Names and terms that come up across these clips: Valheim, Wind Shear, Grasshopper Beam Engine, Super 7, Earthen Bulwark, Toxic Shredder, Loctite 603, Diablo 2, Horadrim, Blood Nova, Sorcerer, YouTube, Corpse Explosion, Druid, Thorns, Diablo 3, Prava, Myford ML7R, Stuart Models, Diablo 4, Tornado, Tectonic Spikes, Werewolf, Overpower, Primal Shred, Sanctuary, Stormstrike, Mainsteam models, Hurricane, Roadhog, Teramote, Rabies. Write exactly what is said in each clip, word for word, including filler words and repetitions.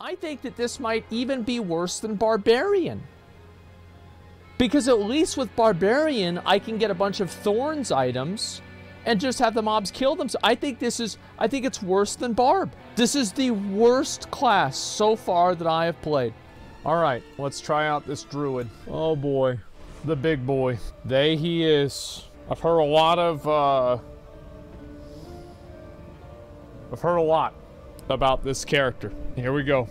I think that this might even be worse than Barbarian. Because at least with Barbarian, I can get a bunch of Thorns items and just have the mobs kill them. So I think this is, I think it's worse than Barb. This is the worst class so far that I have played. All right, let's try out this Druid. Oh boy, the big boy. There he is. I've heard a lot of, uh, I've heard a lot about this character. Here we go.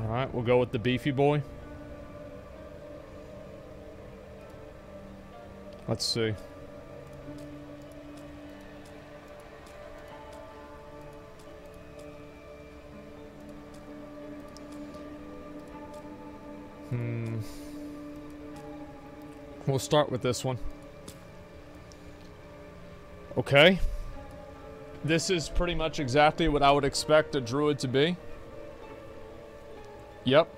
All right, we'll go with the beefy boy. Let's see. Hmm. We'll start with this one. Okay. This is pretty much exactly what I would expect a druid to be. Yep.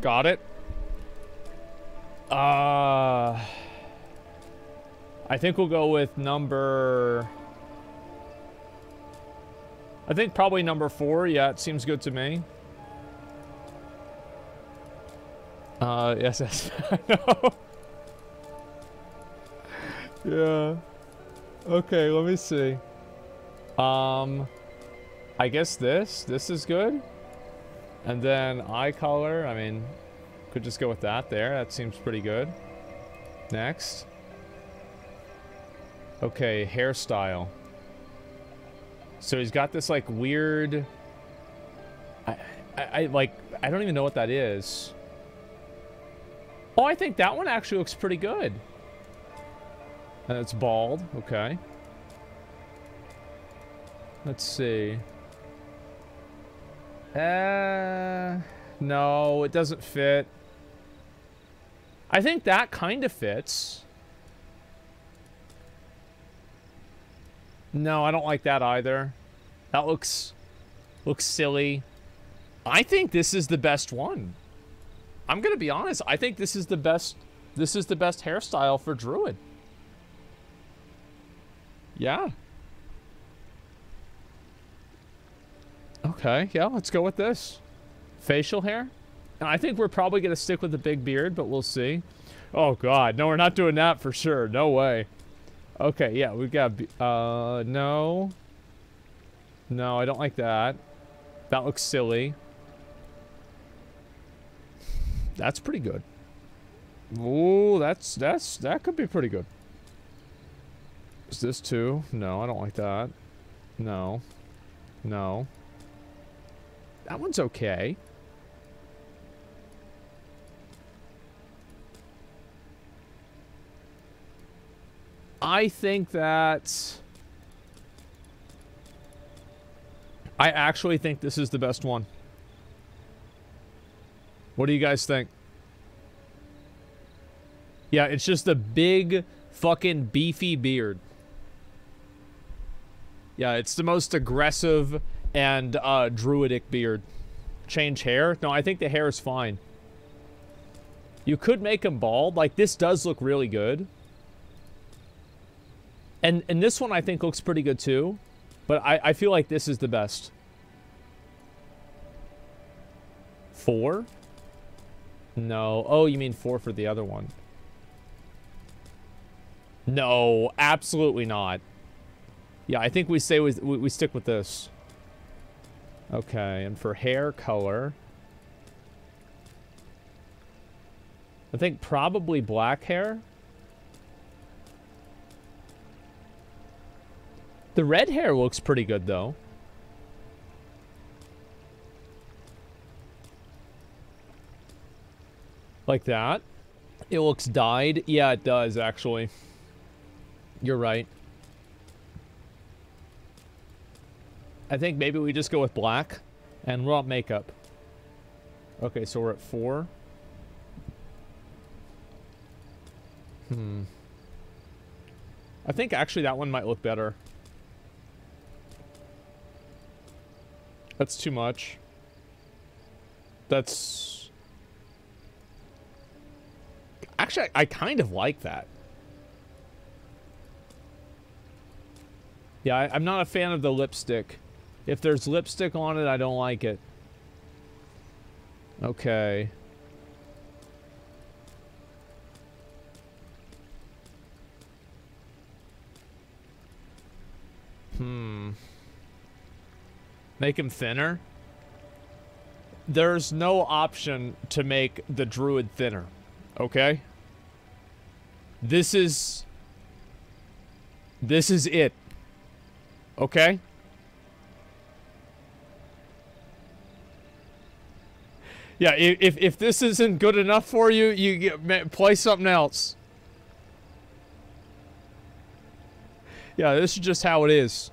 Got it. Uh... I think we'll go with number... I think probably number four. Yeah, it seems good to me. Uh, yes, yes. I know. Yeah. Okay, let me see. Um, I guess this. This is good. And then eye color. I mean, could just go with that there. That seems pretty good. Next. Okay, hairstyle. So he's got this like weird. I, I, I like. I don't even know what that is. Oh, I think that one actually looks pretty good. And it's bald. Okay. Let's see. Uh, no, it doesn't fit. I think that kind of fits. No, I don't like that either. That looks looks silly. I think this is the best one. I'm gonna be honest. I think this is the best. This is the best hairstyle for Druid. Yeah. Okay. Yeah. Let's go with this. Facial hair. And I think we're probably gonna stick with the big beard, but we'll see. Oh God. No, we're not doing that for sure. No way. Okay, yeah, we've got, uh, no. No, I don't like that. That looks silly. That's pretty good. Ooh, that's, that's, that could be pretty good. Is this too? No, I don't like that. No. No. That one's okay. I think that... I actually think this is the best one. What do you guys think? Yeah, it's just a big fucking beefy beard. Yeah, it's the most aggressive and uh, druidic beard. Change hair? No, I think the hair is fine. You could make him bald. Like, this does look really good. And, and this one I think looks pretty good too, but I, I feel like this is the best. Four? No. Oh, you mean four for the other one. No, absolutely not. Yeah, I think we say we, we stick with this. Okay, and for hair color, I think probably black hair. The red hair looks pretty good, though. Like that. It looks dyed. Yeah, it does, actually. You're right. I think maybe we just go with black. And we'll have makeup. Okay, so we're at four. Hmm. I think, actually, that one might look better. That's too much. That's... Actually, I, I kind of like that. Yeah, I, I'm not a fan of the lipstick. If there's lipstick on it, I don't like it. Okay. Hmm. Make him thinner? There's no option to make the druid thinner. Okay? This is... This is it. Okay? Yeah, if, if this isn't good enough for you, you get, play something else. Yeah, this is just how it is.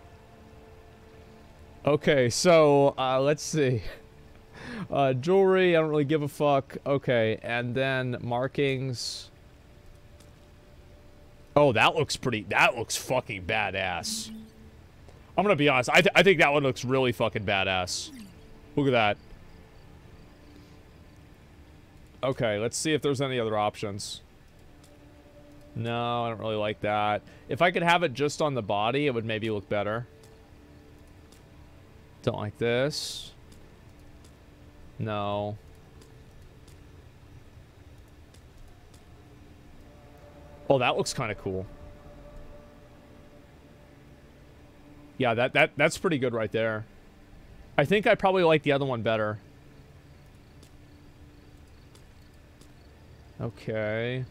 Okay, so, uh, let's see. Uh, jewelry, I don't really give a fuck. Okay, and then markings. Oh, that looks pretty, that looks fucking badass. I'm gonna be honest, I, th I think that one looks really fucking badass. Look at that. Okay, let's see if there's any other options. No, I don't really like that. If I could have it just on the body, it would maybe look better. Don't like this. No. Oh, that looks kind of cool. Yeah, that that that's pretty good right there. I think I probably like the other one better. Okay.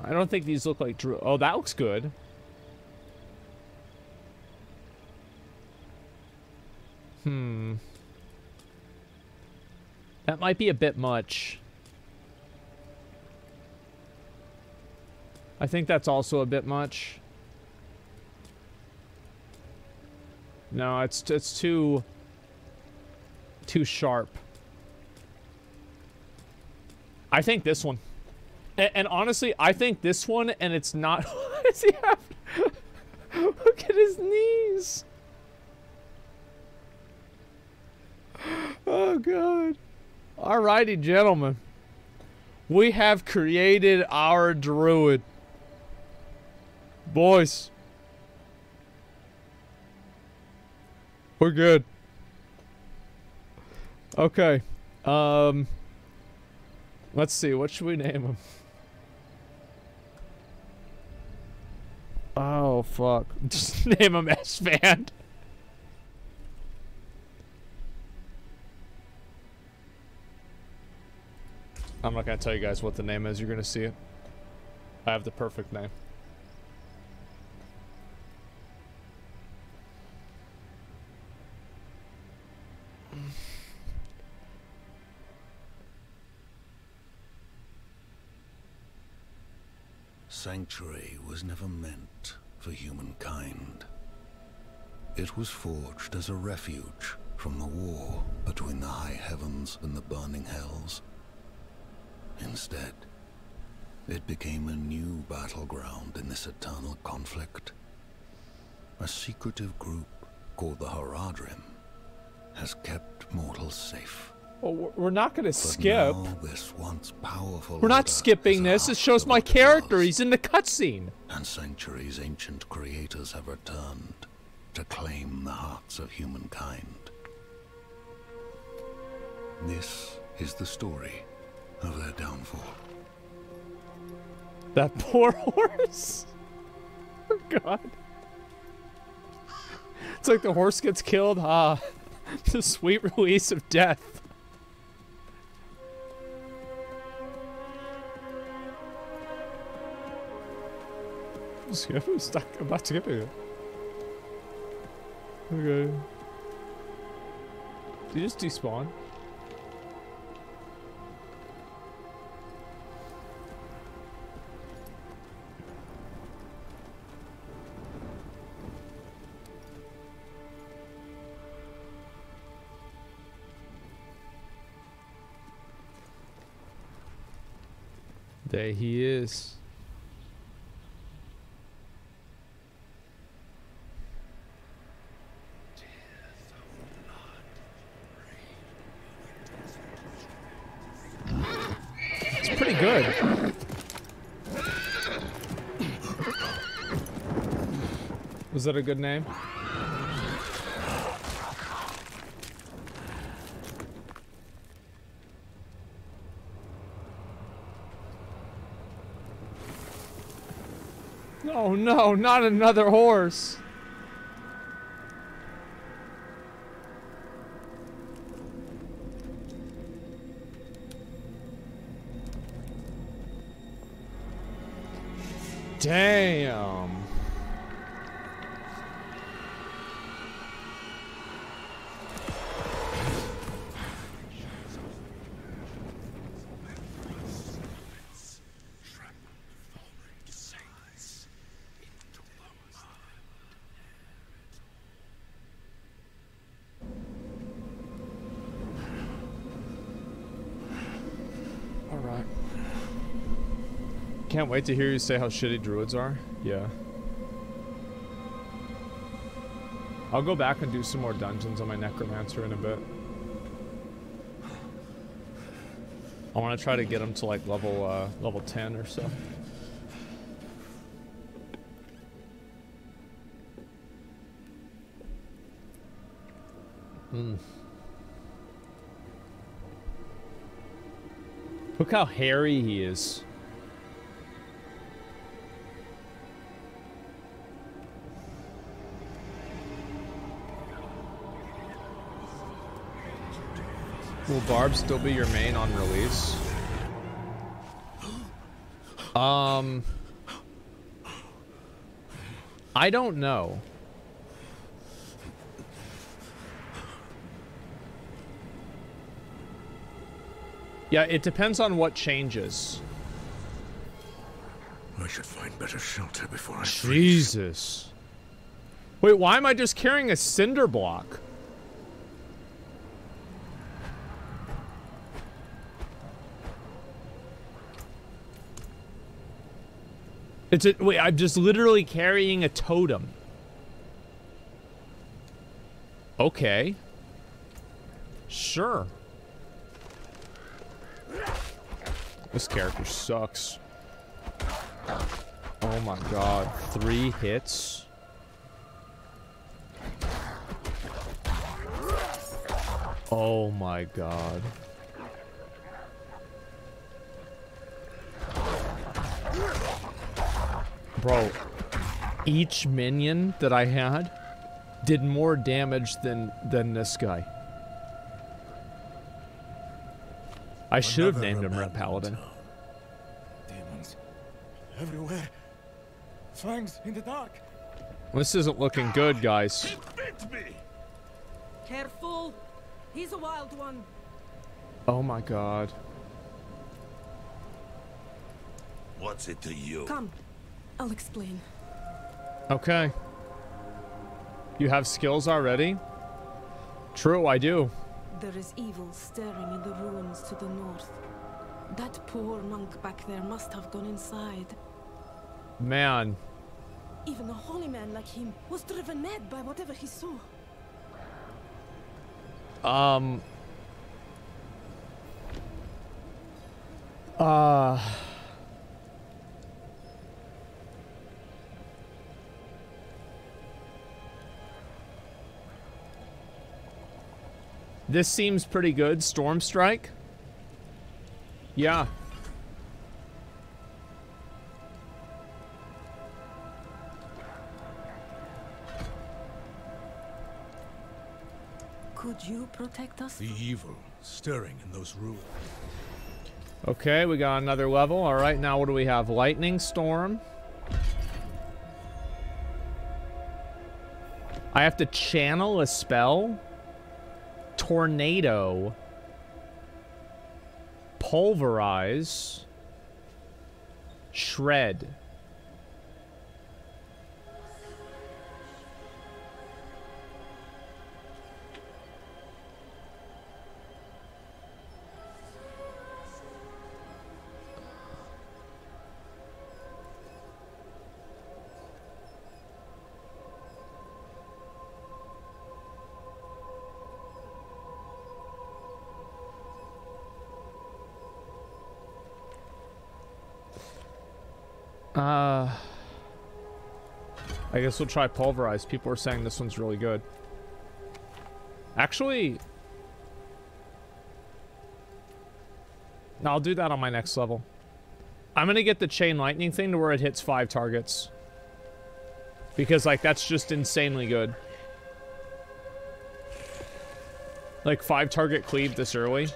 I don't think these look like Drew. Oh, that looks good. Hmm. That might be a bit much. I think that's also a bit much. No, it's it's too too sharp. I think this one. And, and honestly, I think this one, and it's not... What does he have? Look at his knees. Oh, God. Alrighty, gentlemen. We have created our druid. Boys. We're good. Okay. Um... Let's see, what should we name him? Oh, fuck. Just name him S-Fan. I'm not gonna tell you guys what the name is, you're gonna see it. I have the perfect name. Sanctuary was never meant for humankind. It was forged as a refuge from the war between the high heavens and the burning hells. Instead, it became a new battleground in this eternal conflict. A secretive group called the Horadrim has kept mortals safe. Well, we're not going to skip. This once powerful we're not skipping this. It shows my character. He's in the cutscene. And Sanctuary's ancient creators have returned to claim the hearts of humankind. This is the story of their downfall. That poor horse. Oh, God. It's like the horse gets killed. Ah, the sweet release of death. Skip it. Stuck. I'm about to skip it. Okay. Did you just despawn? There he is. Good. Was Is that a good name? Oh no, not another horse! Damn! Can't wait to hear you say how shitty druids are. Yeah. I'll go back and do some more dungeons on my necromancer in a bit. I want to try to get him to like level uh, level ten or so. Hmm. Look how hairy he is. Will Barb still be your main on release? Um... I don't know. Yeah, it depends on what changes. I should find better shelter before I freeze. Jesus. Wait, why am I just carrying a cinder block? It's a, wait, I'm just literally carrying a totem. Okay. Sure. This character sucks. Oh my god. Three hits. Oh my god. Bro, each minion that I had did more damage than than this guy. I should have named him Red Paladin. Demons everywhere. Fangs in the dark. This isn't looking good, guys. Careful. He's a wild one. Oh my god. What's it to you? Come. I'll explain. Okay. You have skills already? True, I do. There is evil stirring in the ruins to the north. That poor monk back there must have gone inside. Man. Even a holy man like him was driven mad by whatever he saw. Um. Uh... This seems pretty good. Stormstrike? Yeah. Could you protect us? The evil stirring in those ruins. Okay, we got another level. All right, now what do we have? Lightning Storm. I have to channel a spell. Tornado, Pulverize, Shred. I guess we'll try Pulverize. People are saying this one's really good. Actually, no, I'll do that on my next level. I'm gonna get the Chain Lightning thing to where it hits five targets. Because, like, that's just insanely good. Like, five target cleave this early.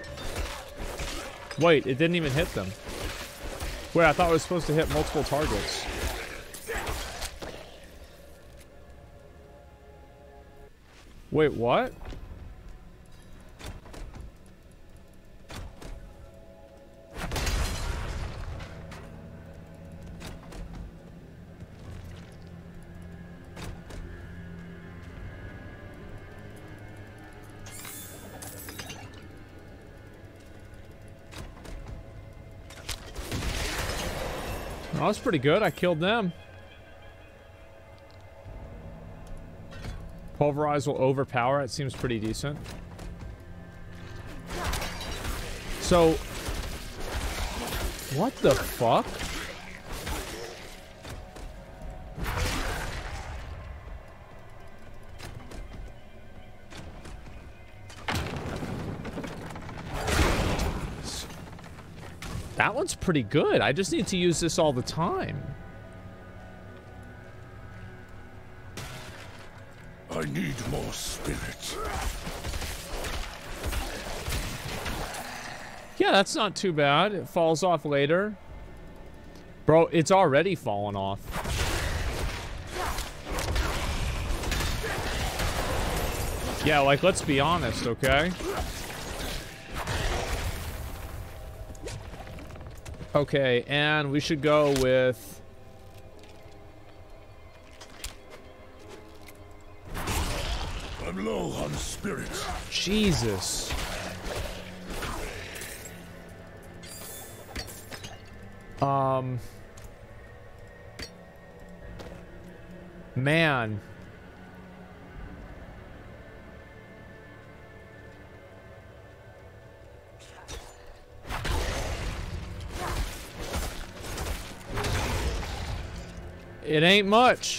Wait, it didn't even hit them. Wait, I thought it was supposed to hit multiple targets. Wait, what? That was pretty good. I killed them. Pulverize will overpower. It seems pretty decent. So, what the fuck? That one's pretty good. I just need to use this all the time. I need more spirit. Yeah, that's not too bad. It falls off later. Bro, it's already fallen off. Yeah, like, let's be honest, okay? Okay, and we should go with... low on spirit. Jesus. Um. Man. It ain't much.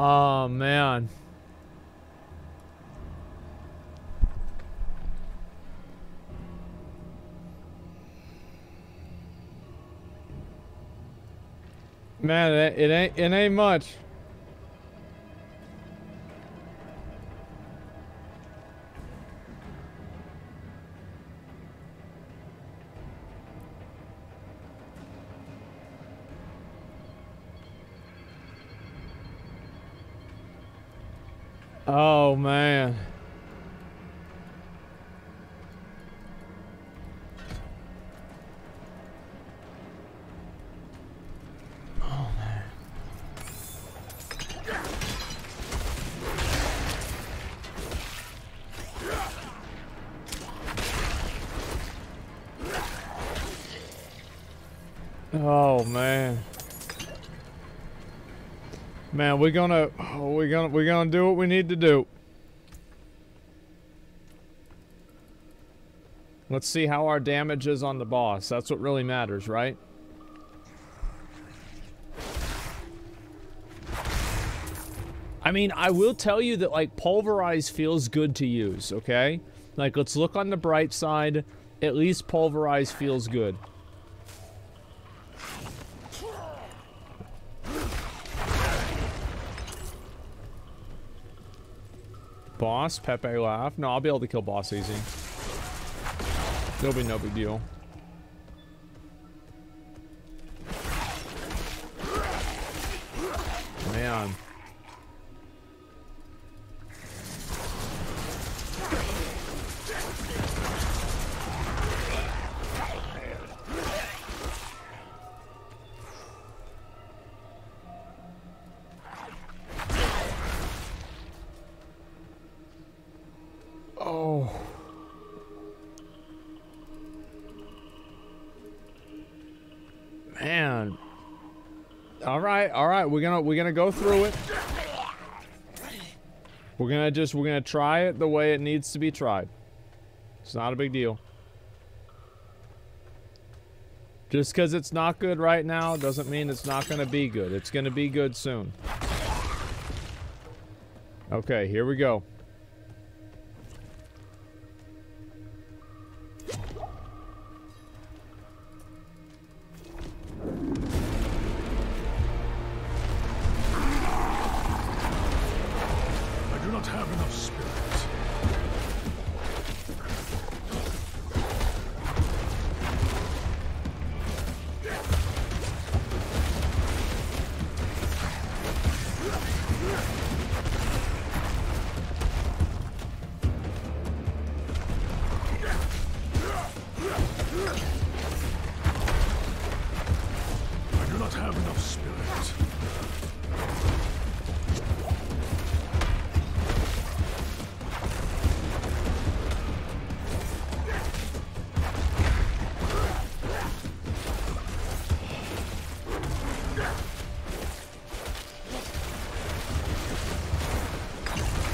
Oh, man. Man, it, it ain't it ain't much. Oh, man. Oh, man. Oh, man. Man, we're gonna, oh, we're gonna, we're gonna do what we need to do. Let's see how our damage is on the boss. That's what really matters, right? I mean, I will tell you that, like, Pulverize feels good to use, okay? Like, let's look on the bright side. At least Pulverize feels good. Boss, Pepe laugh. No, I'll be able to kill boss easy. It'll be no big deal. Man. All right, all right, we're gonna we're gonna go through it. We're gonna just, we're gonna try it the way it needs to be tried. It's not a big deal. Just because it's not good right now doesn't mean it's not gonna be good. It's gonna be good soon. Okay, here we go.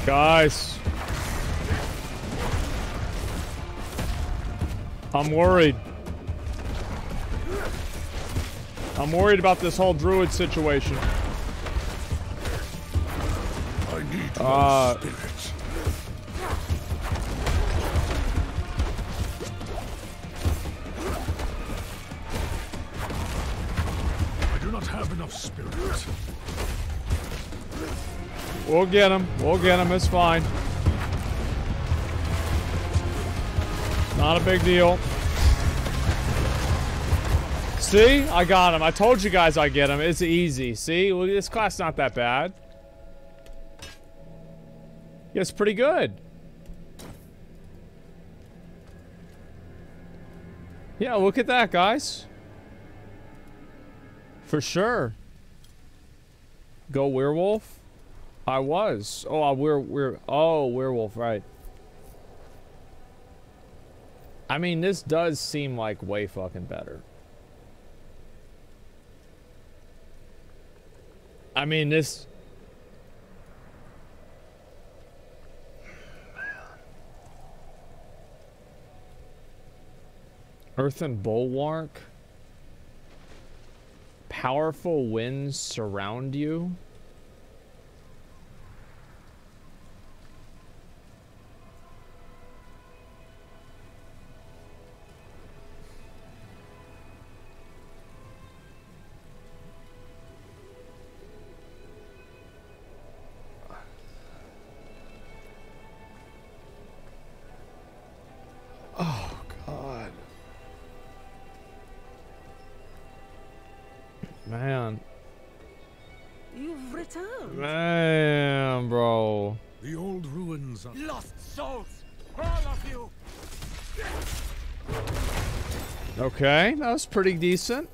Guys, I'm worried. I'm worried about this whole druid situation. I need uh, spirits. I do not have enough spirits. We'll get him. We'll get him. It's fine. Not a big deal. See? I got him. I told you guys I get him. It's easy. See? Well, this class is not that bad. Yeah, it's pretty good. Yeah, look at that, guys. For sure. Go werewolf. I was. Oh, we're we're oh werewolf, right? I mean, this does seem like way fucking better. I mean, this. Earthen Bulwark. Powerful winds surround you. Okay, that was pretty decent.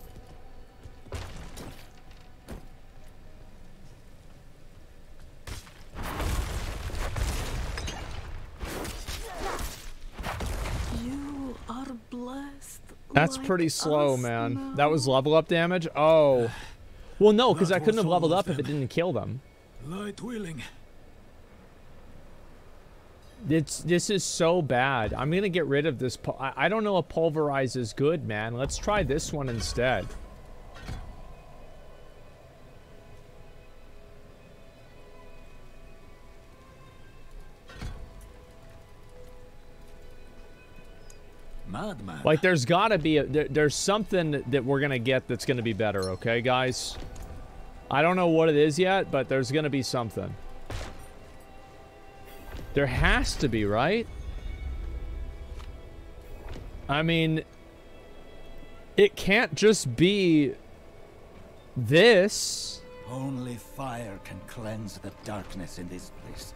You are blessed. That's like pretty slow, man. Now. That was level up damage? Oh. Well, no, because I couldn't have leveled up them. If it didn't kill them. Light wheeling. It's, this is so bad. I'm gonna get rid of this. I, I don't know if Pulverize is good, man. Let's try this one instead. Madman. Like, there's gotta be a, there, there's something that we're gonna get that's gonna be better, okay, guys? I don't know what it is yet, but there's gonna be something. There has to be, right? I mean, it can't just be this. Only fire can cleanse the darkness in this place.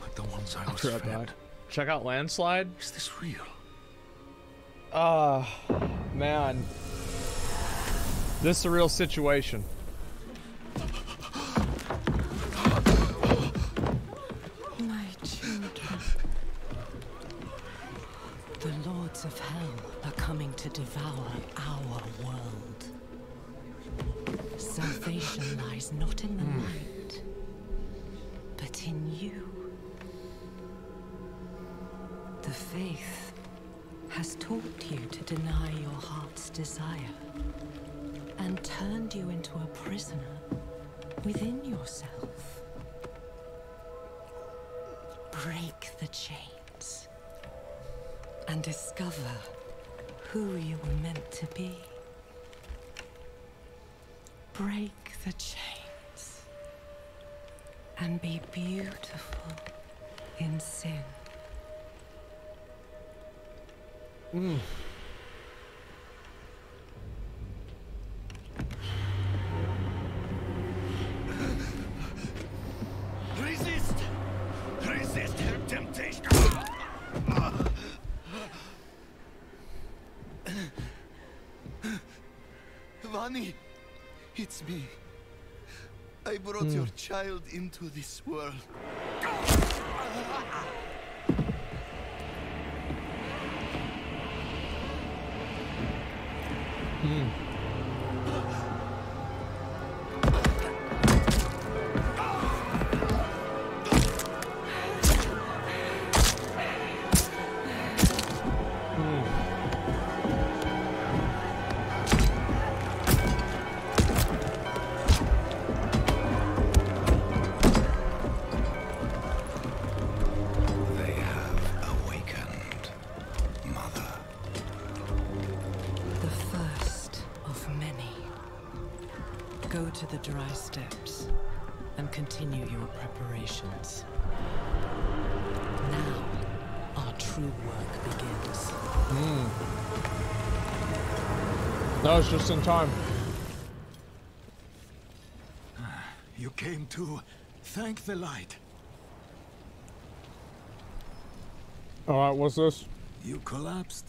Like the ones I was fed. Check out Landslide. Is this real? Ah, uh, man. This is a real situation. The lords of hell are coming to devour our world. Salvation lies not in the light, but in you. The faith has taught you to deny your heart's desire and turned you into a prisoner within yourself. Break the chains and discover who you were meant to be. Break the chains and be beautiful in sin. Mm. Resist! Resist her temptation! Vani, it's me. I brought mm. your child into this world. Mm. I was just in time. You came to thank the light. All right, what's this? You collapsed.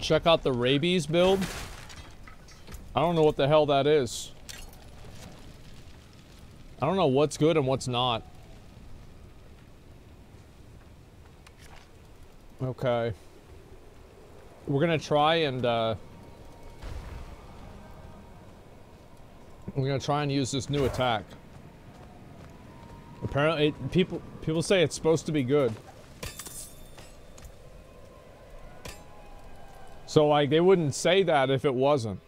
Check out the Rabies build. I don't know what the hell that is. I don't know what's good and what's not. Okay. We're gonna try and uh, we're gonna try and use this new attack. Apparently, it, people people say it's supposed to be good. So like they wouldn't say that if it wasn't,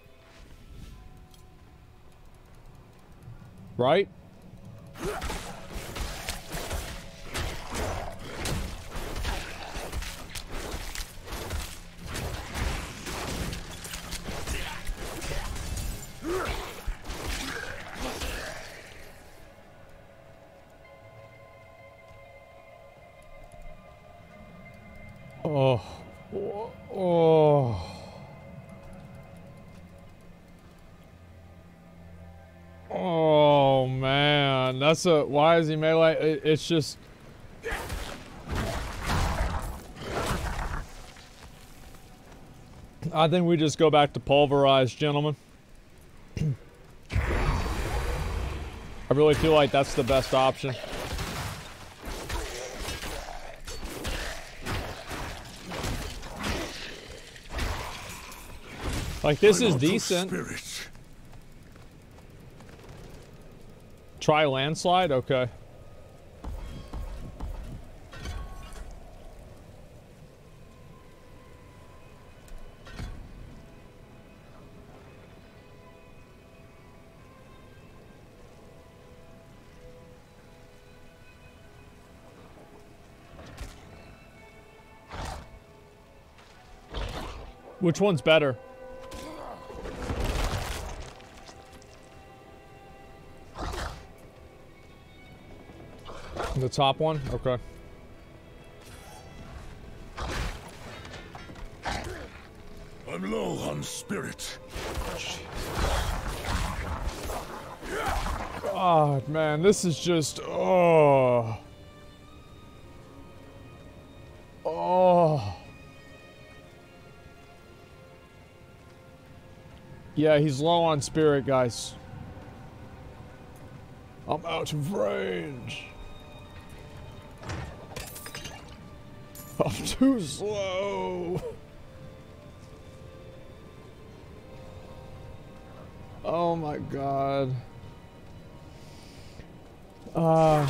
right? That's a, why is he melee? It, it's just... I think we just go back to Pulverize, gentlemen. I really feel like that's the best option. Like, this is decent. Try landslide? Okay. Which one's better? The top one? Okay. I'm low on spirit. God, man, this is just... Oh. Oh. Yeah, he's low on spirit, guys. I'm out of range. I'm too slow. Oh my god. Uh,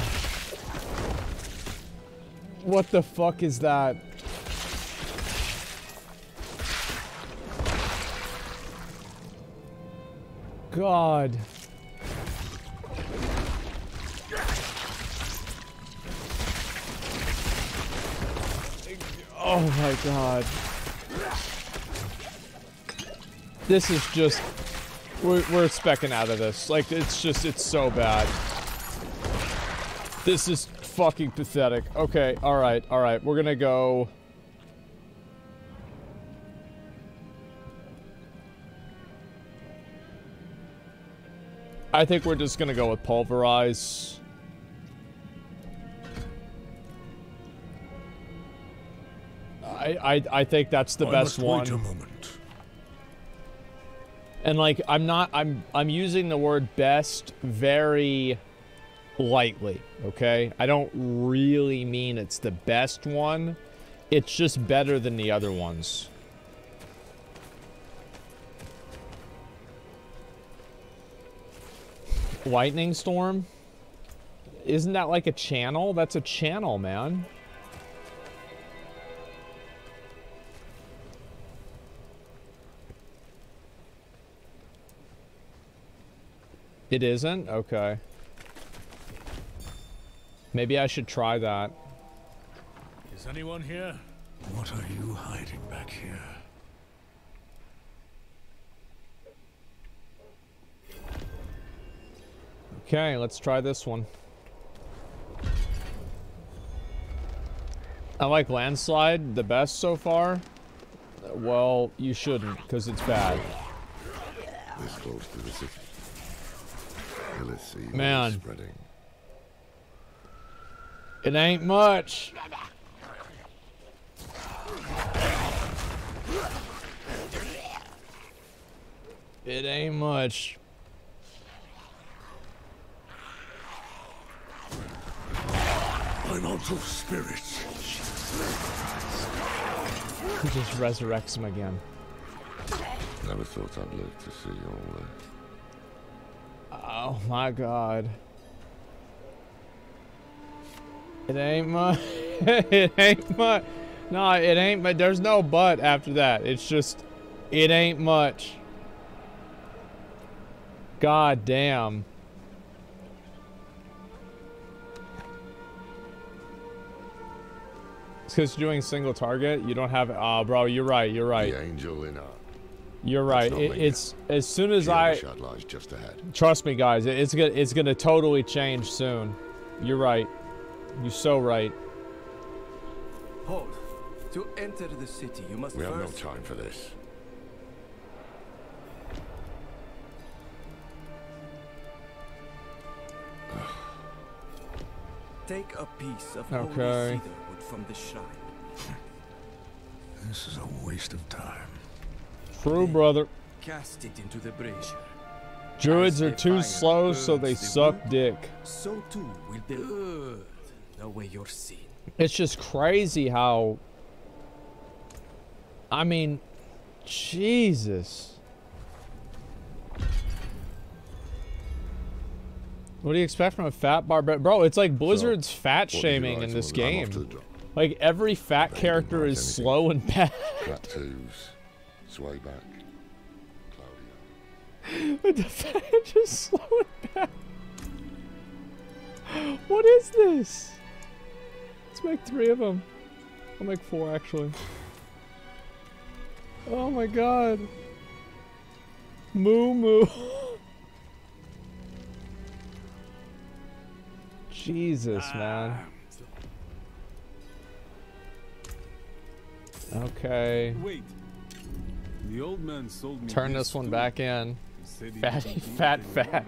what the fuck is that? God. Oh my god. This is just... We're, we're specking out of this. Like, it's just... It's so bad. This is fucking pathetic. Okay, alright, alright. We're gonna go... I think we're just gonna go with Pulverize. I, I, I think that's the best one. Wait a moment. And like, I'm not, I'm, I'm using the word best very lightly, okay? I don't really mean it's the best one. It's just better than the other ones. Lightning Storm? Isn't that like a channel? That's a channel, man. It isn't? Okay. Maybe I should try that. Is anyone here? What are you hiding back here? Okay, let's try this one. I like Landslide the best so far. Well, you shouldn't, because it's bad. This goes to the city. Man, it ain't much. It ain't much. I'm out of spirits. He just resurrects him again. Never thought I'd live to see all that. Oh my god. It ain't much. It ain't much. No, it ain't, but there's no but after that. It's just, it ain't much. God damn. It's because you're doing single target. You don't have, ah, oh, bro, you're right, you're right. The angel in us. You're right. It, it's as soon as I just ahead. Trust me, guys. It, it's gonna it's gonna totally change soon. You're right. You're so right. Paul, to enter the city, you must. We first... have no time for this. Take a piece of okay. holy cedar wood from the shrine. This is a waste of time. True, brother. Cast it into the brazier. Druids are too slow, so they suck dick. So too will they burn away your sin. It's just crazy how. I mean, Jesus. What do you expect from a fat barbarian, bro? It's like Blizzard's fat shaming in this game. Like every fat character is slow and bad. Sway back, Claudia. But the fact just slow it back. What is this? Let's make three of them. I'll make four, actually. Oh my god. Moo moo. Jesus, man. Okay. Wait. The old man sold me. Turn this one back in. Fatty, fat, fat.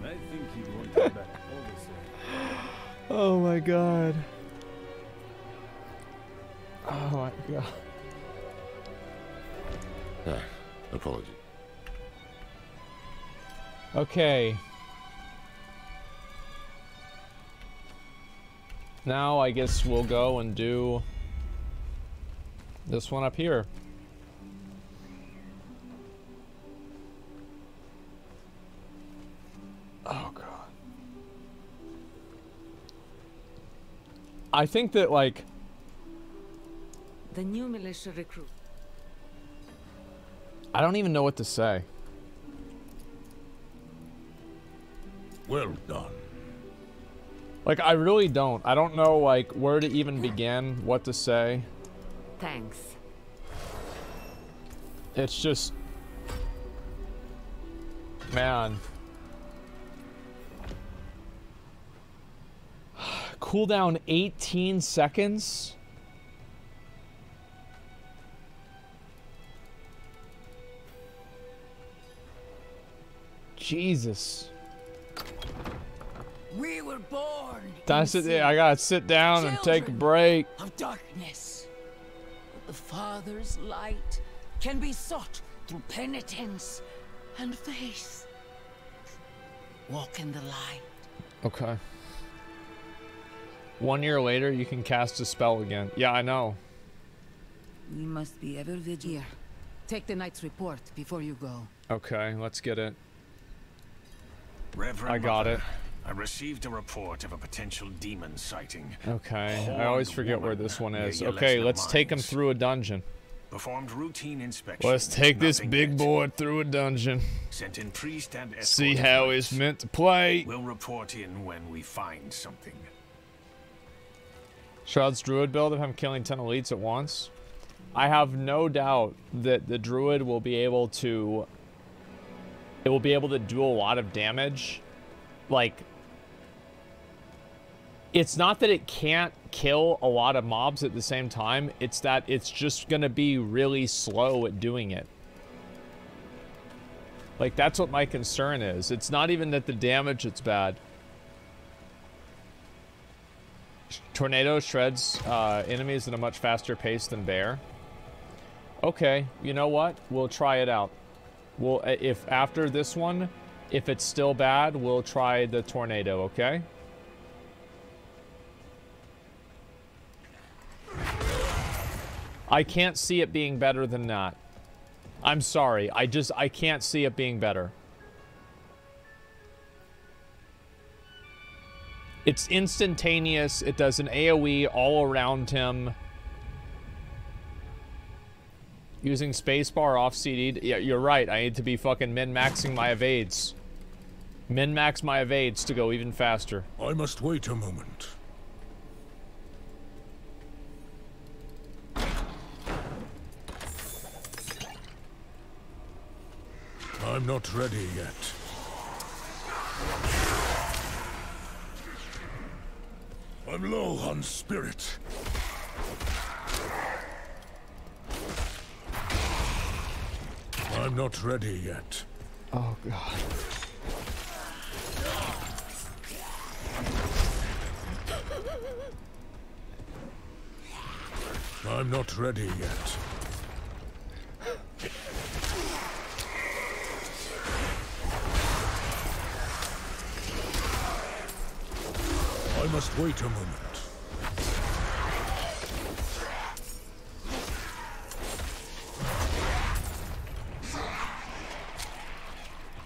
I think he wanted back all the same. Oh my god. Oh my god. Ah, apology. Okay. Now I guess we'll go and do this one up here. I think that, like, the new militia recruit. I don't even know what to say. Well done. Like, I really don't. I don't know, like, where to even begin, what to say. Thanks. It's just... man. Cooldown eighteen seconds? Jesus. We were born. I, sit, yeah, I gotta sit down and take a break. Of darkness, but the Father's light can be sought through penitence and faith. Walk in the light. Okay. One year later, you can cast a spell again. Yeah, I know. You must be ever vigilant. Take the knight's report before you go. Okay, let's get it. Reverend I got Mother. It. I received a report of a potential demon sighting. Okay, Horned I always forget where this one is. Okay, let's take him through a dungeon. Performed routine inspection. Let's take this big boy through a dungeon. Sent in priest and escort. See how he's meant to play. We'll report in when we find something. Shroud's Druid build if I'm killing ten elites at once. I have no doubt that the Druid will be able to... it will be able to do a lot of damage. Like... it's not that it can't kill a lot of mobs at the same time. It's that it's just going to be really slow at doing it. Like, that's what my concern is. It's not even that the damage it's bad. Tornado shreds uh, enemies at a much faster pace than Bear. Okay, you know what? We'll try it out. We'll, if after this one, if it's still bad, we'll try the Tornado, okay? I can't see it being better than that. I'm sorry. I just, I can't see it being better. It's instantaneous. It does an AoE all around him. Using spacebar off C D'd. Yeah, you're right. I need to be fucking min-maxing my evades. Min-max my evades to go even faster. I must wait a moment. I'm not ready yet. I'm low on spirit. I'm not ready yet. Oh, God. I'm not ready yet. I must wait a moment.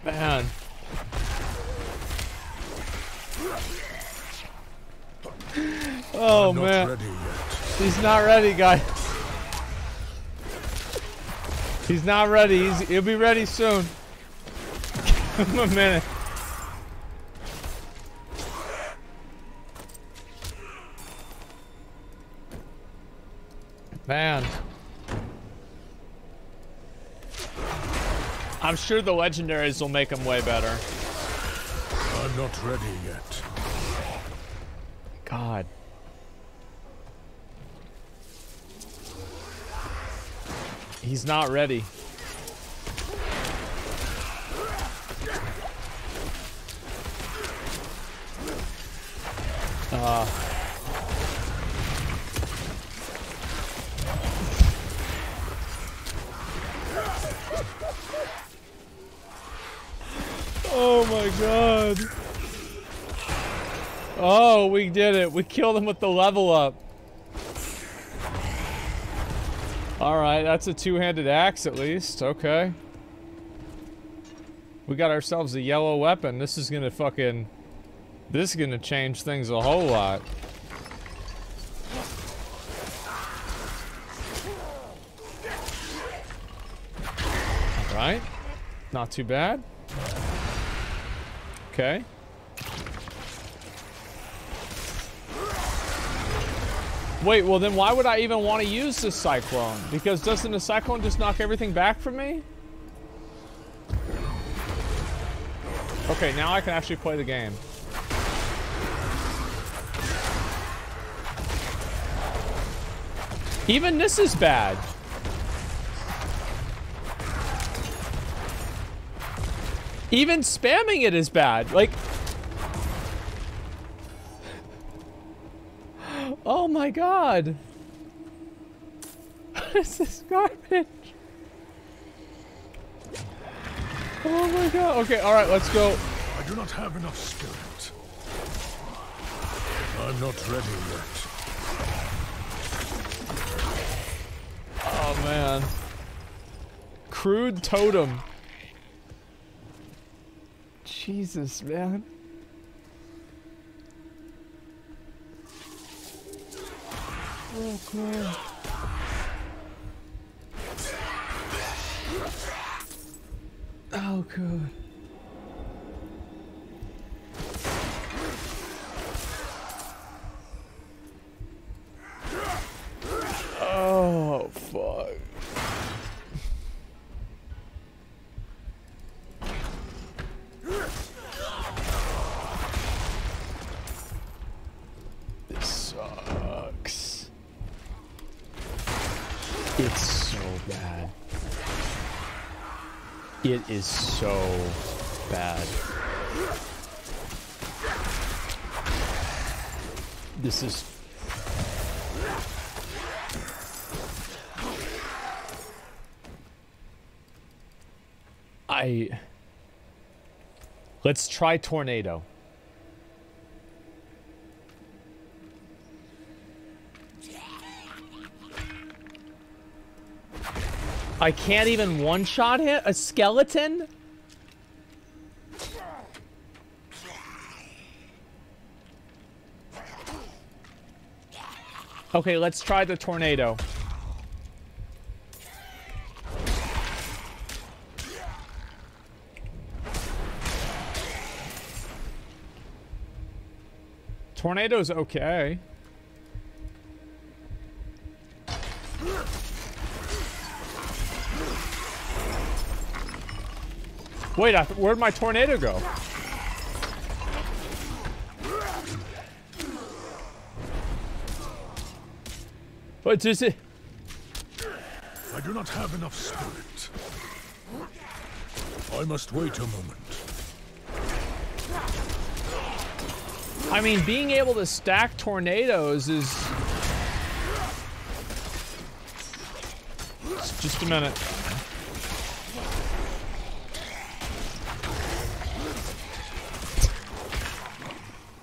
Man. Oh, I'm man. Not ready yet. He's not ready, guys. He's not ready. He's, he'll be ready soon. Give him a minute. Man. I'm sure the legendaries will make them way better. I'm not ready yet. God. He's not ready. Uh... Oh my God. Oh, we did it. We killed him with the level up. All right, that's a two-handed axe at least. Okay. We got ourselves a yellow weapon. This is gonna fucking... this is gonna change things a whole lot. Alright. Not too bad. Okay. Wait, well then why would I even want to use this Cyclone? Because doesn't the Cyclone just knock everything back from me? Okay, now I can actually play the game. Even this is bad. Even spamming it is bad. Like, oh my god. This is garbage. Oh my god. Okay, all right, let's go. I do not have enough spirit. I'm not ready yet. Oh man. Crude totem. Jesus, man. Oh man. Oh god. Oh fuck. This sucks. It's so bad. It is so bad. This is... I... Let's try Tornado. I can't even one-shot hit a skeleton? Okay, let's try the Tornado. Tornado's okay. Wait, I, where'd my Tornado go? What is it? I do not have enough spirit. I must wait a moment. I mean, being able to stack tornadoes is... It's just a minute.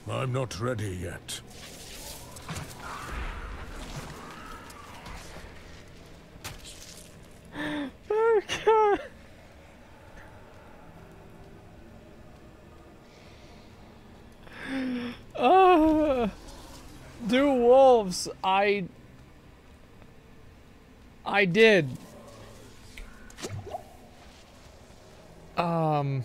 I'm not ready yet. Oh god. Uh, do wolves. I I did. Um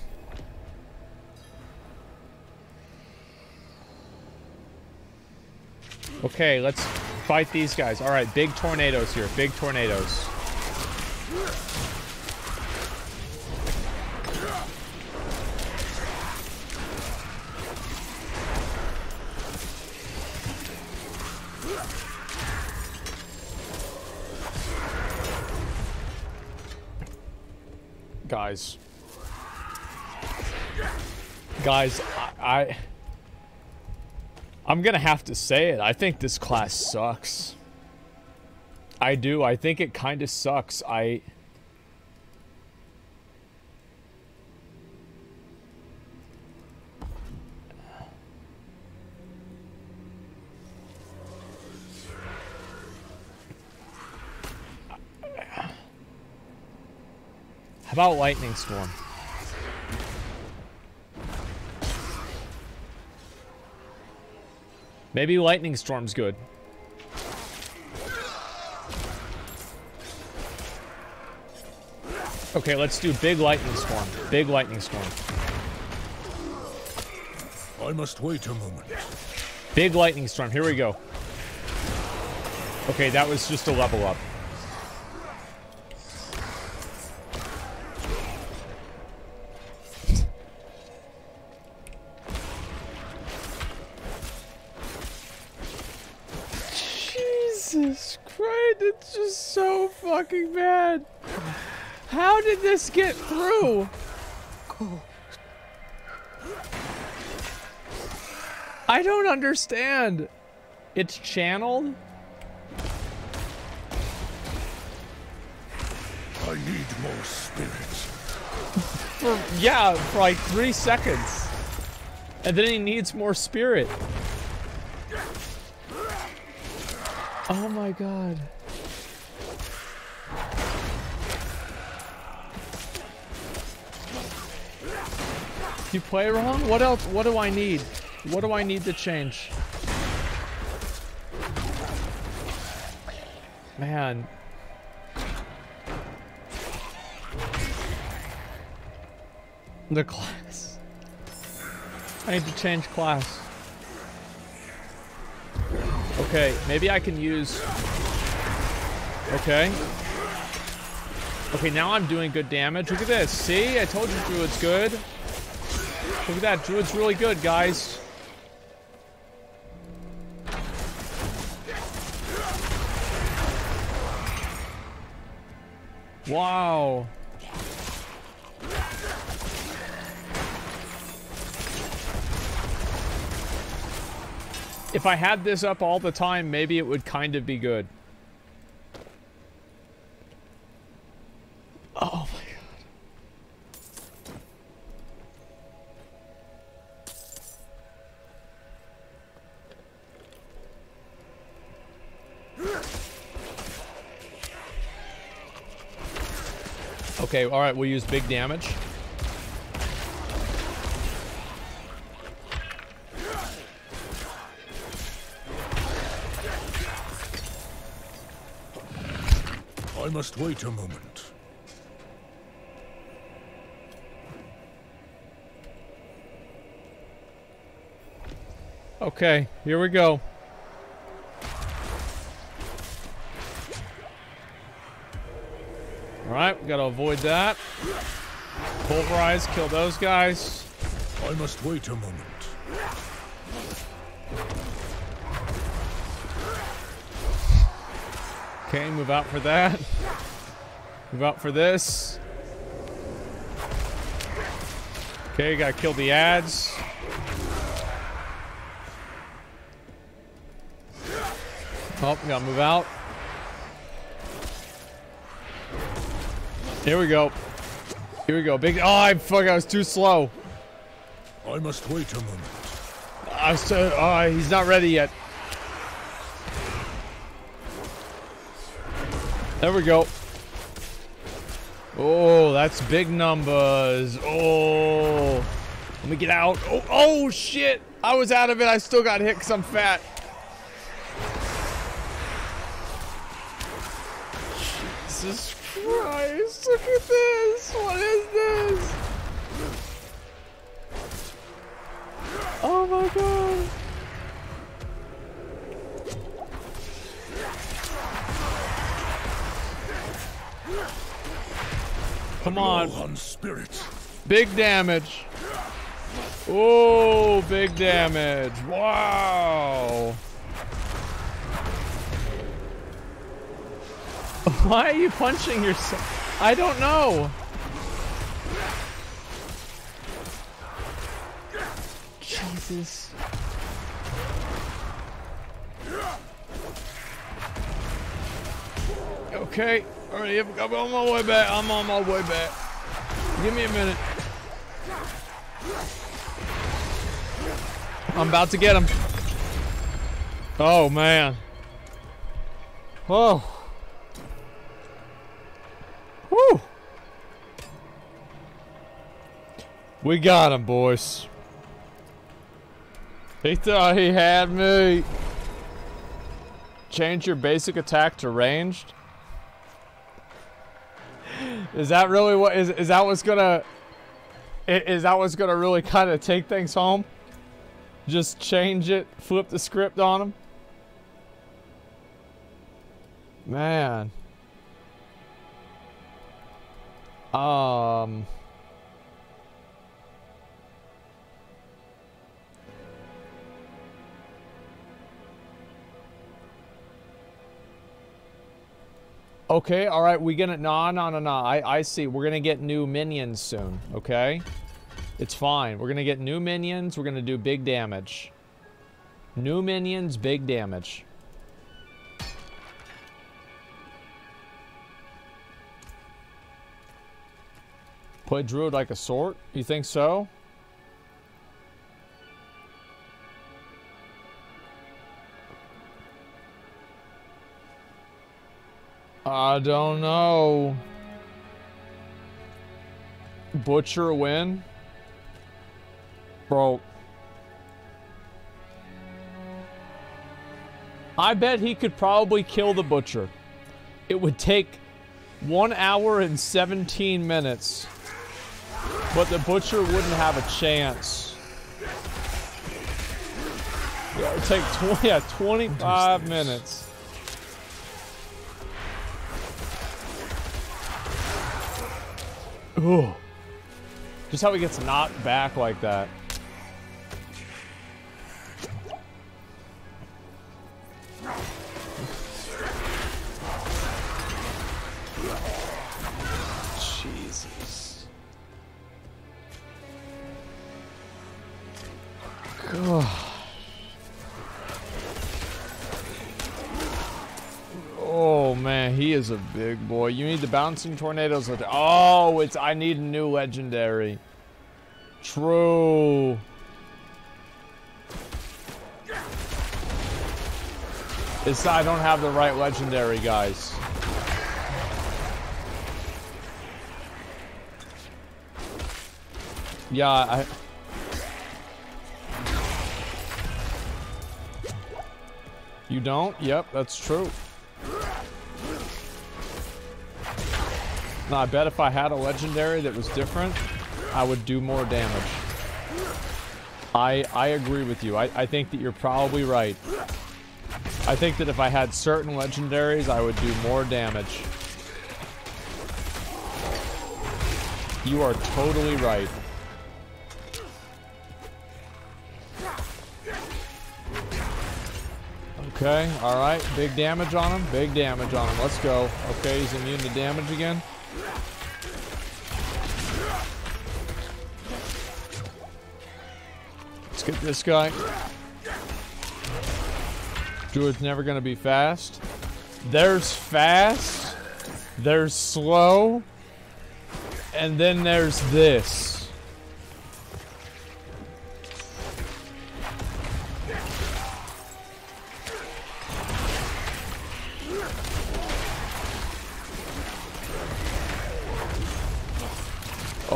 Okay, let's fight these guys. All right, big tornadoes here. Big tornadoes. Guys. Guys, I... I I'm gonna have to say it. I think this class sucks. I do. I think it kind of sucks. I... How about Lightning Storm? Maybe Lightning Storm's good. Okay, let's do big lightning storm. Big lightning storm. I must wait a moment. Big lightning storm. Here we go. Okay, that was just a level up. Jesus Christ, it's just so fucking bad. How did this get through? Cool. I don't understand. It's channeled. I need more spirits. For, yeah, for like three seconds. And then he needs more spirit. Oh my god. You play wrong? What else? What do I need? What do I need to change? Man. The class. I need to change class. Okay, maybe I can use... Okay. Okay, now I'm doing good damage. Look at this. See? I told you Druid's good. Look at that. Druid's really good, guys. Wow. If I had this up all the time, maybe it would kind of be good. Oh my god. Okay, all right, we'll use big damage. I must wait a moment. Okay, here we go. Alright, we gotta avoid that. Pulverize, kill those guys. I must wait a moment. Okay, move out for that. Move out for this. Okay, gotta kill the ads. Oh, gotta move out. Here we go. Here we go. Big. Oh, I fuck! I was too slow. I must wait a moment. I was too, oh, he's not ready yet. There we go. Oh, that's big numbers. Oh. Let me get out. Oh, oh shit. I was out of it. I still got hit because I'm fat. Jesus Christ. Look at this. What is this? Oh my god. Come on. on spirit. Big damage. Oh, big damage. Wow. Why are you punching yourself? I don't know. Jesus. Okay. Alright, I'm on my way back. I'm on my way back. Give me a minute. I'm about to get him. Oh, man. Whoa. Woo. We got him, boys. He thought he had me. Change your basic attack to ranged. Is that really what is is that what's gonna is that what's gonna really kind of take things home? Just change it, flip the script on them? Man. Um Okay, all right, we gonna nah nah nah nah. I I see. We're gonna get new minions soon, okay? It's fine. We're gonna get new minions, we're gonna do big damage. New minions, big damage. Play Druid like a sort? You think so? I don't know. Butcher win? Bro. I bet he could probably kill the Butcher. It would take one hour and seventeen minutes. But the Butcher wouldn't have a chance. It would take twenty, yeah, twenty-five minutes. Ooh. Just how he gets knocked back like that. Jesus. God. Oh man, he is a big boy. You need the bouncing tornadoes. Oh, it's I need a new legendary. True. It's I don't have the right legendary, guys. Yeah, I You don't? Yep, that's true. Now, I bet if I had a legendary that was different, I would do more damage. I I agree with you. I, I think that you're probably right. I think that if I had certain legendaries, I would do more damage. You are totally right. Okay, all right. Big damage on him. Big damage on him. Let's go. Okay, he's immune to damage again. Let's get this guy. Druid's never going to be fast. There's fast. There's slow. And then there's this.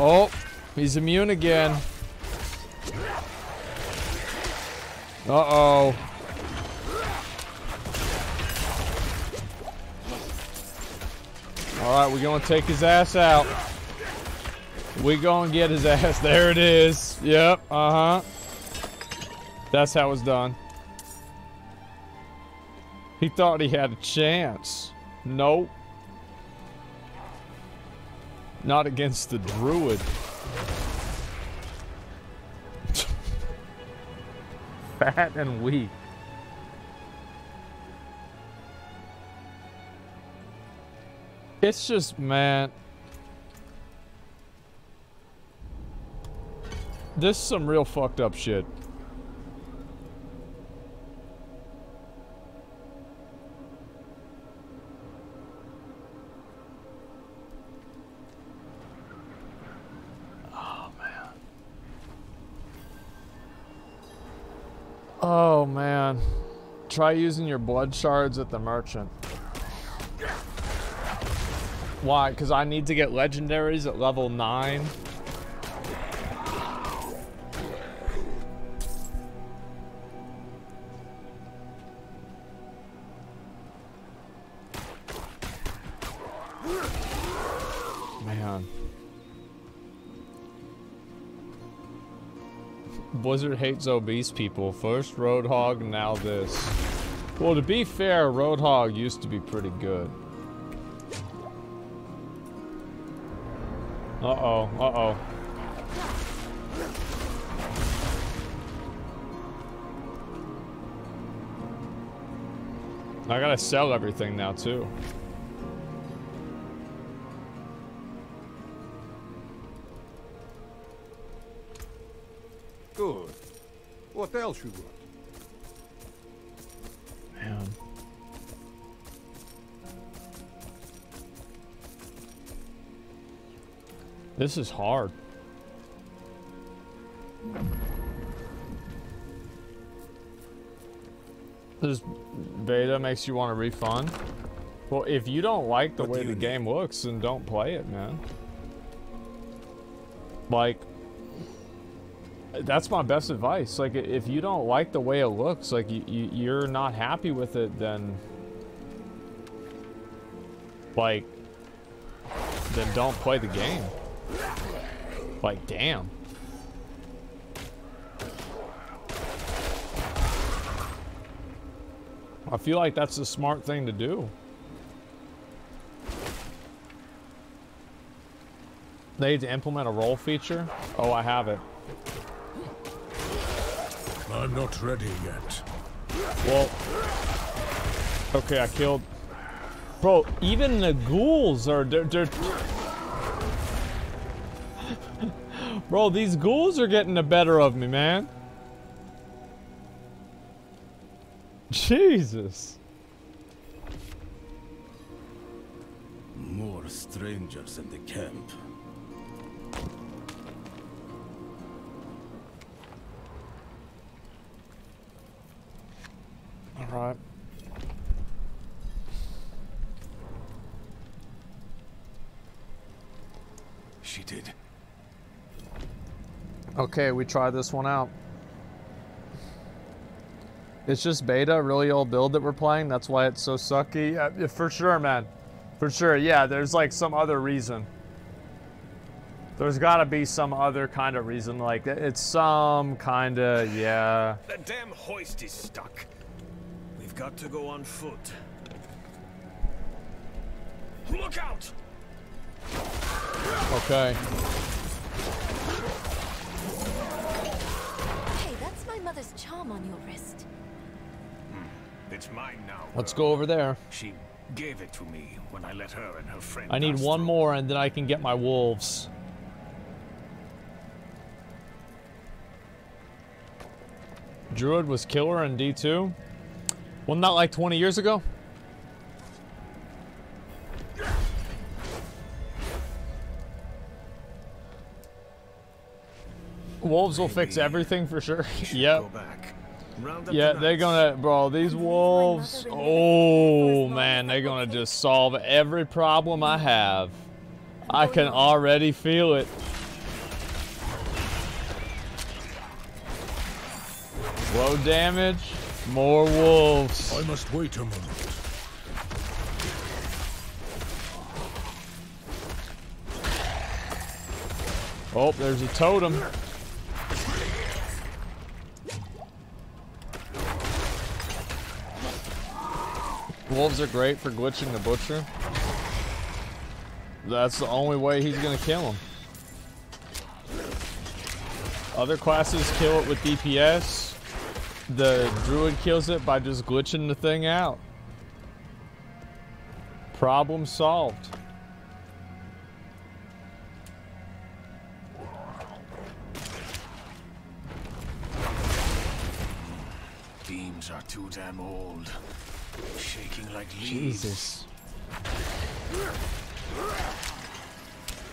Oh, he's immune again. Uh-oh. All right, we're going to take his ass out. We gonna get his ass. There it is. Yep. Uh-huh. That's how it's done. He thought he had a chance. Nope. Not against the Druid. Fat and weak. It's just, man. This is some real fucked up shit. Oh, man. Oh, man. Try using your blood shards at the merchant. Why? Because I need to get legendaries at level nine. Blizzard hates obese people. First Roadhog, now this. Well, to be fair, Roadhog used to be pretty good. Uh-oh, uh-oh. I gotta sell everything now, too. Good. What else you want? Man. This is hard. This beta makes you want to refund? Well, if you don't like the what way the game mean? looks, then don't play it, man. Like, that's my best advice. Like, if you don't like the way it looks, like, you, you, you're not happy with it, then... Like... Then don't play the game. Like, damn. I feel like that's the smart thing to do. They need to implement a roll feature? Oh, I have it. I'm not ready yet. Well, okay, I killed. Bro, even the ghouls are they're, they're Bro, these ghouls are getting the better of me, man. Jesus. More strangers in the camp. All right. She did. Okay, we try this one out. It's just beta, really old build that we're playing. That's why it's so sucky. Yeah, for sure, man. For sure. Yeah, there's like some other reason. There's got to be some other kind of reason. Like, it's some kind of, yeah. The damn hoist is stuck. We've got to go on foot. Look out! Okay. Hey, that's my mother's charm on your wrist. It's mine now. Let's go over there. She gave it to me when I let her and her friend. I need one more and then I can get my wolves. Druid was killer in D two. Well, not like twenty years ago. Wolves will fix everything for sure. Yep. Yeah, they're gonna, bro, these wolves, oh man, they're gonna just solve every problem I have. I can already feel it. Low damage, more wolves. I must wait a moment. Oh, there's a totem. Wolves are great for glitching the Butcher. That's the only way he's gonna kill him. Other classes kill it with D P S. The Druid kills it by just glitching the thing out. Problem solved. Beams are too damn old. Shaking like leaves. Jesus.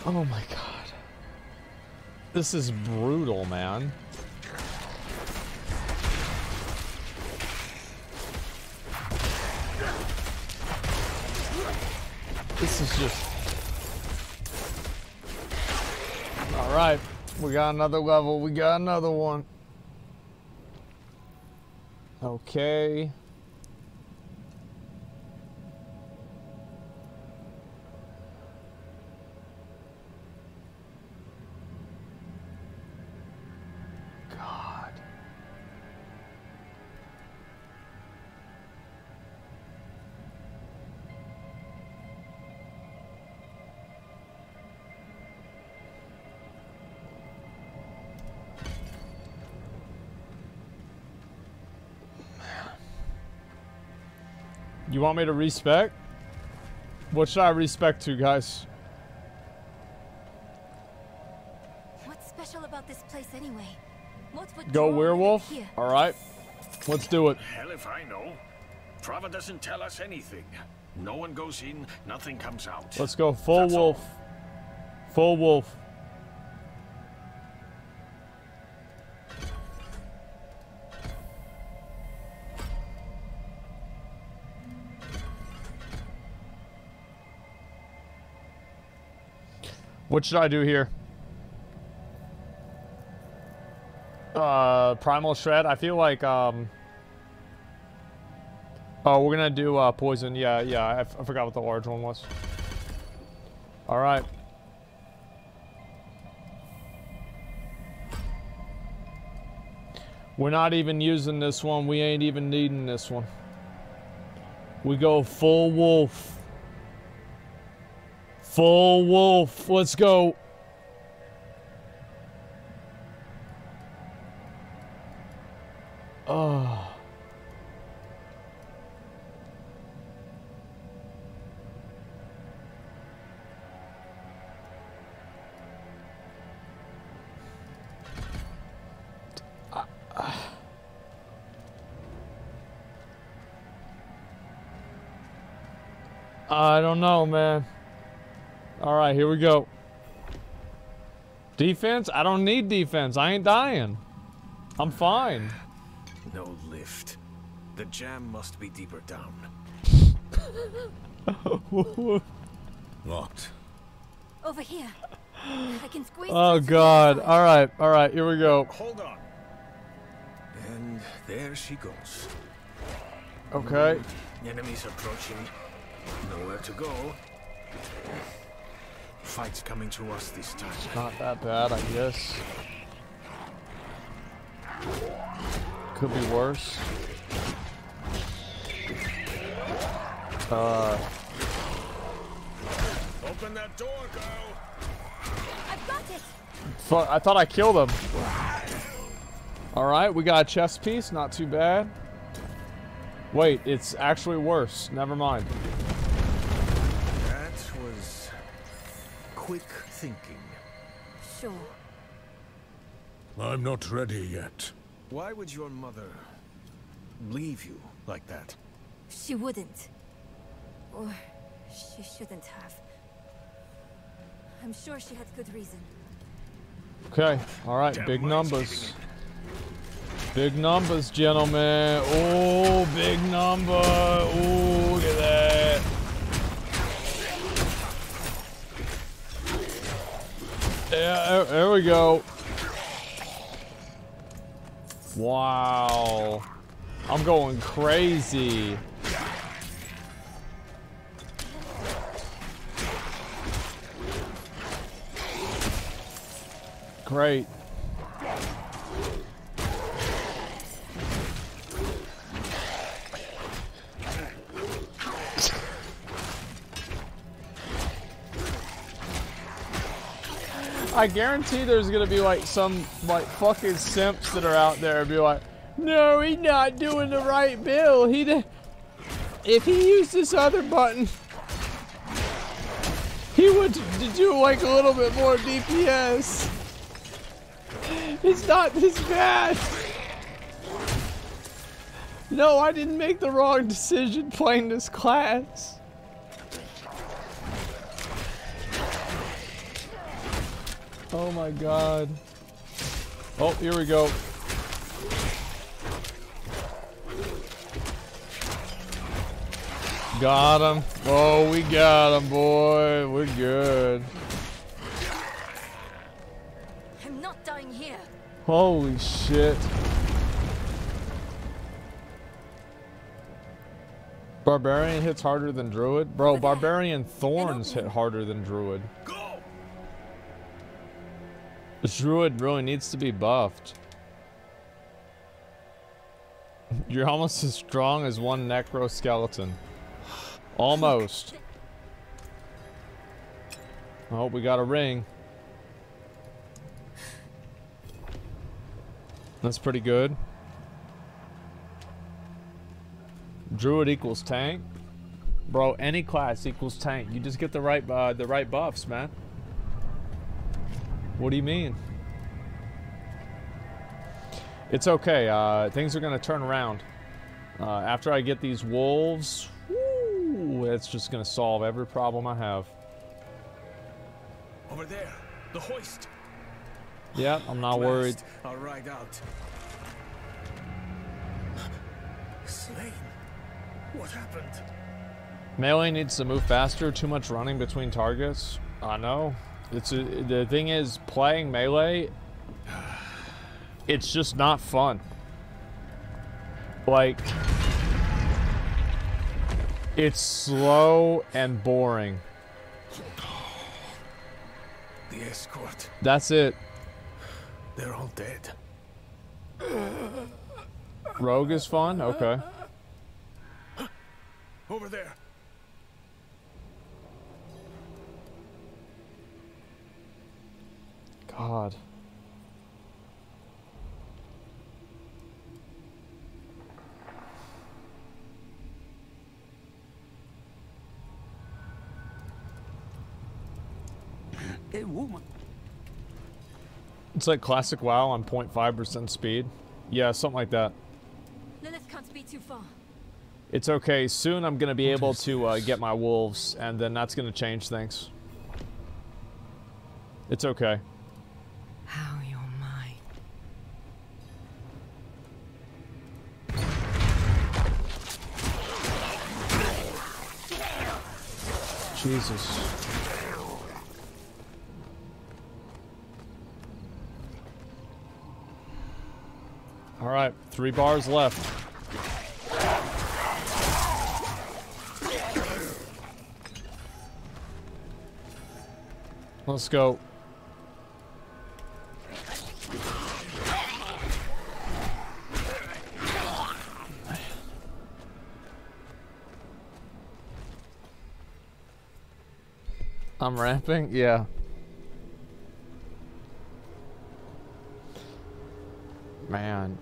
Oh my god. This is brutal, man. This is just... Alright, we got another level. We got another one. Okay. God. You want me to respec? What should I respec to, guys? What's special about this place anyway? What would go werewolf? Alright. Let's do it. Hell if I know. Prava doesn't tell us anything. No one goes in, nothing comes out. Let's go full That's wolf. All. Full wolf. What should I do here? Uh, primal shred. I feel like um. Oh, we're gonna do uh, poison. Yeah, yeah. I, f I forgot what the large one was. All right. We're not even using this one. We ain't even needing this one. We go full wolf. Full wolf, let's go. Oh. Uh, uh. I don't know, man. All right, here we go. Defense? I don't need defense. I ain't dying. I'm fine. No lift. The jam must be deeper down. Locked. Over here. I can squeeze. Oh God! All right, all right. Here we go. Hold on. And there she goes. Okay. Enemies approaching. Nowhere to go. Fight's coming to us this time. It's not that bad, I guess. Could be worse. Uh. Open that door, girl. I've got it. Fuck! I thought I killed him. All right, we got a chest piece. Not too bad. Wait, it's actually worse. Never mind. Quick thinking. Sure. I'm not ready yet. Why would your mother leave you like that? She wouldn't. Or she shouldn't have. I'm sure she had good reason. Okay. All right. Damn, big numbers. Big numbers, gentlemen. Oh, big number. Oh, look at that. Yeah, there we go. Wow. I'm going crazy. Great. I guarantee there's gonna be like some like fucking simps that are out there and be like, no, he's not doing the right build. He did. If he used this other button, he would do like a little bit more D P S. It's not this bad. No, I didn't make the wrong decision playing this class. Oh my God. Oh, here we go. Got him. Oh, we got him, boy. We're good. I'm not dying here. Holy shit. Barbarian hits harder than Druid? Bro, Barbarian Thorns hit harder than Druid. Druid really needs to be buffed. You're almost as strong as one necro skeleton. Almost. Oh, we got a ring. That's pretty good. Druid equals tank. Bro, any class equals tank. You just get the right uh, the right buffs, man. What do you mean? It's okay. Uh, things are gonna turn around. Uh, after I get these wolves, woo, it's just gonna solve every problem I have. Over there, the hoist. Yeah, I'm not worried. I'll ride out. Slain. What happened? Melee needs to move faster. Too much running between targets. I know. It's a, the thing is playing melee. It's just not fun. Like, it's slow and boring. The escort. That's it. They're all dead. Rogue is fun? Okay. Over there. God. Hey, woman. It's like classic WoW on zero point five percent speed. Yeah, something like that. Lilith can't be too far. It's okay. Soon I'm going to be able to uh, get my wolves, and then that's going to change things. It's okay. How you're mine. Jesus. All right, three bars left. Let's go. I'm ramping? Yeah. Man.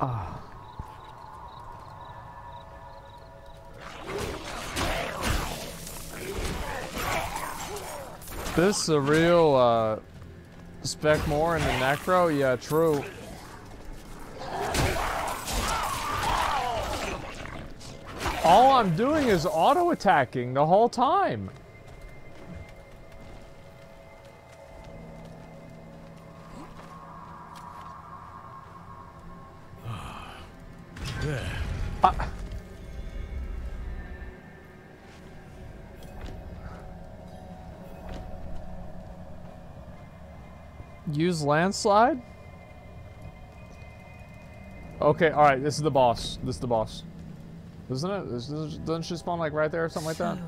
Ah. This is a real uh, spec more in the necro? Yeah, true. All I'm doing is auto attacking the whole time. Use landslide? Okay, alright, this is the boss. This is the boss. Isn't it? This is, doesn't she spawn like right there or something like that?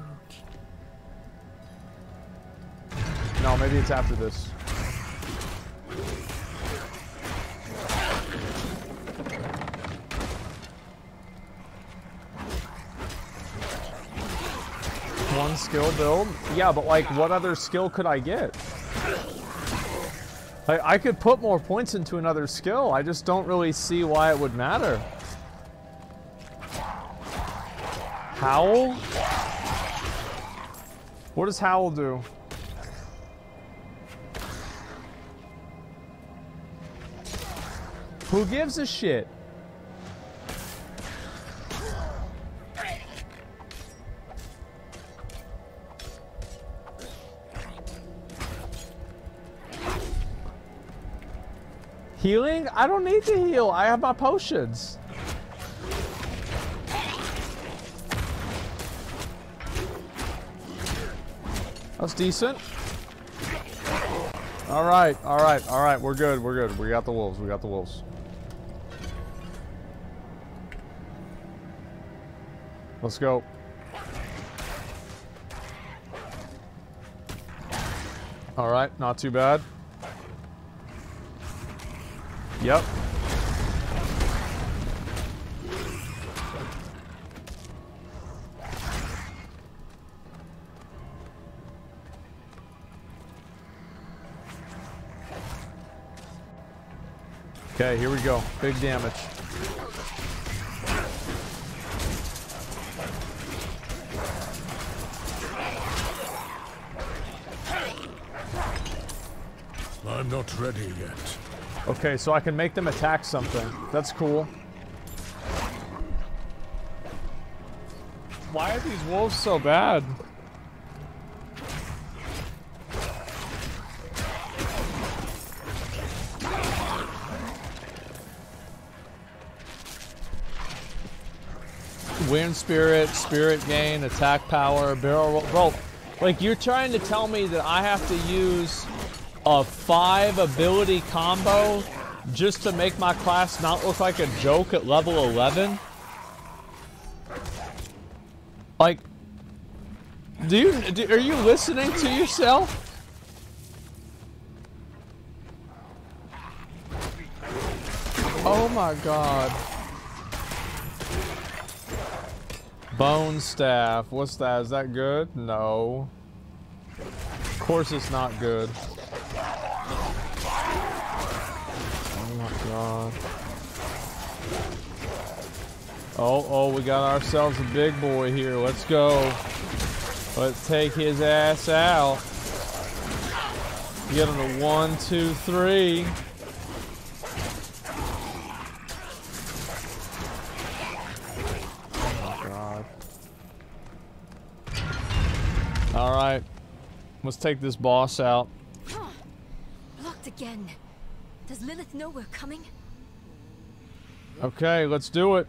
No, maybe it's after this. One skill build? Yeah, but like what other skill could I get? Like, I could put more points into another skill. I just don't really see why it would matter. Howl? What does Howl do? Who gives a shit? Healing? I don't need to heal. I have my potions. That's decent. All right, all right, all right. We're good, we're good. We got the wolves, we got the wolves. Let's go. All right, not too bad. Yep. Okay, here we go. Big damage. I'm not ready yet. Okay, so I can make them attack something. That's cool. Why are these wolves so bad? Wind spirit, spirit gain, attack power, barrel roll. Bro, like you're trying to tell me that I have to use a five ability combo just to make my class not look like a joke at level eleven? Like, do you, do, are you listening to yourself? Oh my god. Bone staff, what's that? Is that good? No. Of course it's not good. Oh my god. Oh, oh, we got ourselves a big boy here. Let's go. Let's take his ass out. Get him to one, two, three. All right, let's take this boss out. Huh. Locked again. Does Lilith know we're coming? Okay, let's do it.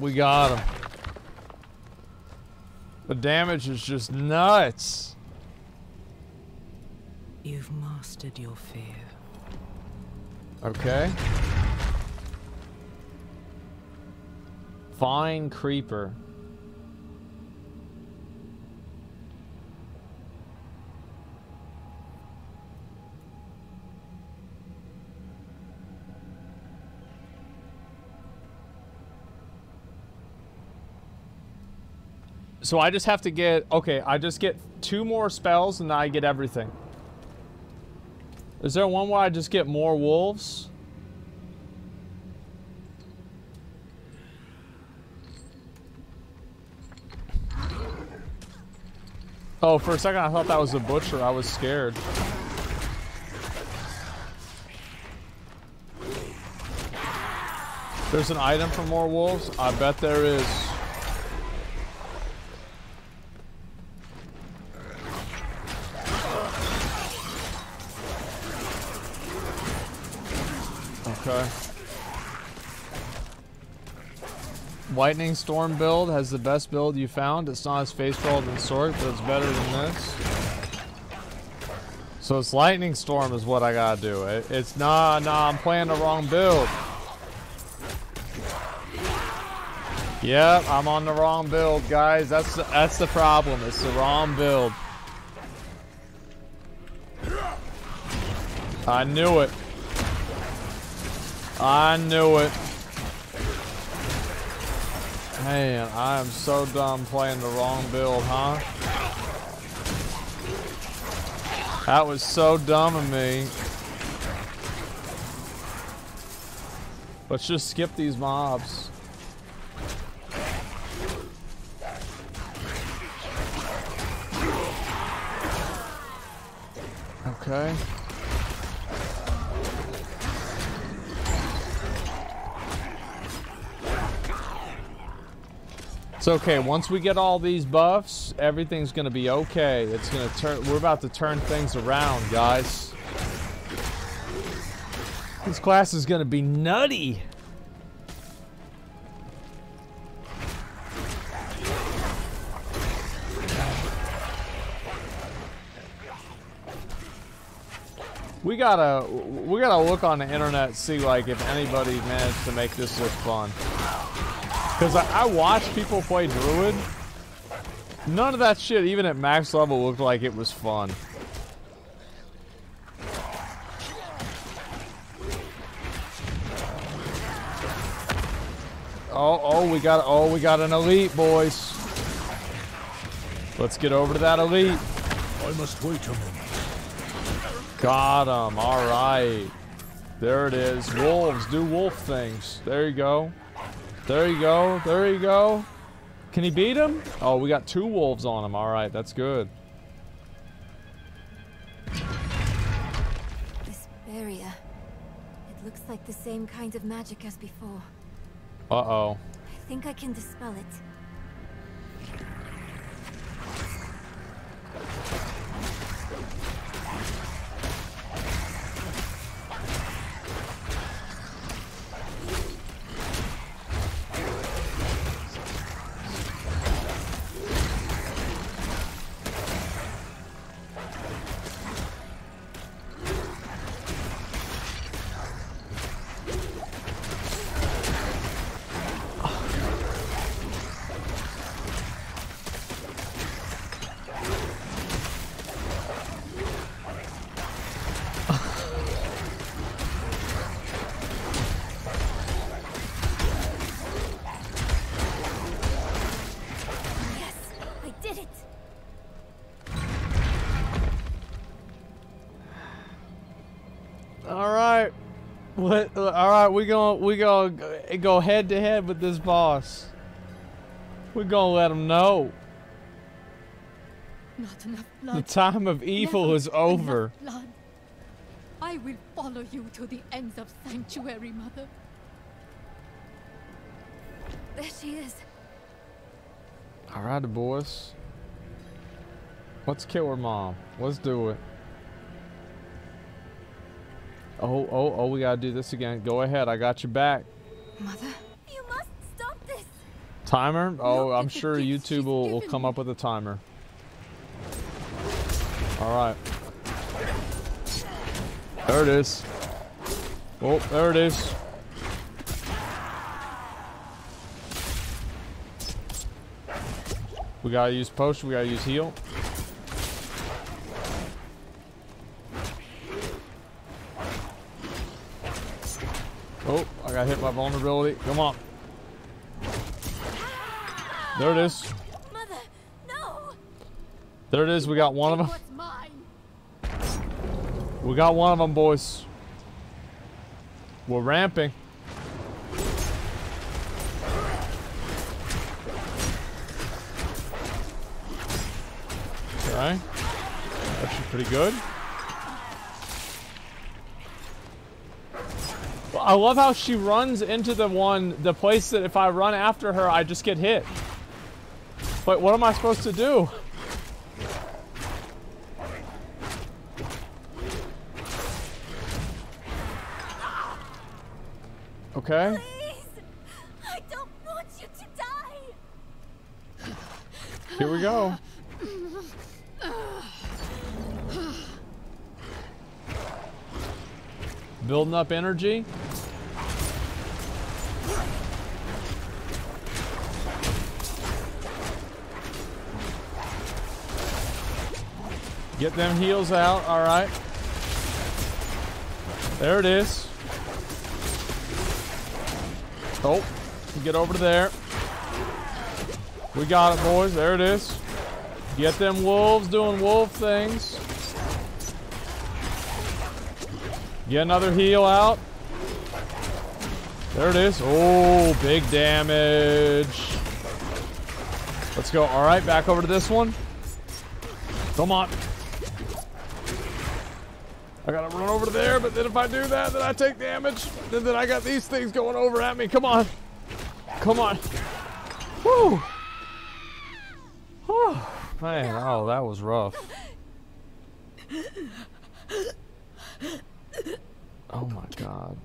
We got him. The damage is just nuts. You've mastered your fear. Okay. Vine Creeper. So I just have to get, okay, I just get two more spells and I get everything. Is there one where I just get more wolves? Oh, for a second I thought that was a butcher. I was scared. There's an item for more wolves? I bet there is. Okay. Lightning Storm build has the best build you found. It's not as face rolled and sword, but it's better than this. So it's Lightning Storm is what I gotta do. It, it's nah, nah, I'm playing the wrong build. Yep, I'm on the wrong build, guys. That's the, that's the problem. It's the wrong build. I knew it. I knew it. Man, I am so dumb playing the wrong build, huh? That was so dumb of me. Let's just skip these mobs. Okay. It's okay, once we get all these buffs, everything's gonna be okay. It's gonna turn, we're about to turn things around, guys. This class is gonna be nutty. We gotta, we gotta look on the internet, see like if anybody managed to make this look fun. Cause I, I watched people play Druid. None of that shit, even at max level, looked like it was fun. Oh, oh, we got, oh, we got an elite, boys. Let's get over to that elite. I must wait a moment. Got him. All right. There it is. Wolves do wolf things. There you go. There you go. There you go. Can he beat him? Oh, we got two wolves on him. All right, that's good. This barrier. It looks like the same kind of magic as before. Uh-oh. I think I can dispel it. What, all right, we gonna we gonna go head to head with this boss. We're gonna let him know. Not enough blood. The time of evil Never is over. Blood. I will follow you to the ends of Sanctuary, Mother. There she is. All right, boys. Let's kill her mom. Let's do it. Oh, oh, oh, we gotta do this again. Go ahead, I got your back. Mother? You must stop this! Timer? Oh, no, I'm sure YouTube will, will come up with a timer. Alright. There it is. Oh, there it is. We gotta use potion, we gotta use heal. Oh, I got hit by vulnerability. Come on. There it is. Mother, no. There it is. We got one of them. We got one of them, boys. We're ramping. Okay. Actually pretty good. I love how she runs into the one, the place that if I run after her, I just get hit. But what am I supposed to do? Okay. Please. I don't want you to die. Here we go. Building up energy. Get them heals out, all right. There it is. Oh, get over to there. We got it, boys, there it is. Get them wolves doing wolf things. Get another heal out. There it is. Oh, big damage. Let's go, all right, back over to this one. Come on. I gotta run over to there, but then if I do that, then I take damage. Then, then I got these things going over at me. Come on. Come on. Woo. Whew. Man, oh, that was rough. Oh my god.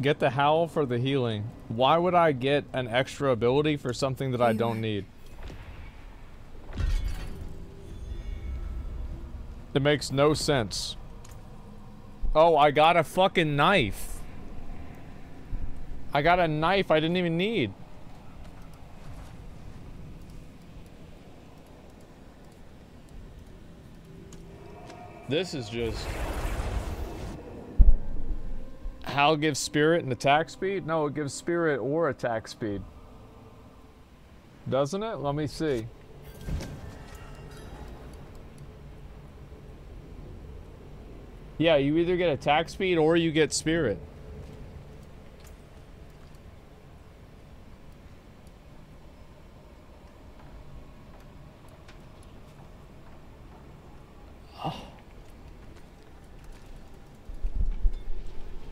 Get the Howl for the healing. Why would I get an extra ability for something that I don't need? It makes no sense. Oh, I got a fucking knife. I got a knife I didn't even need. This is just... Howl gives spirit and attack speed? No, it gives spirit or attack speed. Doesn't it? Let me see. Yeah, you either get attack speed or you get spirit.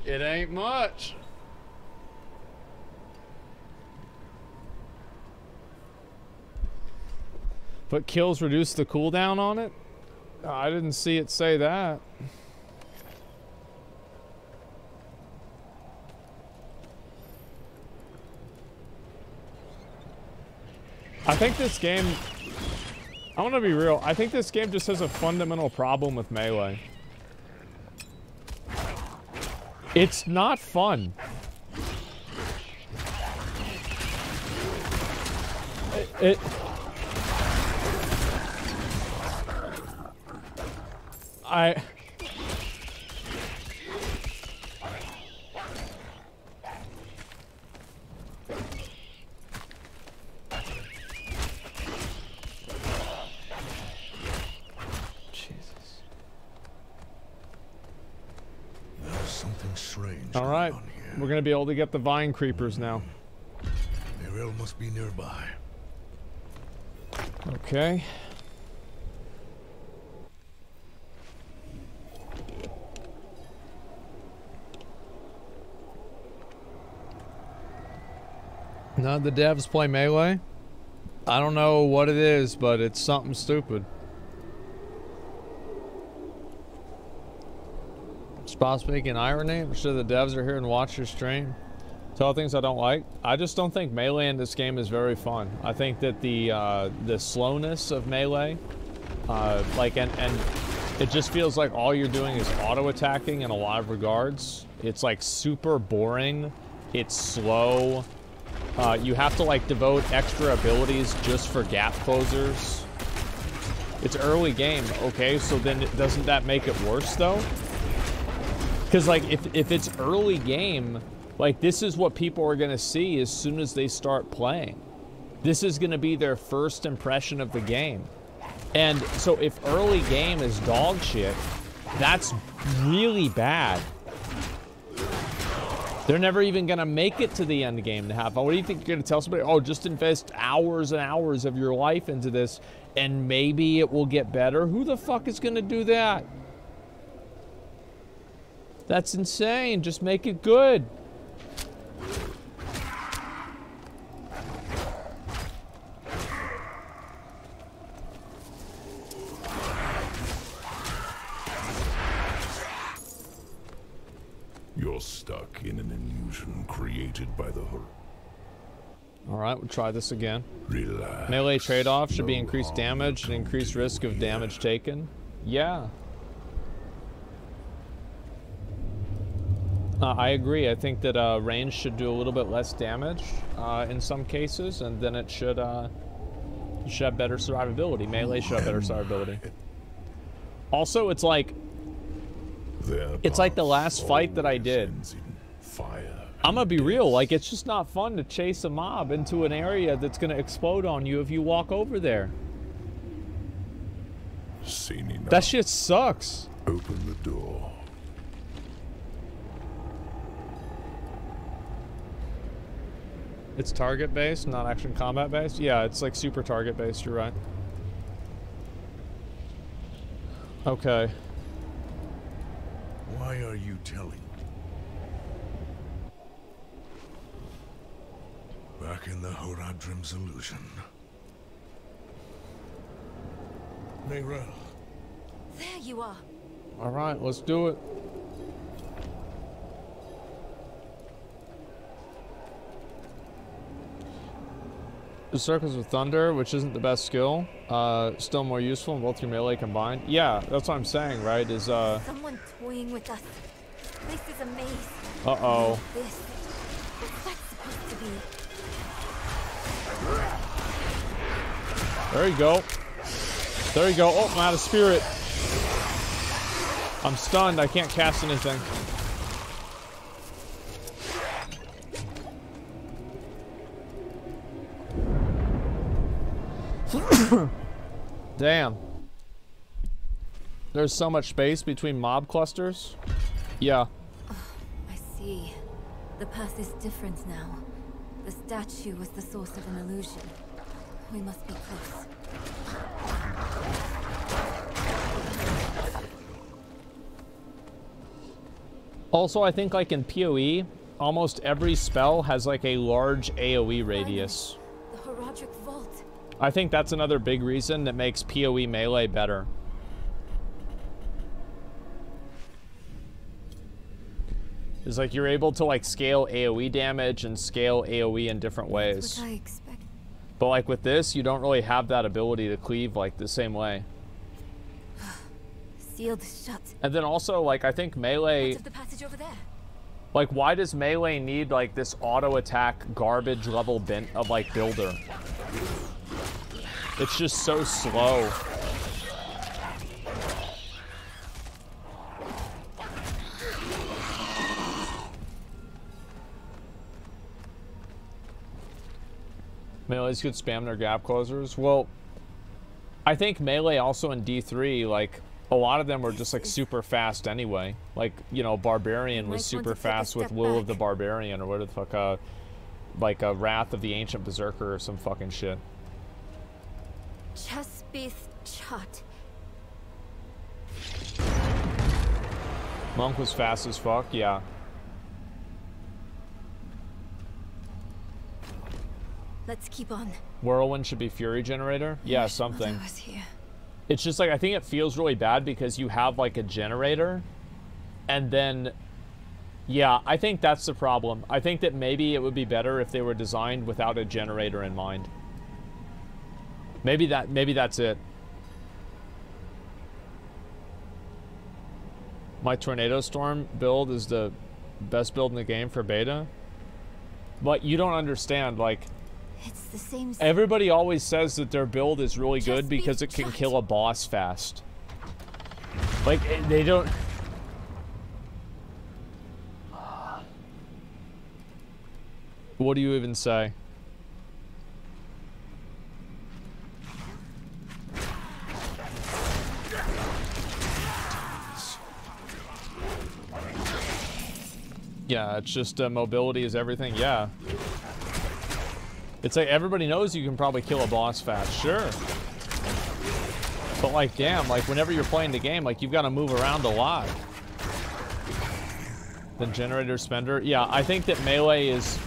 It ain't much. But kills reduce the cooldown on it? I didn't see it say that. I think this game, I'm gonna be real, I think this game just has a fundamental problem with Melee. It's not fun. It, it I Alright, we're going to be able to get the Vine Creepers now. They will must be nearby. Okay. None of the devs play Melee. I don't know what it is, but it's something stupid. Bob speaking irony. I'm sure the devs are here and watch your stream. Tell things I don't like. I just don't think Melee in this game is very fun. I think that the uh, the slowness of Melee, uh, like, and, and it just feels like all you're doing is auto-attacking in a lot of regards. It's like super boring. It's slow. Uh, you have to like devote extra abilities just for gap closers. It's early game, okay? So then it, doesn't that make it worse though? Because, like, if, if it's early game, like, this is what people are going to see as soon as they start playing. This is going to be their first impression of the game. And so if early game is dog shit, that's really bad. They're never even going to make it to the end game to have fun. What do you think you're going to tell somebody? Oh, just invest hours and hours of your life into this, and maybe it will get better. Who the fuck is going to do that? That's insane. Just make it good. You're stuck in an illusion created by the Hurricane. All right, we'll try this again. Relax. Melee trade-off should no be increased damage and increased risk of damage yeah. taken. Yeah. Uh, I agree. I think that uh, range should do a little bit less damage uh, in some cases, and then it should uh, should have better survivability. Melee should have better survivability. Also, it's like it's like the last fight that I did. I'm gonna be real. Like, it's just not fun to chase a mob into an area that's gonna explode on you if you walk over there. That shit sucks. Open the door. It's target-based, not action combat-based. Yeah, it's like super target-based, you're right. Okay. Why are you telling? Back in the Horadrim's illusion. Nerel, There you are. All right, let's do it. The circles with thunder, which isn't the best skill, uh, still more useful in both your melee combined. Yeah, that's what I'm saying, right? Is uh. Someone toying with us. This is a maze. Uh oh. This. What's that supposed to be? There you go. There you go. Oh, I'm out of spirit. I'm stunned. I can't cast anything. Damn. There's so much space between mob clusters. Yeah. Oh, I see. The path is different now. The statue was the source of an illusion. We must be close. Also, I think like in PoE, almost every spell has like a large A O E radius. The Horadrim vault. I think that's another big reason that makes PoE melee better. It's like you're able to like scale A O E damage and scale A O E in different ways. That's what I expect. But like with this, you don't really have that ability to cleave like the same way. Sealed shut. And then also like I think melee. The passage over there? Like why does melee need like this auto attack garbage level bent of like builder? It's just so slow. Melees could spam their gap closers. Well, I think melee also in D three, like, a lot of them were just, like, super fast anyway. Like, you know, Barbarian was super fast with Will of the Barbarian or whatever the fuck, uh, like, uh, Wrath of the Ancient Berserker or some fucking shit. Chespith shot. Monk was fast as fuck, yeah. Let's keep on. Whirlwind should be Fury Generator? Yeah, something. Here. It's just like, I think it feels really bad because you have like a generator and then, yeah, I think that's the problem. I think that maybe it would be better if they were designed without a generator in mind. Maybe that, maybe that's it. My Tornado Storm build is the best build in the game for beta. But you don't understand, like, it's the same. Everybody always says that their build is really good because it can kill a boss fast. Like, they don't... What do you even say? Yeah, it's just uh, mobility is everything, yeah. It's like everybody knows you can probably kill a boss fast, sure. But like, damn, like whenever you're playing the game, like you've got to move around a lot. Then generator spender. Yeah, I think that melee is,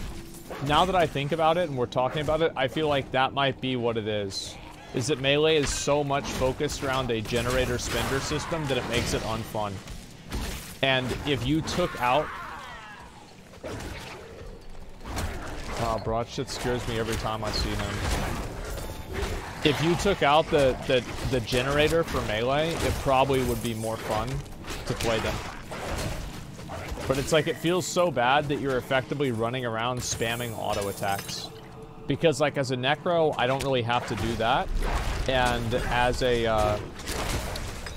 now that I think about it and we're talking about it, I feel like that might be what it is. Is that melee is so much focused around a generator spender system that it makes it unfun. And if you took out... Wow, Broad shit scares me every time I see him. If you took out the, the, the generator for melee, it probably would be more fun to play them. But it's like, it feels so bad that you're effectively running around spamming auto attacks. Because like as a necro, I don't really have to do that. And as a, uh,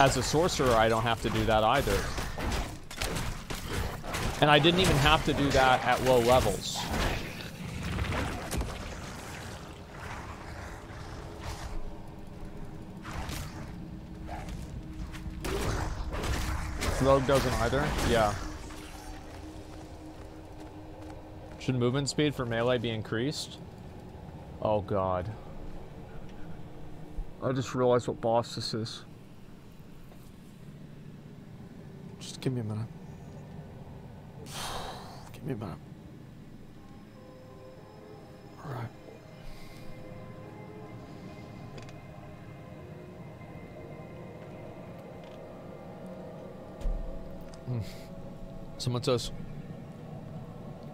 as a sorcerer, I don't have to do that either. And I didn't even have to do that at low levels. Rogue doesn't either? Yeah. Should movement speed for melee be increased? Oh god. I just realized what boss this is. Just give me a minute. Give me a minute. Alright. Someone says,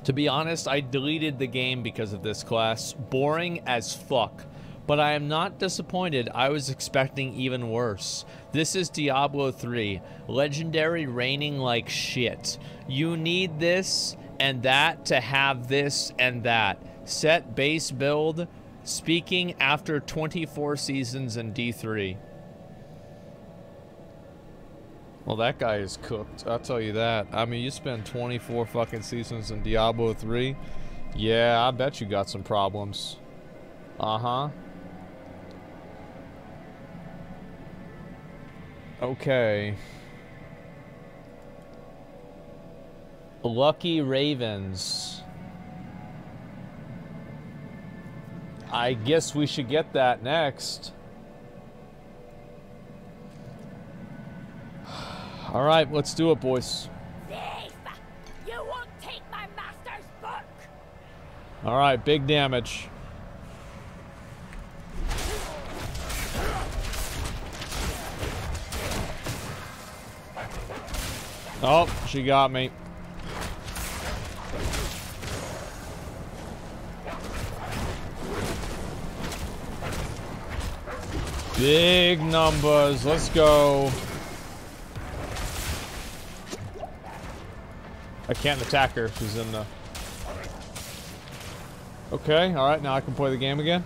to be honest, I deleted the game because of this class. Boring as fuck. But I am not disappointed. I was expecting even worse. This is Diablo three. Legendary raining like shit. You need this and that to have this and that. Set base build. Speaking after twenty-four seasons in D three. Well, that guy is cooked. I'll tell you that. I mean, you spend twenty-four fucking seasons in Diablo three. Yeah, I bet you got some problems. Uh-huh. Okay. Lucky Ravens. I guess we should get that next. All right, let's do it, boys. Thief! You won't take my master's book. All right, big damage. Oh, she got me. Big numbers. Let's go. I can't attack her. She's in the... Okay. All right. Now I can play the game again.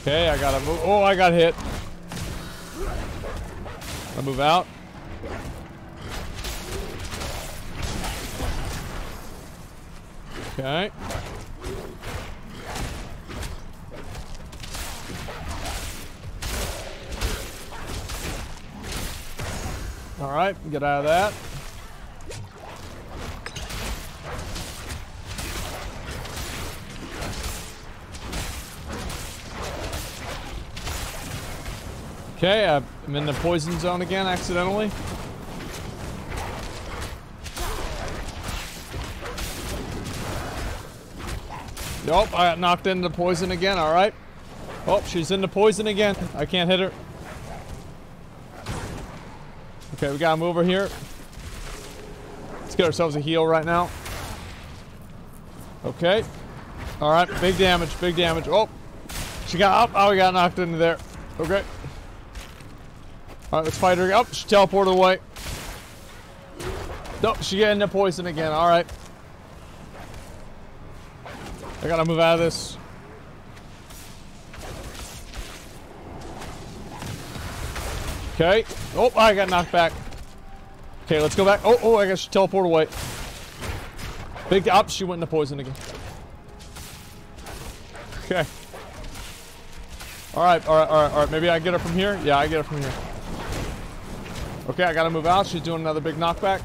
Okay. I gotta move. Oh, I got hit. I move out. Okay. All right, get out of that. Okay, I'm in the poison zone again accidentally. Nope, I got knocked into poison again, all right. Oh, she's into poison again. I can't hit her. Okay, we gotta move her here. Let's get ourselves a heal right now. Okay. All right, big damage, big damage. Oh, she got up. Oh, we got knocked into there. Okay. All right, let's fight her. Oh, she teleported away. Nope, she got into poison again, all right. I gotta move out of this. Okay. Oh, I got knocked back. Okay, let's go back. Oh, oh, I got she teleported away. Big up. She went into poison again. Okay. All right, all right, all right, all right. Maybe I get her from here. Yeah, I get her from here. Okay, I gotta move out. She's doing another big knockback.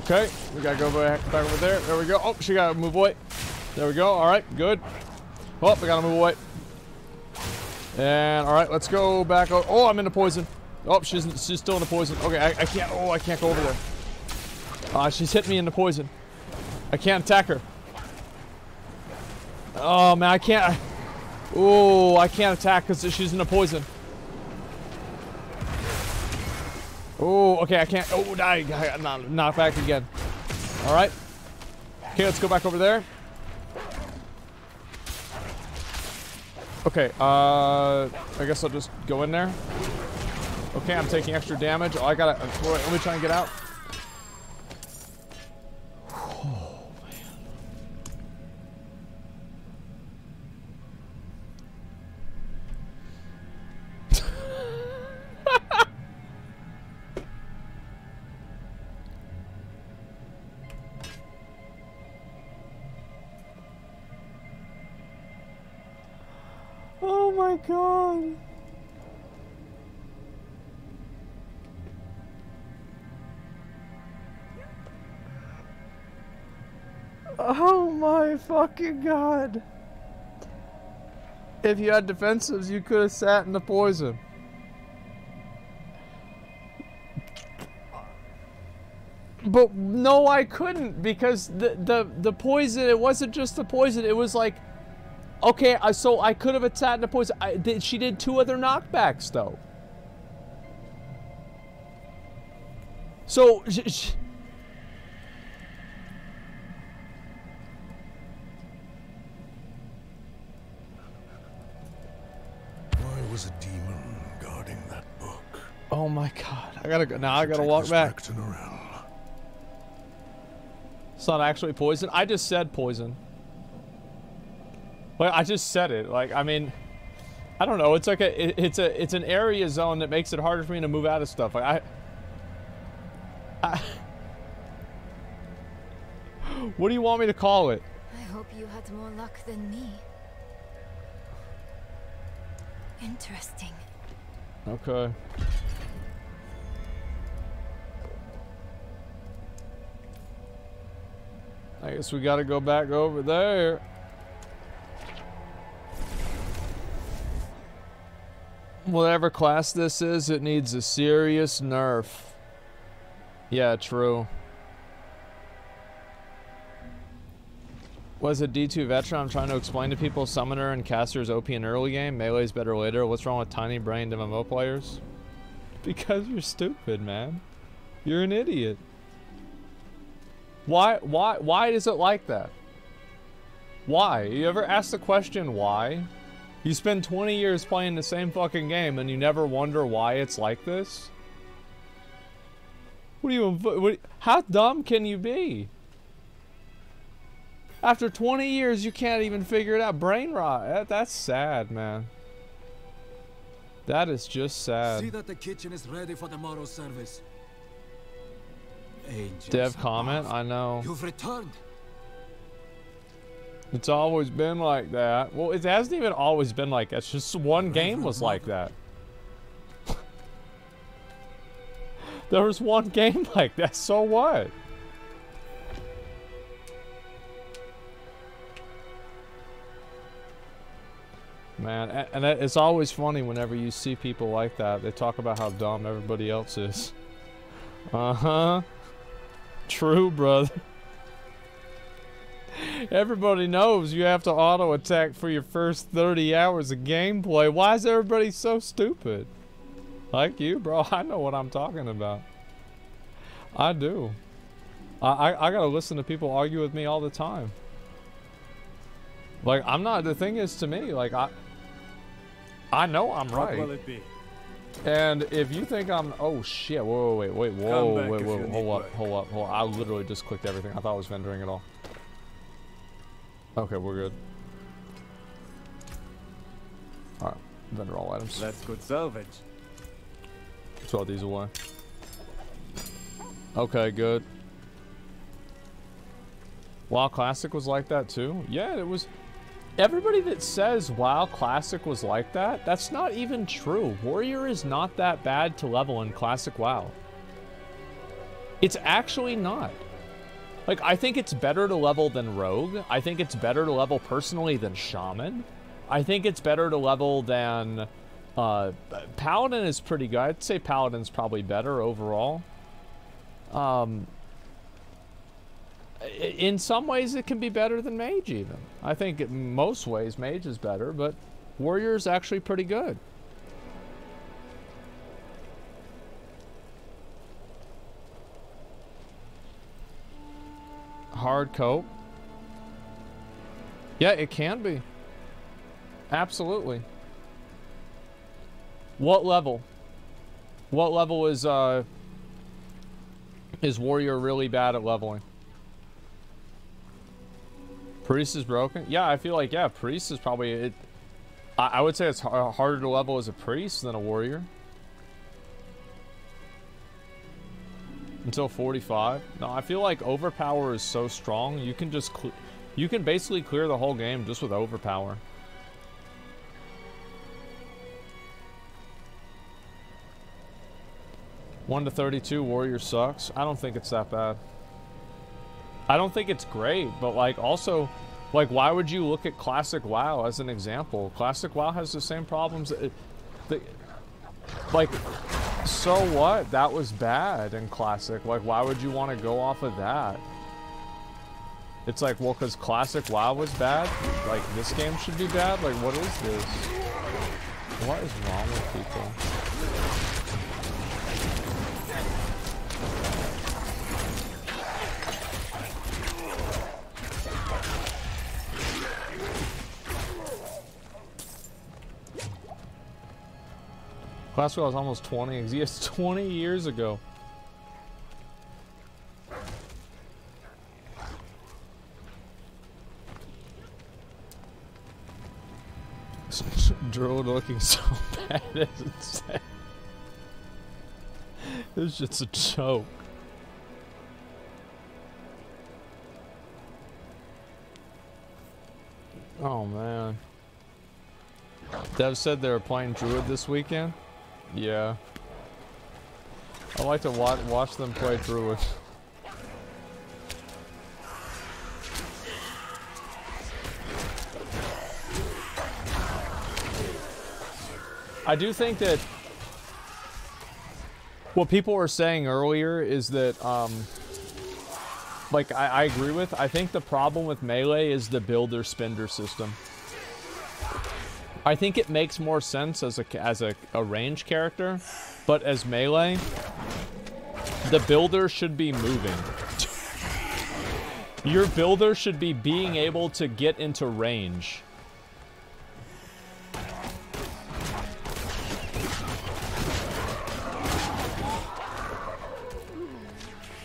Okay, we gotta go back, back over there. There we go. Oh, she gotta move away. There we go. All right, good. Oh, we gotta move away. And all right, let's go back. Oh, oh I'm into poison. Oh, she's she's still into poison. Okay, I, I can't. Oh, I can't go over there. Ah, uh, she's hit me into poison. I can't attack her. Oh man, I can't. Oh, I can't attack because she's into poison. Oh, okay, I can't. Oh, I got knocked, knocked back again. All right. Okay, let's go back over there. Okay, uh, I guess I'll just go in there. Okay, I'm taking extra damage. Oh, I gotta, wait, let me try and get out. Oh, man. Oh my god. Oh my fucking god. If you had defensives, you could have sat in the poison. But no, I couldn't because the the the poison, it wasn't just the poison, it was like Okay, I, so I could have attacked the poison. I, did, she did two other knockbacks, though. So... Sh sh Why was a demon guarding that book? Oh my god. I gotta go. Now I gotta walk back. back It's not actually poison. I just said poison. Like, I just said it. Like, I mean, I don't know. It's like a, it, it's a, it's an area zone that makes it harder for me to move out of stuff. Like, I, I, what do you want me to call it? I hope you had more luck than me. Interesting. Okay. I guess we got to go back over there. Whatever class this is, it needs a serious nerf. Yeah, true. Was a D two veteran. I'm trying to explain to people summoner and caster's O P in early game. Melee's better later. What's wrong with tiny brained M M O players? Because you're stupid, man. You're an idiot. Why why why is it like that? Why? You ever ask the question why? You spend twenty years playing the same fucking game and you never wonder why it's like this? What do you, what, how dumb can you be? After twenty years you can't even figure it out. Brain rot. That, that's sad, man. That is just sad. See that the kitchen is ready for tomorrow's service. Angels Dev comment, I know. You've returned. It's always been like that. Well, it hasn't even always been like that. It's just one game was like that. There was one game like that. So what? Man, and it's always funny whenever you see people like that. They talk about how dumb everybody else is. Uh-huh. True, brother. Everybody knows you have to auto attack for your first thirty hours of gameplay. Why is everybody so stupid? Like you, bro. I know what I'm talking about. I do. I, I, I gotta listen to people argue with me all the time. Like, I'm not, the thing is to me, like, I I know I'm right. What will it be? And if you think I'm, oh shit, whoa, wait, wait, whoa, wait, wait, whoa, whoa, hold up, hold up, hold up. I literally just clicked everything. I thought I was vendoring it all. Okay, we're good. Alright, vendor all items. That's good salvage. Throw these away. Okay, good. WoW Classic was like that too? Yeah, it was. Everybody that says WoW Classic was like that, that's not even true. Warrior is not that bad to level in Classic WoW. It's actually not. Like, I think it's better to level than Rogue. I think it's better to level personally than Shaman. I think it's better to level than... Uh, Paladin is pretty good. I'd say Paladin's probably better overall. Um, in some ways, it can be better than Mage, even. I think in most ways, Mage is better, but Warrior's actually pretty good. Hard cope. Yeah, it can be. Absolutely. What level? What level is uh is Warrior really bad at leveling? Priest is broken? Yeah, I feel like yeah, Priest is probably it. I, I would say it's h- harder to level as a Priest than a Warrior. Until forty-five. No, I feel like Overpower is so strong. You can just, you can basically clear the whole game just with Overpower. one to thirty-two, Warrior sucks. I don't think it's that bad. I don't think it's great, but like also, like why would you look at Classic WoW as an example? Classic WoW has the same problems. That it, that, like. So what? That was bad in Classic. Like, why would you want to go off of that? It's like, well, because classic WoW was bad, like this game should be bad. Like, what is this? What is wrong with people? Classic WoW was almost twenty. Yes, twenty years ago. Druid looking so bad as it's sad. This shit's a joke. Oh man. Dev said they were playing Druid this weekend? Yeah. I like to watch, watch them play Druid. I do think that what people were saying earlier is that, um, like, I, I agree with. I think the problem with Melee is the builder-spender system. I think it makes more sense as a, as a, a range character, but as Melee, the builder should be moving. Your builder should be being able to get into range.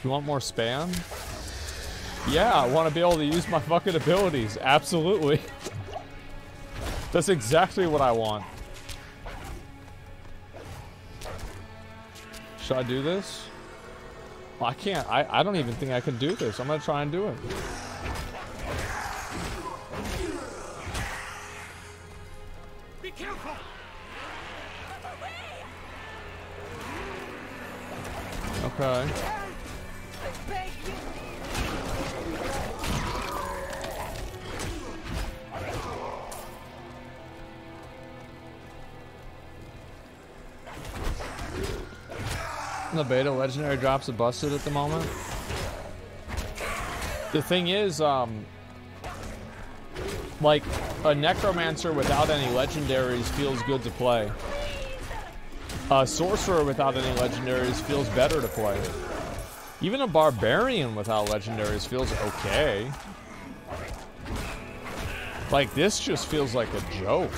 You want more spam? Yeah, I want to be able to use my fucking abilities. Absolutely. That's exactly what I want. Should I do this? Well, I can't. I, I don't even think I can do this. I'm going to try and do it. Be careful! Okay. The beta legendary drops are busted at the moment. The thing is, um, like a necromancer without any legendaries feels good to play. A sorcerer without any legendaries feels better to play. Even a barbarian without legendaries feels okay. Like this just feels like a joke.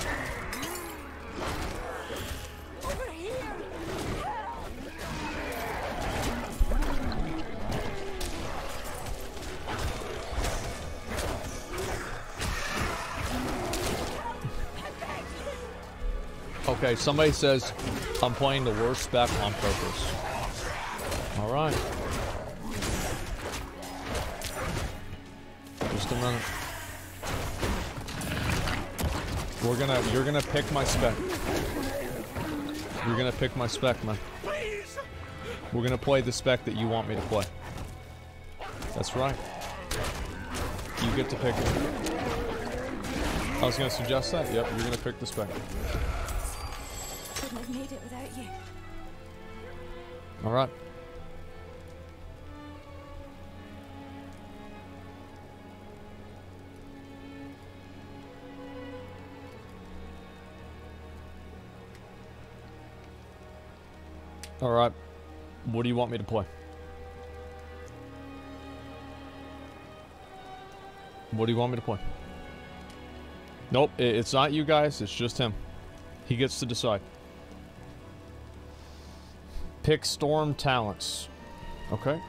Okay, somebody says I'm playing the worst spec on purpose. All right. Just a minute. We're gonna, you're gonna pick my spec. You're gonna pick my spec, man. We're gonna play the spec that you want me to play. That's right. You get to pick it. I was gonna suggest that. Yep, you're gonna pick the spec. I've made it without you. All right. All right. What do you want me to play? What do you want me to play? Nope, it's not you guys. It's just him. He gets to decide. Pick Storm Talents. Okay.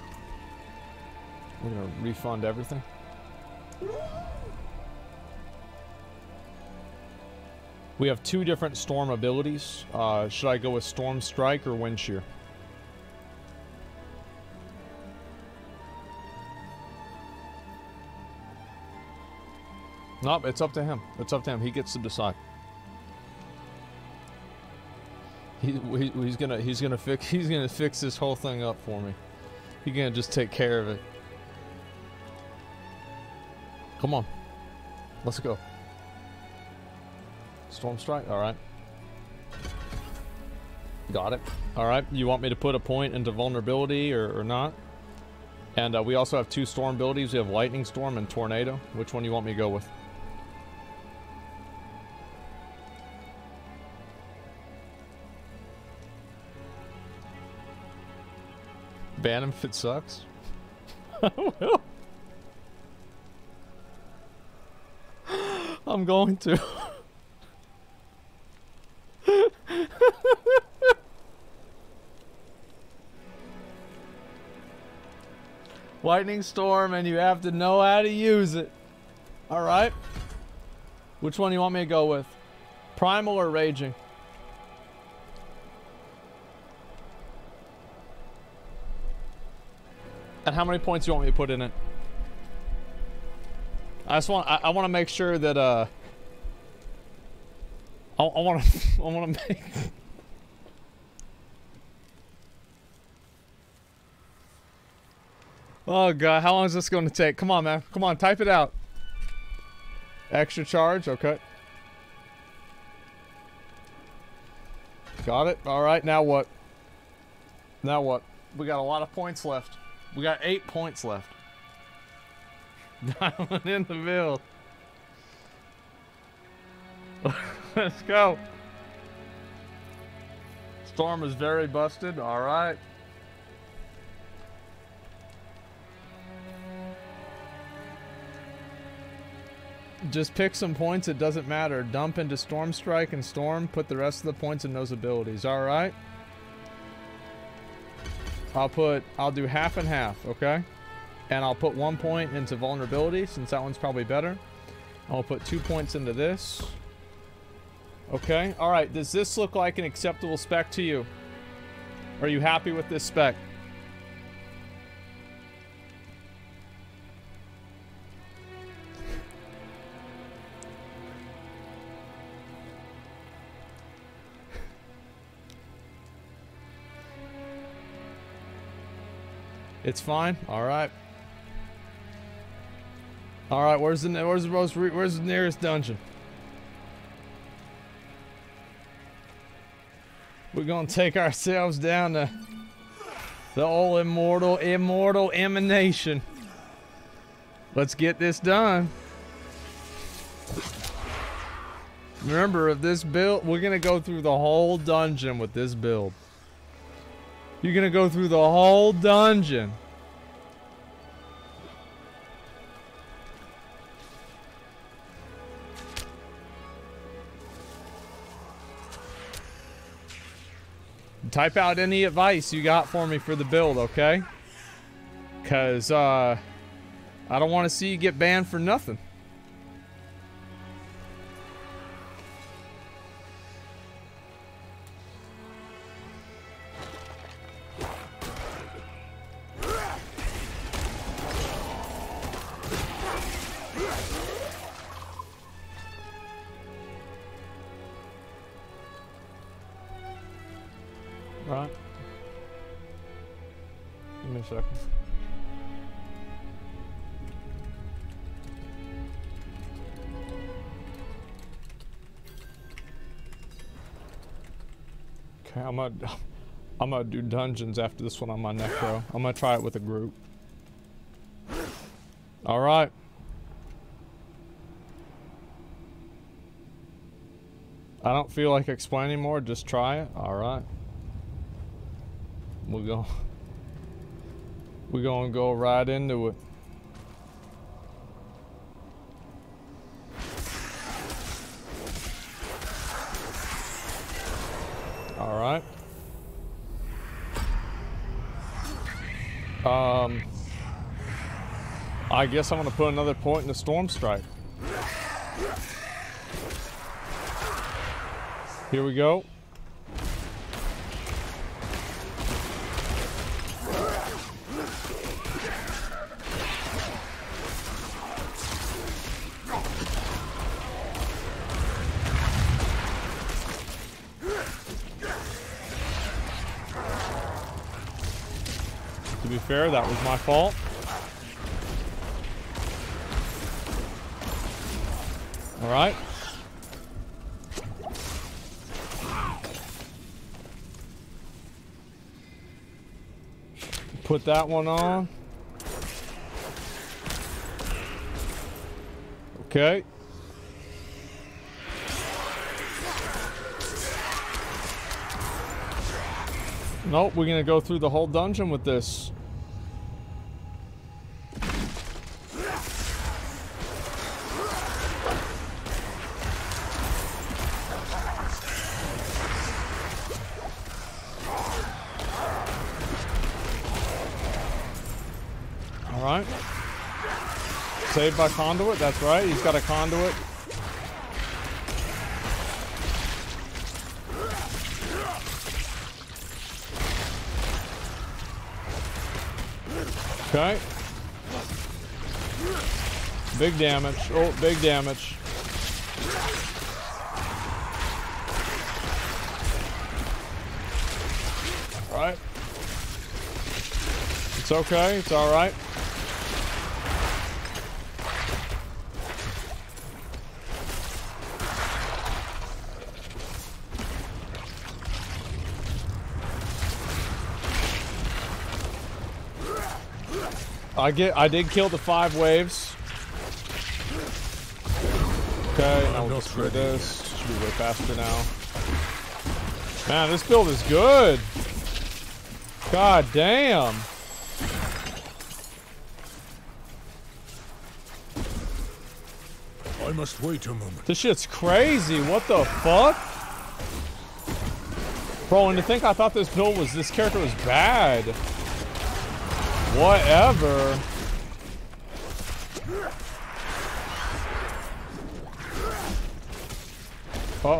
We're gonna refund everything. We have two different Storm abilities. Uh, should I go with Stormstrike or Wind Shear? Nope, it's up to him. It's up to him. He gets to decide. He, he, he's gonna he's gonna fix he's gonna fix this whole thing up for me. He's gonna just take care of it. Come on, let's go. Stormstrike. All right, got it. All right, you want me to put a point into vulnerability or, or not? And uh, we also have two storm abilities. We have Lightning Storm and Tornado. Which one do you want me to go with? Ban him if it sucks. I will. I'm going to. Lightning Storm, and you have to know how to use it. All right. Which one do you want me to go with? Primal or Raging? And how many points do you want me to put in it? I just want, I, I want to make sure that, uh, I, I want to, I want to make... Oh god, how long is this going to take? Come on, man. Come on, type it out. Extra charge, okay. Got it. Alright, now what? Now what? We got a lot of points left. We got eight points left. Dialing in the build. Let's go. Storm is very busted, alright. Just pick some points, it doesn't matter. Dump into Stormstrike and Storm, put the rest of the points in those abilities. All right. I'll put, I'll do half and half, okay? And I'll put one point into Vulnerability, since that one's probably better. I'll put two points into this. Okay, all right, does this look like an acceptable spec to you? Are you happy with this spec? It's fine. All right. All right. Where's the where's the most where's the nearest dungeon? We're gonna take ourselves down to the old immortal immortal emanation. Let's get this done. Remember, if this build, we're gonna go through the whole dungeon with this build. You're gonna go through the whole dungeon. Type out any advice you got for me for the build, okay? Cause uh, I don't want to see you get banned for nothing. I'm gonna, I'm gonna do dungeons after this one on my necro. I'm gonna try it with a group. All right. I don't feel like explaining more. Just try it. All right. We'll go. We're gonna go right into it. All right. Um, I guess I'm gonna put another point in the Stormstrike. Here we go. Fair, that was my fault. All right. Put that one on. Okay. Nope, we're gonna go through the whole dungeon with this. Alright. Saved by conduit, that's right, he's got a conduit. Okay. Big damage. Oh, big damage. Alright. It's okay, it's alright. I get. I did kill the five waves. Okay, and I'll just throw this. Should be way faster now. Man, this build is good. God damn. I must wait a moment. This shit's crazy. What the fuck, bro? And to think I thought this build was this character was bad. Whatever. Uh-oh, uh-oh,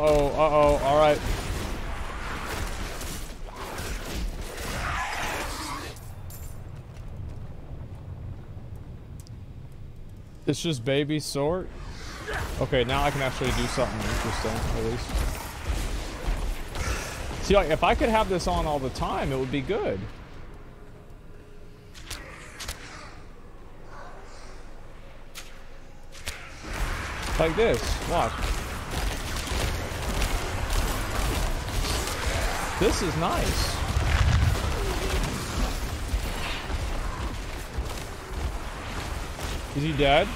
all right. It's just baby sword. Okay, now I can actually do something interesting, at least. See, like, if I could have this on all the time, it would be good. Like this, watch. This is nice. Is he dead?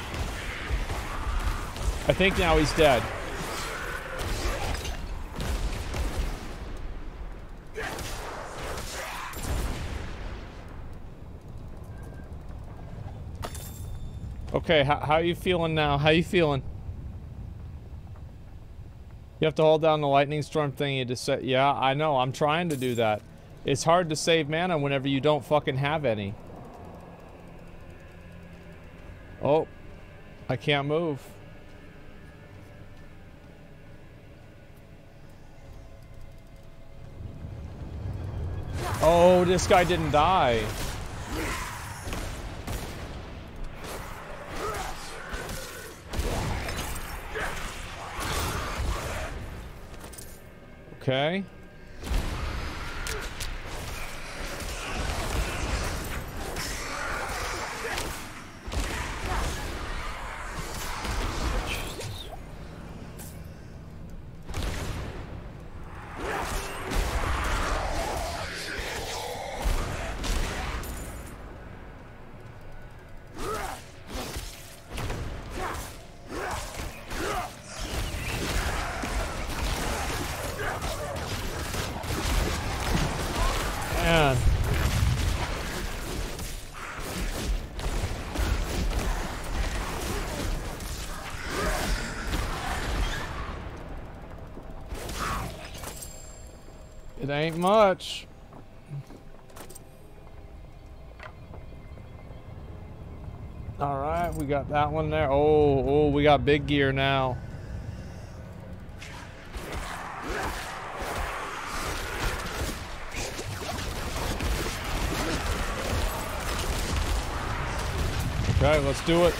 I think now he's dead. Okay, how, how are you feeling now? How are you feeling? You have to hold down the lightning storm thingy to set. Yeah, I know. I'm trying to do that. It's hard to save mana whenever you don't fucking have any. Oh, I can't move. Oh, this guy didn't die. Okay. It ain't much. All right, we got that one there. Oh, oh, we got big gear now. Okay, let's do it.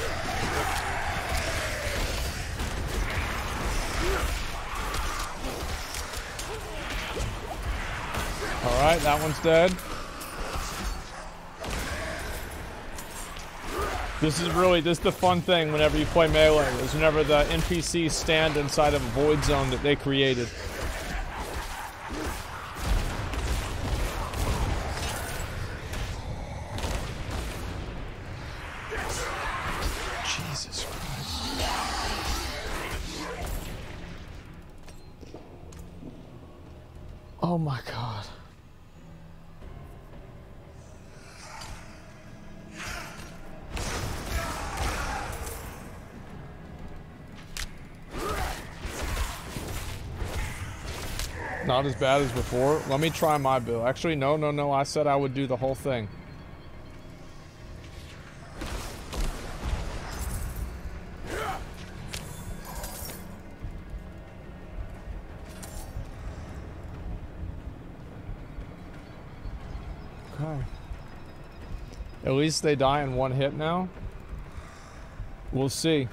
Alright, that one's dead. This is really, this is the fun thing whenever you play Melee, is whenever the N P Cs stand inside of a void zone that they created. Jesus Christ. Oh my God. Not as bad as before. Let me try my build. Actually, no, no, no. I said I would do the whole thing. Okay. At least they die in one hit now. We'll see.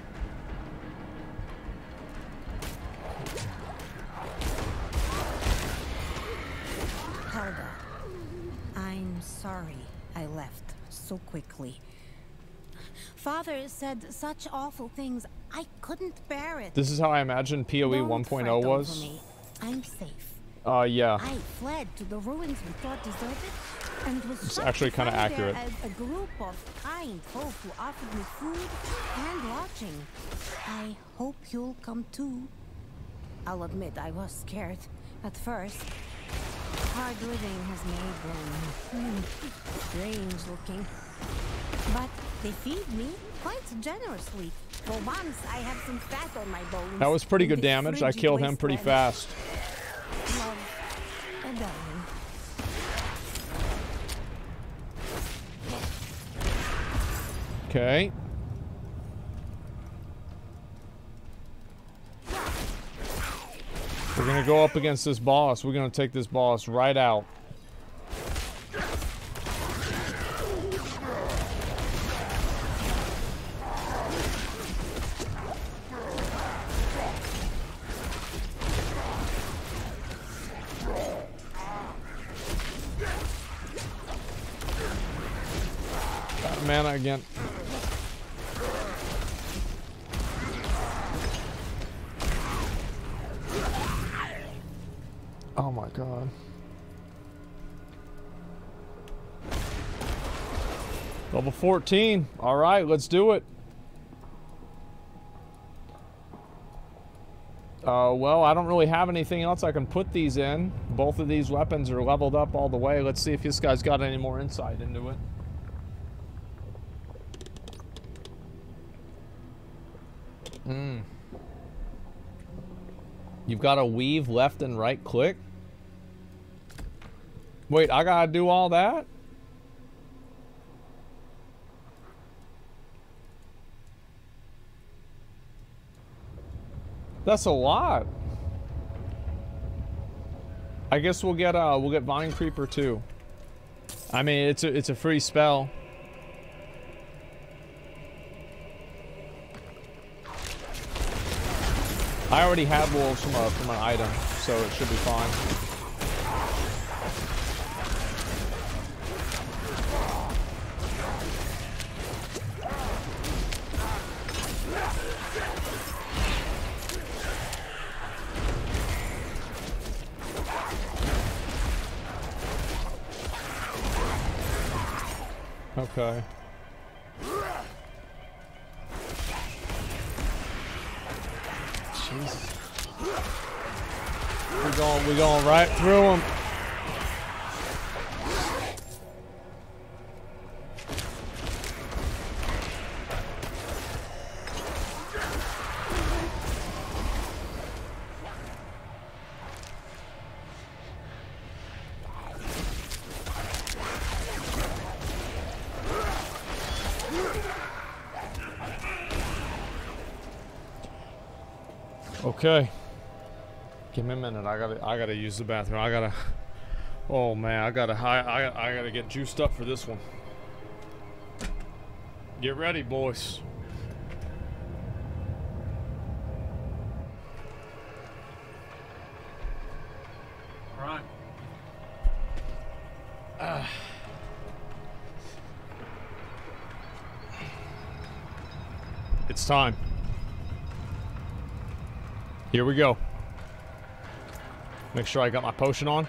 Quickly. Father said such awful things. I couldn't bear it. This is how I imagined P O E one point oh was. Me. I'm safe. Uh, yeah. I fled to the ruins we thought deserted, and was it's actually kind of accurate. As a group of kind folk who offered me food and lodging. I hope you'll come too. I'll admit I was scared at first. Hard living has made them strange looking. But they feed me quite generously. For once, I have some fat on my bones. That was pretty good damage. I killed him pretty fast. Love and dying. Okay. We're gonna go up against this boss. We're gonna take this boss right out. Mana again. Oh my God. Level fourteen. All right, let's do it. Uh, well, I don't really have anything else I can put these in. Both of these weapons are leveled up all the way. Let's see if this guy's got any more insight into it. Mm. You've got to weave left and right click. Wait, I gotta do all that? That's a lot. I guess we'll get uh we'll get Vine Creeper too. I mean, it's a it's a free spell. I already had wolves from, a, from an item, so it should be fine. Okay. We're going, we're going right through him. Okay. Give me a minute. I gotta. I gotta use the bathroom. I gotta. Oh man. I gotta. I. I, I gotta get juiced up for this one. Get ready, boys. All right. Uh. It's time. Here we go. Make sure I got my potion on.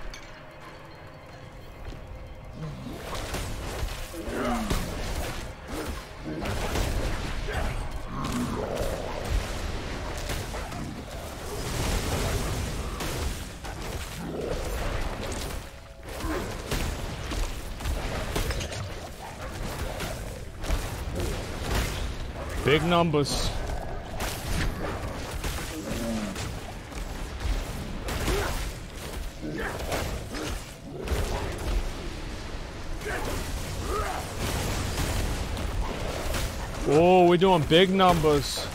Big numbers. Oh, we're doing big numbers.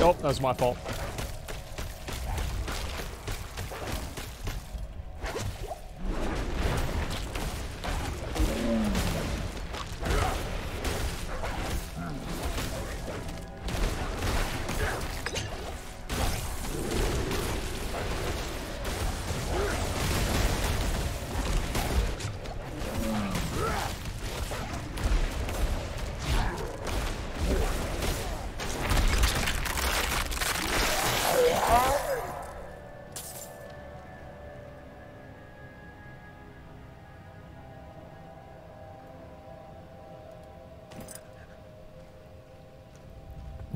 Oh, that was my fault.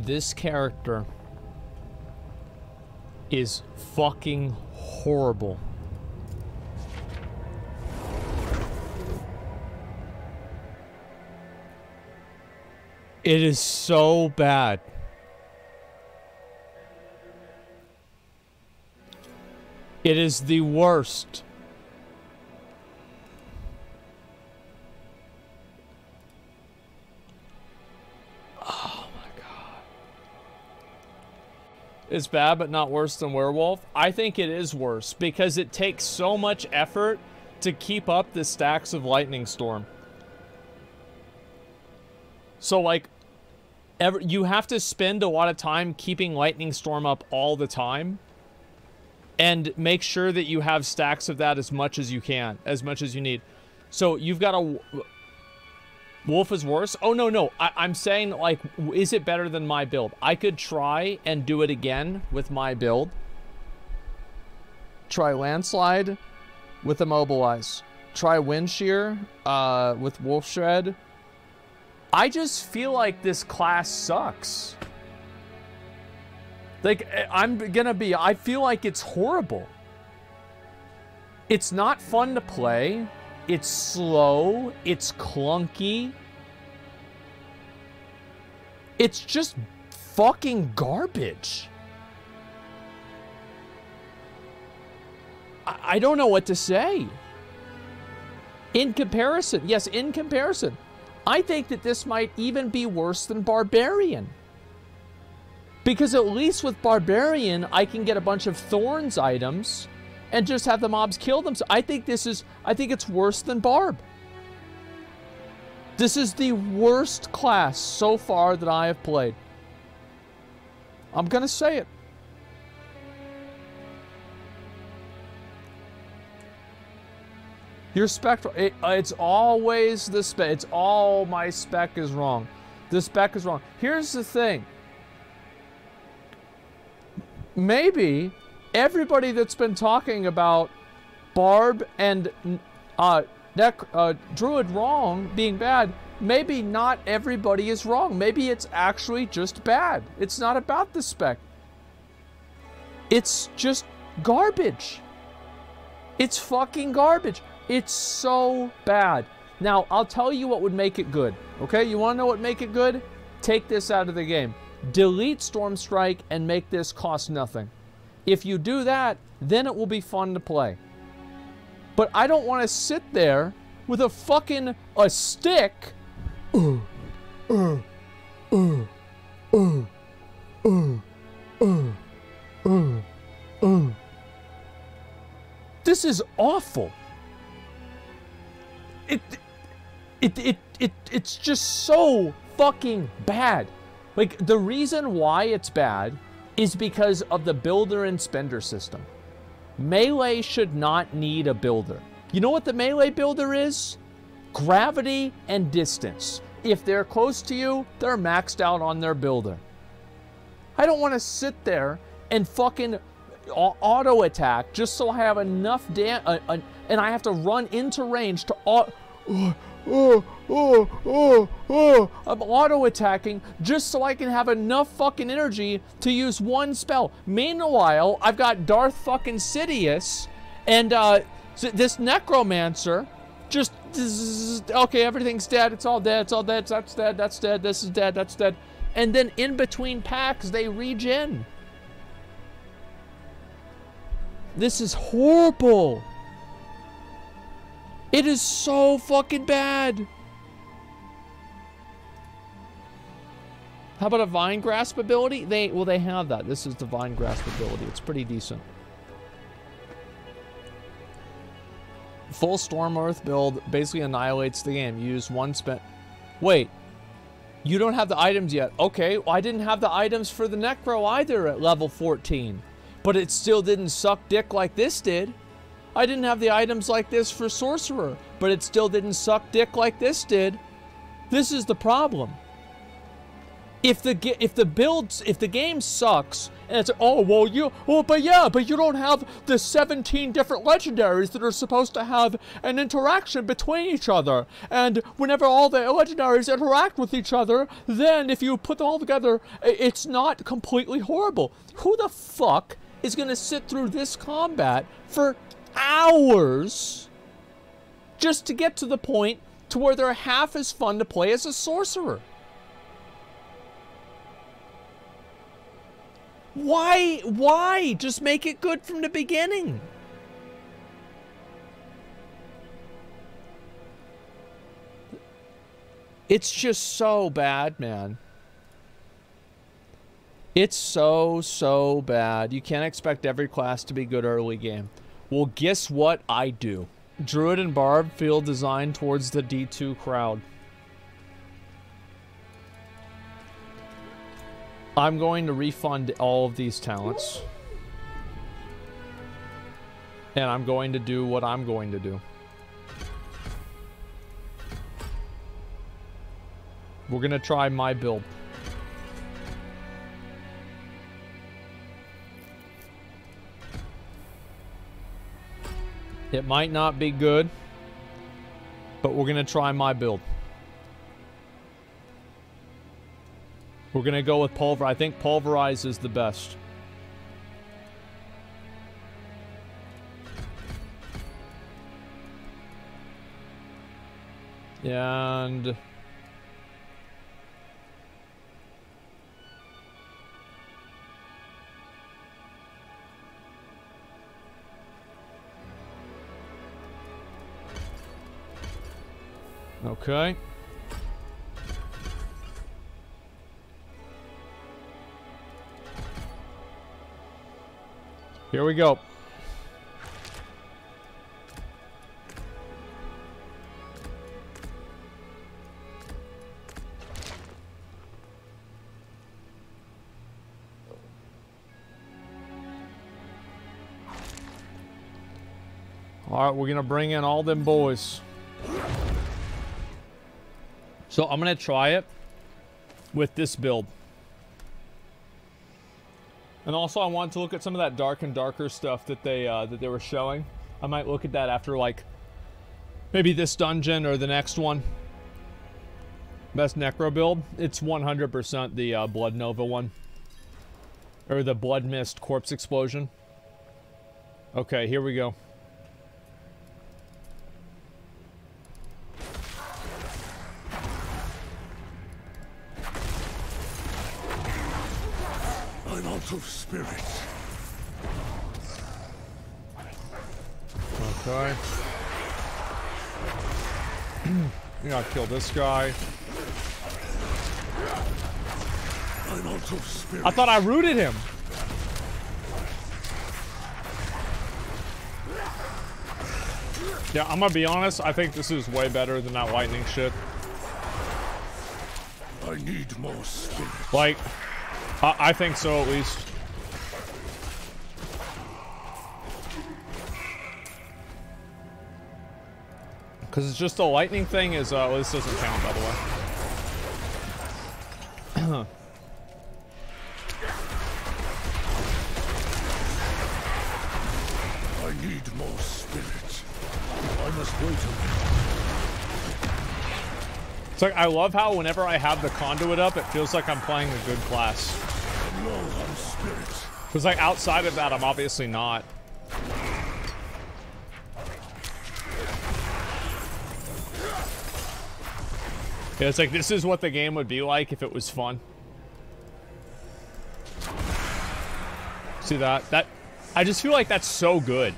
This character is fucking horrible. It is so bad. It is the worst. It's bad, but not worse than Werewolf. I think it is worse because it takes so much effort to keep up the stacks of Lightning Storm. So, like, every, you have to spend a lot of time keeping Lightning Storm up all the time and make sure that you have stacks of that as much as you can, as much as you need. So, you've got a... Wolf is worse? Oh, no, no. I, I'm saying, like, is it better than my build? I could try and do it again with my build. Try Landslide with Immobilize. Try Wind Shear uh, with Wolf Shred. I just feel like this class sucks. Like, I'm gonna be... I feel like it's horrible. It's not fun to play. It's slow, it's clunky. It's just fucking garbage. I, I don't know what to say. In comparison, yes, in comparison, I think that this might even be worse than Barbarian. Because at least with Barbarian, I can get a bunch of Thorns items and just have the mobs kill them. So I think this is, I think it's worse than Barb. This is the worst class so far that I have played. I'm gonna say it. Your spec, it, it's always the spec, it's all my spec is wrong. The spec is wrong. Here's the thing. Maybe everybody that's been talking about Barb and uh, Nec uh, Druid wrong being bad, maybe not everybody is wrong. Maybe it's actually just bad. It's not about the spec. It's just garbage. It's fucking garbage. It's so bad. Now, I'll tell you what would make it good. Okay, you want to know what would make it good? Take this out of the game. Delete Stormstrike and make this cost nothing. If you do that, then it will be fun to play. But I don't want to sit there with a fucking a stick. Uh, uh, uh, uh, uh, uh, uh, uh. This is awful. It, it, it, it, it's just so fucking bad. Like, the reason why it's bad is because of the builder and spender system. Melee should not need a builder. You know what the melee builder is? Gravity and distance. If they're close to you, they're maxed out on their builder. I don't want to sit there and fucking auto attack just so I have enough damage, uh, uh, and I have to run into range to auto. oh, oh, oh, oh, oh. I'm auto-attacking just so I can have enough fucking energy to use one spell. Meanwhile, I've got Darth fucking Sidious and uh, this Necromancer just, okay, everything's dead, it's all dead, it's all dead, that's dead, that's dead, this is dead, that's dead. And then in between packs, they regen. This is horrible. It is so fucking bad. How about a Vine Grasp ability? They, well, they have that. This is the Vine Grasp ability. It's pretty decent. Full Storm Earth build basically annihilates the game. You use one spin. Wait. You don't have the items yet. Okay, well, I didn't have the items for the Necro either at level fourteen. But it still didn't suck dick like this did. I didn't have the items like this for Sorcerer. But it still didn't suck dick like this did. This is the problem. If the if the builds, if the game sucks, and it's, oh, well, you, oh, but yeah, but you don't have the seventeen different legendaries that are supposed to have an interaction between each other. And whenever all the legendaries interact with each other, then if you put them all together, it's not completely horrible. Who the fuck is going to sit through this combat for hours just to get to the point to where they're half as fun to play as a Sorcerer? Why? Why? Just make it good from the beginning. It's just so bad, man. It's so, so bad. You can't expect every class to be good early game. Well, guess what I do? Druid and Barb feel designed towards the D two crowd. I'm going to refund all of these talents. And I'm going to do what I'm going to do. We're going to try my build. It might not be good, but we're going to try my build. We're going to go with Pulverize. I think Pulverize is the best. And okay. Here we go. All right, we're going to bring in all them boys. So I'm going to try it with this build. And also, I wanted to look at some of that dark and darker stuff that they uh, that they were showing. I might look at that after, like, maybe this dungeon or the next one. Best Necro build. It's one hundred percent the uh, Blood Nova one. Or the Blood Mist Corpse Explosion. Okay, here we go. Of spirits. Okay. You gotta kill this guy. I'm out of spirit. I thought I rooted him. Yeah, I'm gonna be honest. I think this is way better than that lightning shit. I need more spirit. Like. I think so, at least. Because it's just the lightning thing is, uh, well, this doesn't count, by the way. I need more spirit. I must wait a minute. It's like, I love how whenever I have the conduit up, it feels like I'm playing a good class. Because, like, outside of that, I'm obviously not. Yeah, it's like, this is what the game would be like if it was fun. See that? That, I just feel like that's so good.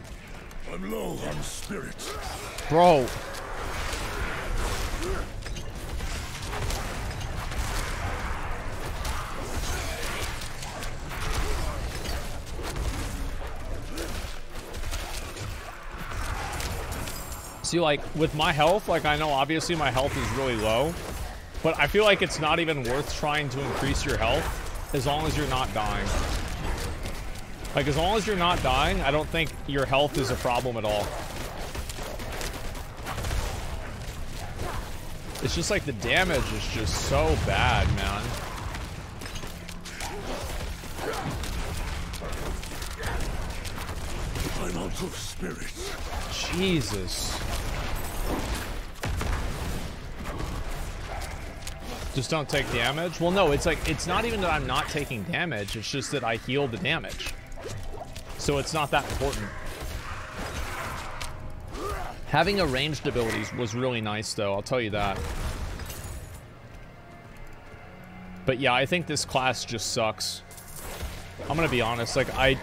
I'm low on spirit. Bro. See, like, with my health, like, I know obviously my health is really low, but I feel like it's not even worth trying to increase your health as long as you're not dying. Like, as long as you're not dying, I don't think your health is a problem at all. It's just like the damage is just so bad, man. I'm out of spirits. Jesus. Just don't take damage? Well, no, it's like, it's not even that I'm not taking damage, it's just that I heal the damage. So it's not that important. Having a ranged ability was really nice, though, I'll tell you that. But yeah, I think this class just sucks. I'm gonna be honest, like, I...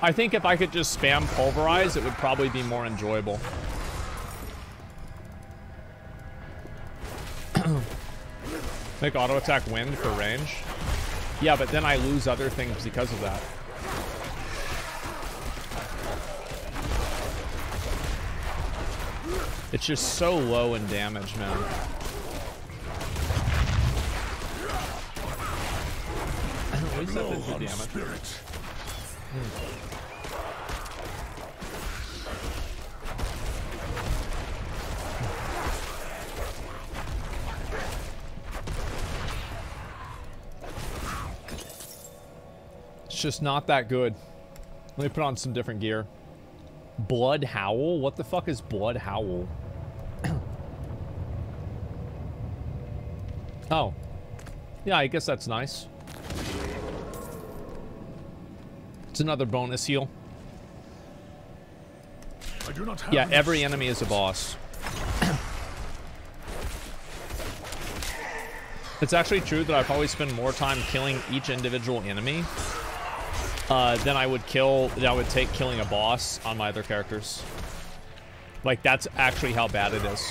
I think if I could just spam Pulverize, it would probably be more enjoyable. Like auto attack wind for range. Yeah, but then I lose other things because of that. It's just so low in damage, man. At least that did good damage. Hmm. Just not that good. Let me put on some different gear. Blood Howl? What the fuck is Blood Howl? Oh. Yeah, I guess that's nice. It's another bonus heal. I do not have yeah, every enemy is a boss. It's actually true that I probably spend more time killing each individual enemy Uh, then I would kill, then I would take killing a boss on my other characters. Like, that's actually how bad it is.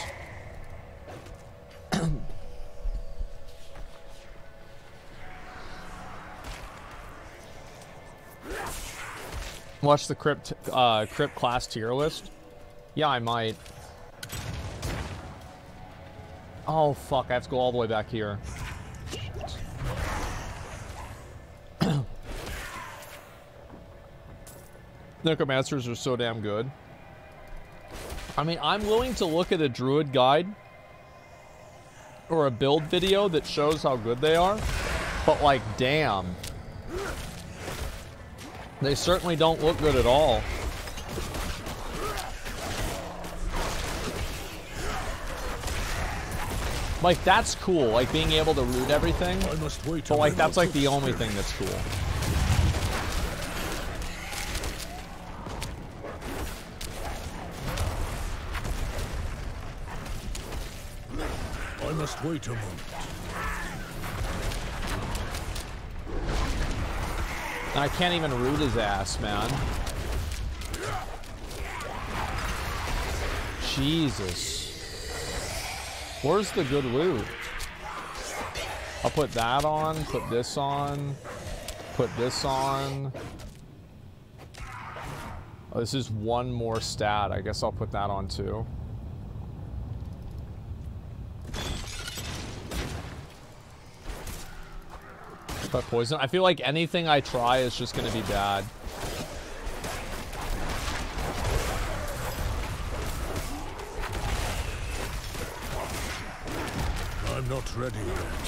Watch the Crypt, uh, Crypt class tier list? Yeah, I might. Oh, fuck, I have to go all the way back here. Necromancers are so damn good. I mean, I'm willing to look at a Druid guide or a build video that shows how good they are, but like, damn. They certainly don't look good at all. Like, that's cool, like being able to root everything, but like, that's like the only thing that's cool. Wait a moment. I can't even root his ass, man. Jesus. Where's the good loot? I'll put that on, put this on, put this on. Oh, this is one more stat. I guess I'll put that on too. Poison. I feel like anything I try is just going to be bad. I'm not ready yet.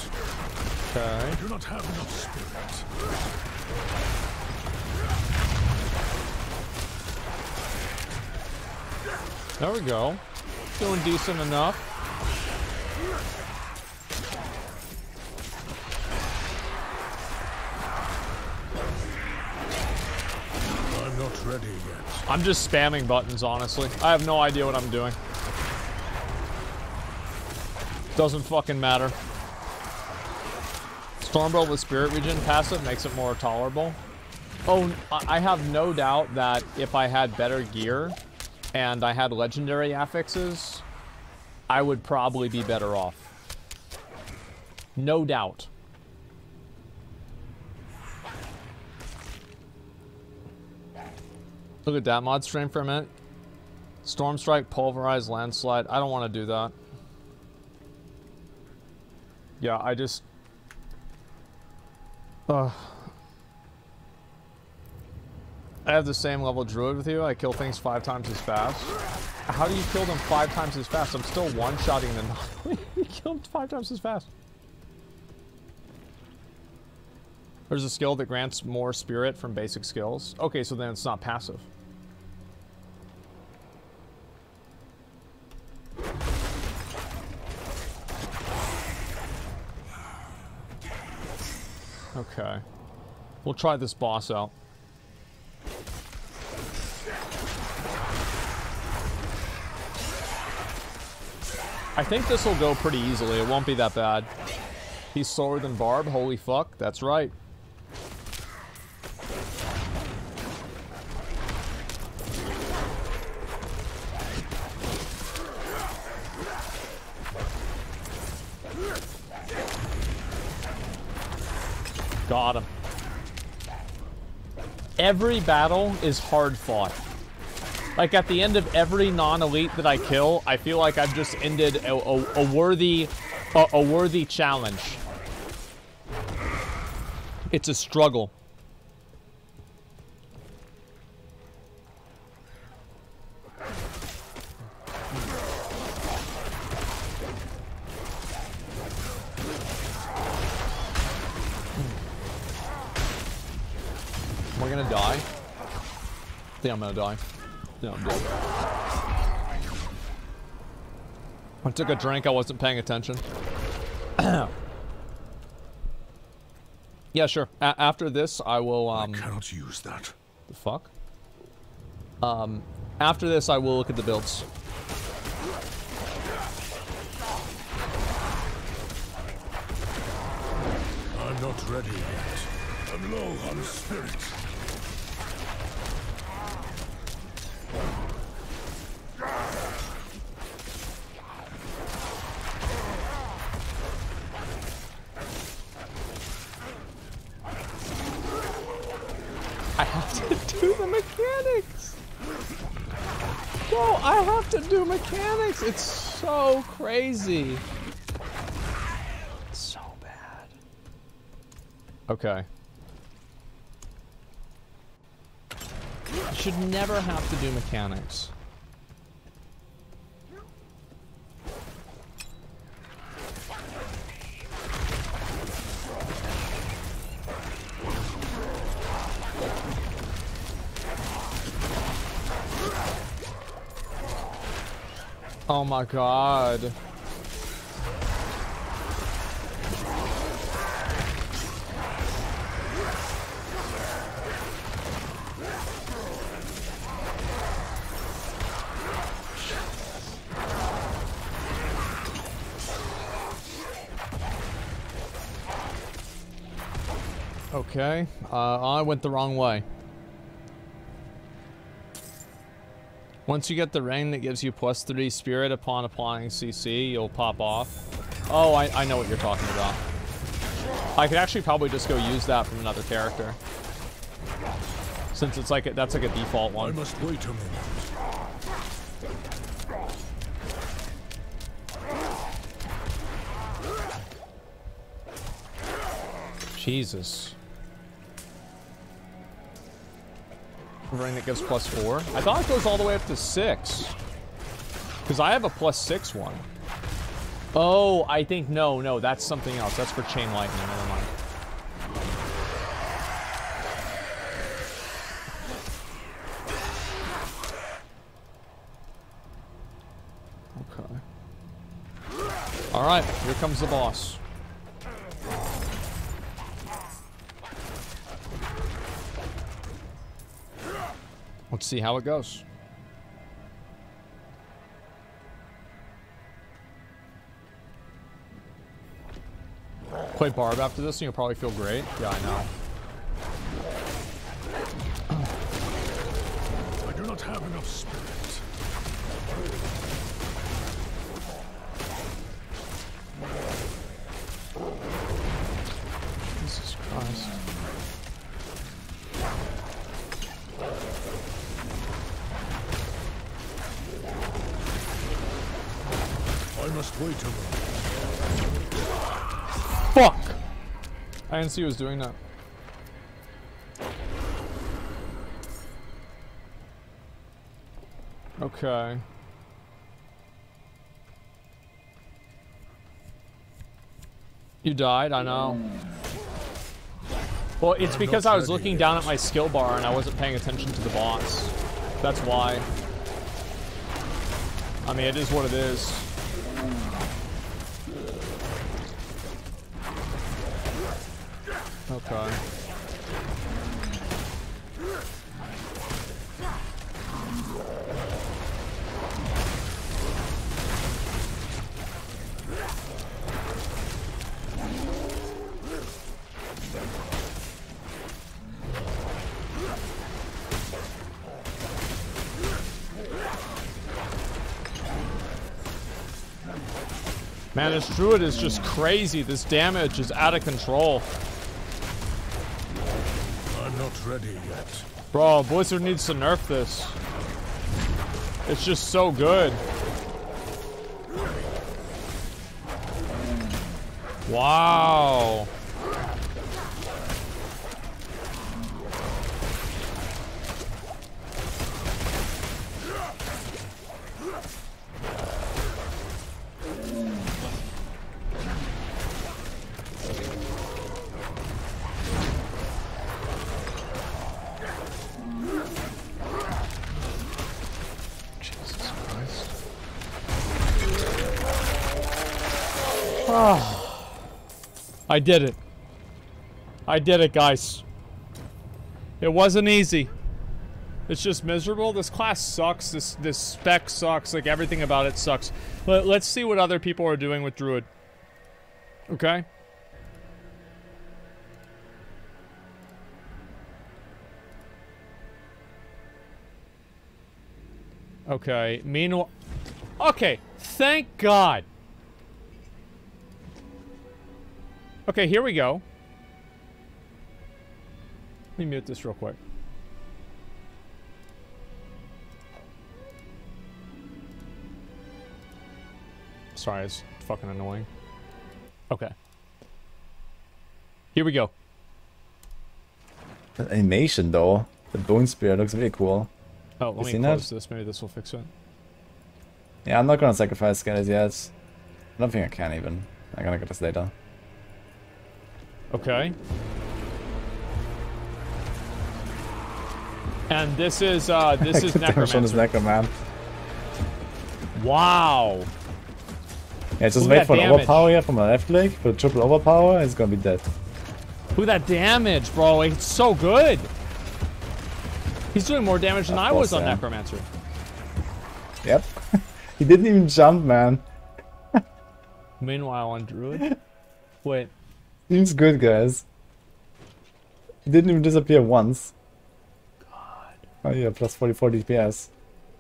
Okay. I do not have enough spirit. There we go. Doing decent enough. I'm not ready yet. I'm just spamming buttons, honestly. I have no idea what I'm doing. Doesn't fucking matter. Stormbolt with Spirit Regen passive makes it more tolerable. Oh, I have no doubt that if I had better gear and I had legendary affixes, I would probably be better off. No doubt. Look at that mod stream for a minute. Stormstrike, Pulverize, Landslide. I don't want to do that. Yeah, I just... Ugh. I have the same level Druid with you. I kill things five times as fast. How do you kill them five times as fast? I'm still one-shotting them. You kill them five times as fast. There's a skill that grants more spirit from basic skills. Okay, so then it's not passive. Okay. We'll try this boss out. I think this will go pretty easily. It won't be that bad. He's slower than Barb. Holy fuck. That's right. Got him. Every battle is hard fought. Like, at the end of every non-elite that I kill, I feel like I've just ended a, a, a worthy a, a worthy challenge. It's a struggle. Am I gonna die? I think I'm gonna die. No, I'm dead. I took a drink, I wasn't paying attention. Yeah, sure. A after this, I will, um... I cannot use that. The fuck? Um, after this, I will look at the builds. I'm not ready yet. I'm low on spirit. I have to do the mechanics. Whoa, I have to do mechanics. It's so crazy. It's so bad. Okay. You should never have to do mechanics. Oh my god. Okay, uh, I went the wrong way. Once you get the ring that gives you plus three spirit upon applying C C, you'll pop off. Oh, I, I know what you're talking about. I could actually probably just go use that from another character, since it's like a, that's like a default one. I must wait a minute. Jesus. Ring that gives plus four. I thought it goes all the way up to six. Because I have a plus six one. Oh, I think, no, no, that's something else. That's for Chain Lightning, never mind. Alright, here comes the boss. Let's see how it goes. Play Barb after this and you'll probably feel great. Yeah, I know. I do not have enough spirit. Jesus Christ. I must wait a moment. Fuck! I didn't see he was doing that. Okay. You died, I know. Well, it's because I was looking down at my skill bar and I wasn't paying attention to the boss. That's why. I mean, it is what it is. Okay. Man, this Druid is just crazy. This damage is out of control. I'm not ready yet. Bro, Blizzard needs to nerf this. It's just so good. Wow. I did it. I did it, guys. It wasn't easy. It's just miserable. This class sucks. This this spec sucks. Like, everything about it sucks. Let, let's see what other people are doing with Druid. Okay? Okay. Meanwhile... Okay. Thank God. Okay, here we go. Let me mute this real quick. Sorry, it's fucking annoying. Okay. Here we go. That animation, though. The bone spear looks really cool. Oh, let me close this. Maybe this will fix it. Yeah, I'm not gonna sacrifice guys yet. I don't think I can even. I'm gonna get this later. Okay. And this is uh this is Necromancer. Necromancer. Wow. Yeah, just Who wait for damage? An overpower here from my left leg for the triple overpower, it's gonna be dead. Who that damage, bro? It's so good. He's doing more damage than of I course, was on yeah. Necromancer. Yep. He didn't even jump, man. Meanwhile on Druid. Wait. Seems good, guys. It didn't even disappear once. God. Oh yeah, plus forty-four D P S.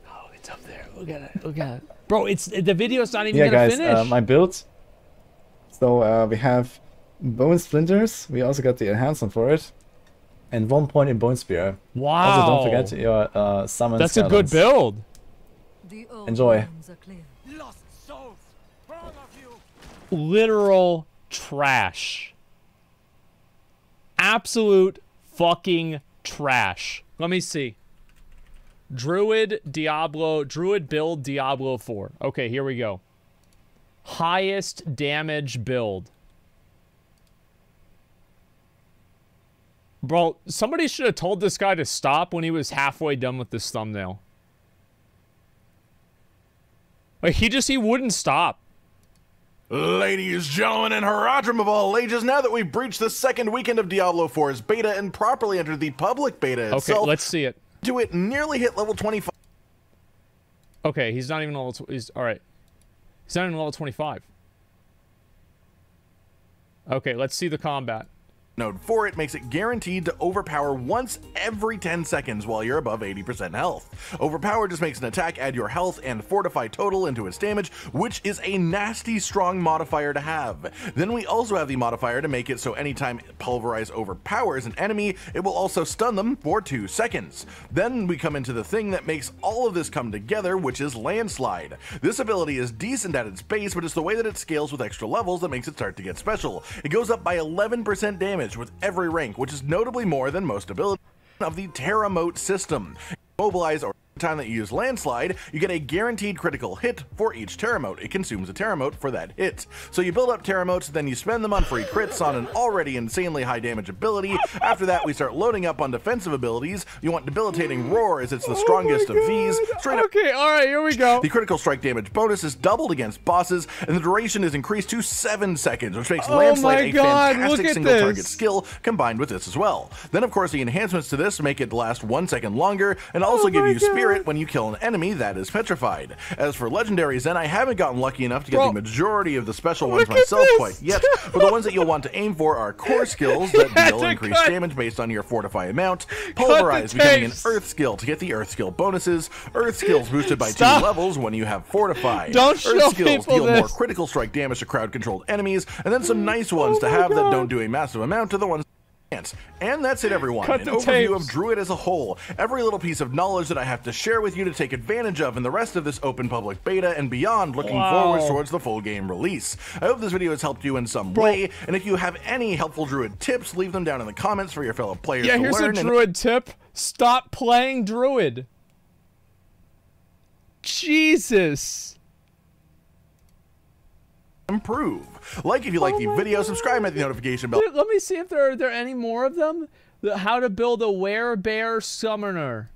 Oh, it's up there. Look at it. Look at it. Bro, it's the video's not even yeah, gonna guys, finish. Yeah, guys. Uh, my build. So uh, we have bone splinters. We also got the enhancement for it, and one point in bone spear. Wow. Also, don't forget your uh, summon. That's talents. A good build. Enjoy. Lost souls, all of you. Literal trash. Absolute fucking trash. Let me see. Druid Diablo. Druid build Diablo four. Okay, here we go. Highest damage build. Bro, somebody should have told this guy to stop when he was halfway done with this thumbnail. Like, he just, he wouldn't stop. Ladies, gentlemen, and Horadrim of all ages, now that we've breached the second weekend of Diablo four's beta and properly entered the public beta itself... Okay, let's see it. Do it nearly hit level twenty-five. Okay, he's not even level... Tw he's, all right. He's not even level twenty-five. Okay, let's see the combat. Node for it makes it guaranteed to overpower once every ten seconds while you're above eighty percent health. Overpower just makes an attack add your health and fortify total into its damage, which is a nasty strong modifier to have. Then we also have the modifier to make it so anytime Pulverize overpowers an enemy, it will also stun them for two seconds. Then we come into the thing that makes all of this come together, which is Landslide. This ability is decent at its base, but it's the way that it scales with extra levels that makes it start to get special. It goes up by eleven percent damage with every rank, which is notably more than most abilities of the Teramote system. Immobilize, or time that you use Landslide, you get a guaranteed critical hit for each Teramote. It consumes a Teramote for that hit. So you build up Teramotes, then you spend them on free crits on an already insanely high damage ability. After that, we start loading up on defensive abilities. You want Debilitating Roar, as it's the strongest oh of these. Straight okay, up, all right, here we go. The critical strike damage bonus is doubled against bosses, and the duration is increased to seven seconds, which makes oh Landslide a God, fantastic single this. target skill combined with this as well. Then, of course, the enhancements to this make it last one second longer and also oh give you spear. When you kill an enemy that is petrified. As for legendaries, then I haven't gotten lucky enough to get Bro, the majority of the special ones myself quite yet, but the ones that you'll want to aim for are core skills that yeah, deal increased cut. damage based on your fortify amount, Pulverize becoming an earth skill to get the earth skill bonuses, earth skills boosted by Stop. two levels when you have fortify, don't earth skills deal this. more critical strike damage to crowd controlled enemies, and then some nice ones oh to have God. that don't do a massive amount to the ones. And that's it, everyone. An overview of Druid as a whole. Every little piece of knowledge that I have to share with you to take advantage of in the rest of this open public beta and beyond, looking wow. forward towards the full game release. I hope this video has helped you in some Bro. way, and if you have any helpful Druid tips, leave them down in the comments for your fellow players yeah, to learn. Yeah, here's a Druid tip. Stop playing Druid. Jesus. Improve. Like if you like oh the video, God. subscribe and hit the notification bell. Let me see if there are, are there any more of them. The, how to build a Werebear summoner.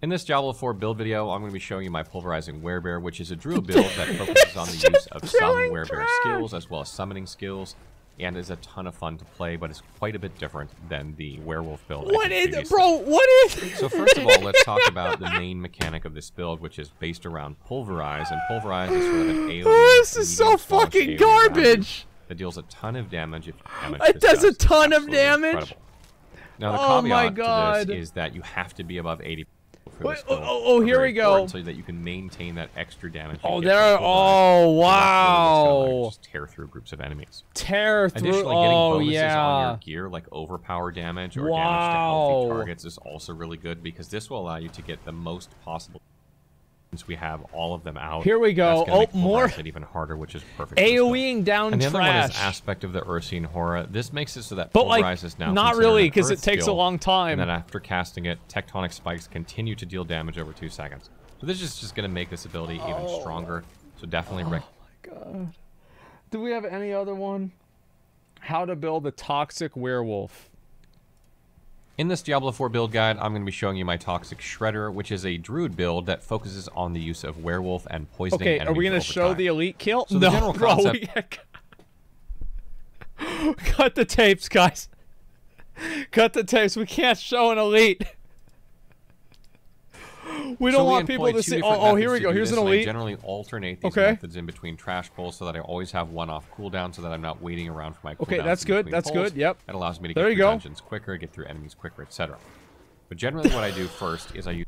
In this Diablo four build video, I'm going to be showing you my Pulverizing Werebear, which is a Druid build that focuses on the use of some Werebear trash. skills as well as summoning skills, and is a ton of fun to play, but it's quite a bit different than the Werewolf build. What is it, bro? What is it? So first of all, let's talk about the main mechanic of this build, which is based around Pulverize, and Pulverize is sort of an alien. Oh, this is so fucking garbage! That deals a ton of damage. If damage it does a ton of damage? Incredible. Now, the oh caveat my God. to this is that you have to be above eighty percent. Wait, oh, oh, oh here we go. So that you can maintain that extra damage. Oh, there are, oh, wow. Just tear through groups of enemies. Tear through, Additionally, getting oh, bonuses yeah. on your gear, like overpower damage or wow. damage to healthy targets is also really good, because this will allow you to get the most possible. Since we have all of them out. Here we go. Oh, more. It even harder, which is perfect. AoEing down and the trash. Other one is aspect of the Ursine Hora. This makes it so that but Pulverize like, is now not really, because it takes skill, a long time. And then after casting it, tectonic spikes continue to deal damage over two seconds. So this is just going to make this ability oh. even stronger. So definitely. Oh my God. Do we have any other one? How to build a toxic werewolf. In this Diablo four build guide, I'm going to be showing you my Toxic Shredder, which is a Druid build that focuses on the use of werewolf and poisoning enemies. Okay, are we going to show the elite kill? So no, the general concept... bro. Cut the tapes, guys. Cut the tapes. We can't show an elite. We don't so want we people to see. Oh, oh, here we go. Here's an elite. I generally alternate these okay. methods in between trash pulls so that I always have one off cooldown, so that I'm not waiting around for my cooldown. Okay, that's good. That's pulls. good. Yep. That allows me to there get through go. dungeons quicker, get through enemies quicker, et cetera. But generally, what I do first is I use.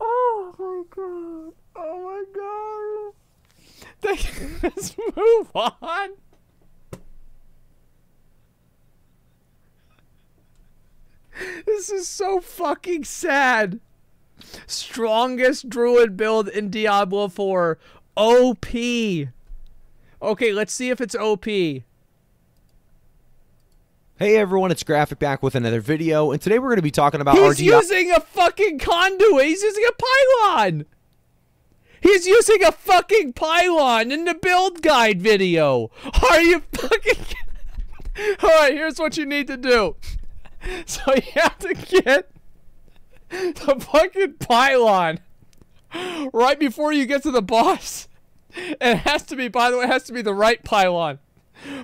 Oh my God! Oh my God! Let's move on. This is so fucking sad. Strongest Druid build in Diablo four. O P. Okay, let's see if it's O P. Hey everyone, it's Graphic back with another video, and today we're going to be talking about He's our using a fucking conduit. He's using a pylon. He's using a fucking pylon in the build guide video. Are you fucking... All right, here's what you need to do. So you have to get the fucking pylon right before you get to the boss. It has to be, by the way, it has to be the right pylon.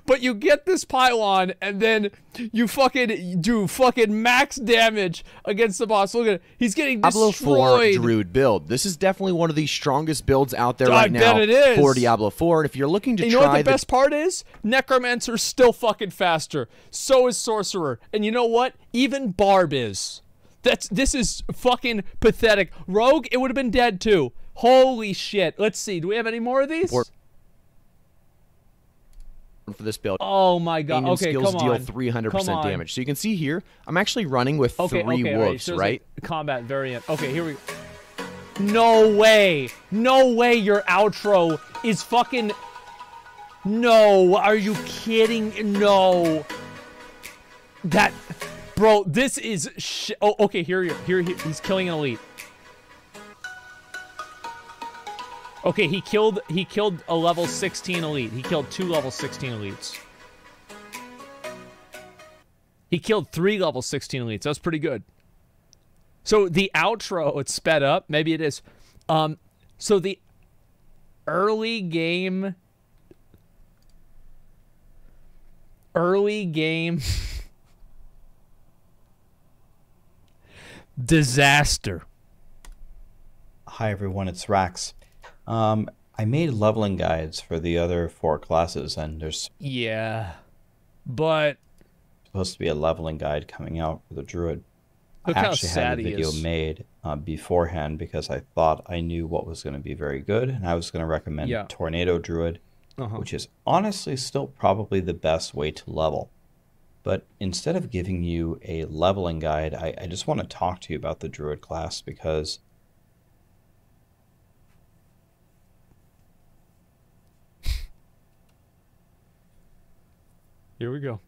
But you get this pylon, and then you fucking do fucking max damage against the boss. Look at it. He's getting destroyed. Diablo four Druid build. This is definitely one of the strongest builds out there I right now it is. for Diablo four. And if you're looking to and try... You know what the, the best part is? Necromancer's still fucking faster. So is Sorcerer. And you know what? Even Barb is. That's, this is fucking pathetic. Rogue, it would have been dead too. Holy shit. Let's see. Do we have any more of these? Or for this build. Oh my god. Aim okay, skills come on. Deal three hundred percent damage. So you can see here, I'm actually running with okay, three okay, wolves, right? right? So combat variant. Okay, here we go. No way. No way your outro is fucking... No. Are you kidding? No. That... Bro, this is sh... Oh, okay, here, here, here, he's killing an elite. Okay, he killed he killed a level sixteen elite. He killed two level sixteen elites. He killed three level sixteen elites. That's pretty good. So the outro, it's sped up. Maybe it is. Um, so the early game... Early game... disaster. Hi, everyone. It's Rax. Um, I made leveling guides for the other four classes, and there's... Yeah, but... supposed to be a leveling guide coming out for the Druid. I actually had a video made uh, beforehand because I thought I knew what was going to be very good, and I was going to recommend yeah. Tornado Druid, uh-huh. which is honestly still probably the best way to level. But instead of giving you a leveling guide, I, I just want to talk to you about the Druid class because... Here we go.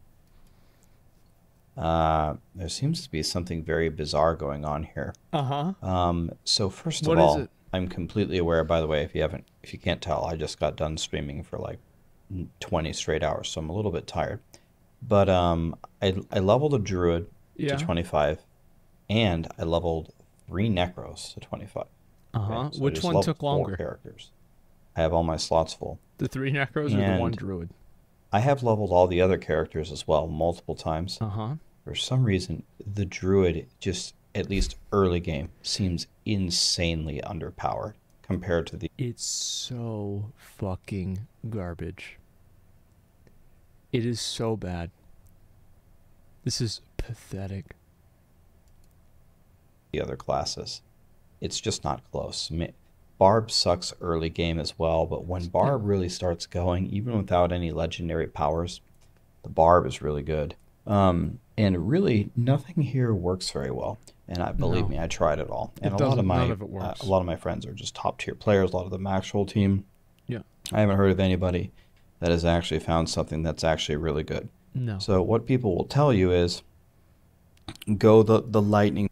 Uh, there seems to be something very bizarre going on here. Uh-huh. Um, so first of all, I'm completely aware, by the way, if you haven't, if you can't tell, I just got done streaming for like twenty straight hours, so I'm a little bit tired. But um, I, I leveled a Druid yeah. to twenty-five, and I leveled three Necros to twenty-five. Uh-huh. Okay, so which one took longer? Characters. I have all my slots full. The three Necros and or the one Druid? I have leveled all the other characters as well multiple times. Uh-huh. For some reason, the Druid just, at least early game, seems insanely underpowered compared to the... It's so fucking garbage. It is so bad. This is pathetic. The other classes. It's just not close. I mean, Barb sucks early game as well, but when Barb really starts going, even without any legendary powers, the Barb is really good. Um, and really, nothing here works very well. And I believe no. me, I tried it all. And it a lot of my of uh, a lot of my friends are just top tier players. A lot of the actual team. Yeah, I haven't heard of anybody that has actually found something that's actually really good. No. So what people will tell you is, go the the lightning.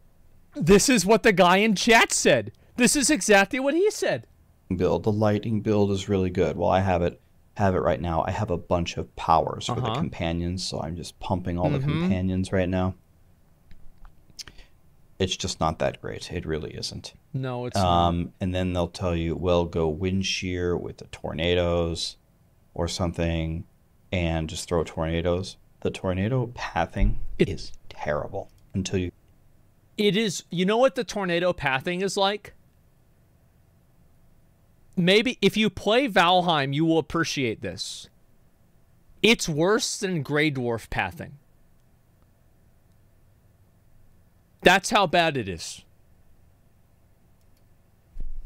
This is what the guy in chat said. This is exactly what he said. Build the lightning build is really good. Well, I have it, have it right now. I have a bunch of powers for uh-huh. the companions, so I'm just pumping all mm-hmm. the companions right now. It's just not that great. It really isn't. No, it's um, not. And then they'll tell you, well, go Wind Shear with the tornadoes or something, and just throw tornadoes. The tornado pathing it, is terrible until you. It is. You know what the tornado pathing is like? Maybe if you play Valheim, you will appreciate this. It's worse than Grey Dwarf pathing. That's how bad it is.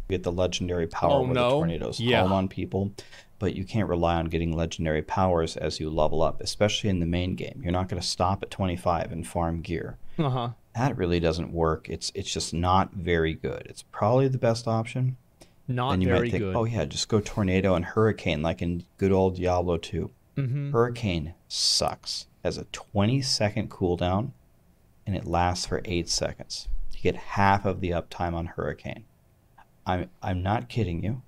Get the legendary power oh, with no. the tornadoes yeah. call on people, but you can't rely on getting legendary powers as you level up, especially in the main game. You're not going to stop at twenty-five and farm gear. Uh-huh. That really doesn't work. It's it's just not very good. It's probably the best option. Not and you very might think, good. Oh yeah, just go Tornado and Hurricane like in good old Diablo two. Mm-hmm. Hurricane sucks. It has a twenty second cooldown, and it lasts for eight seconds. You get half of the uptime on Hurricane. I'm I'm not kidding you.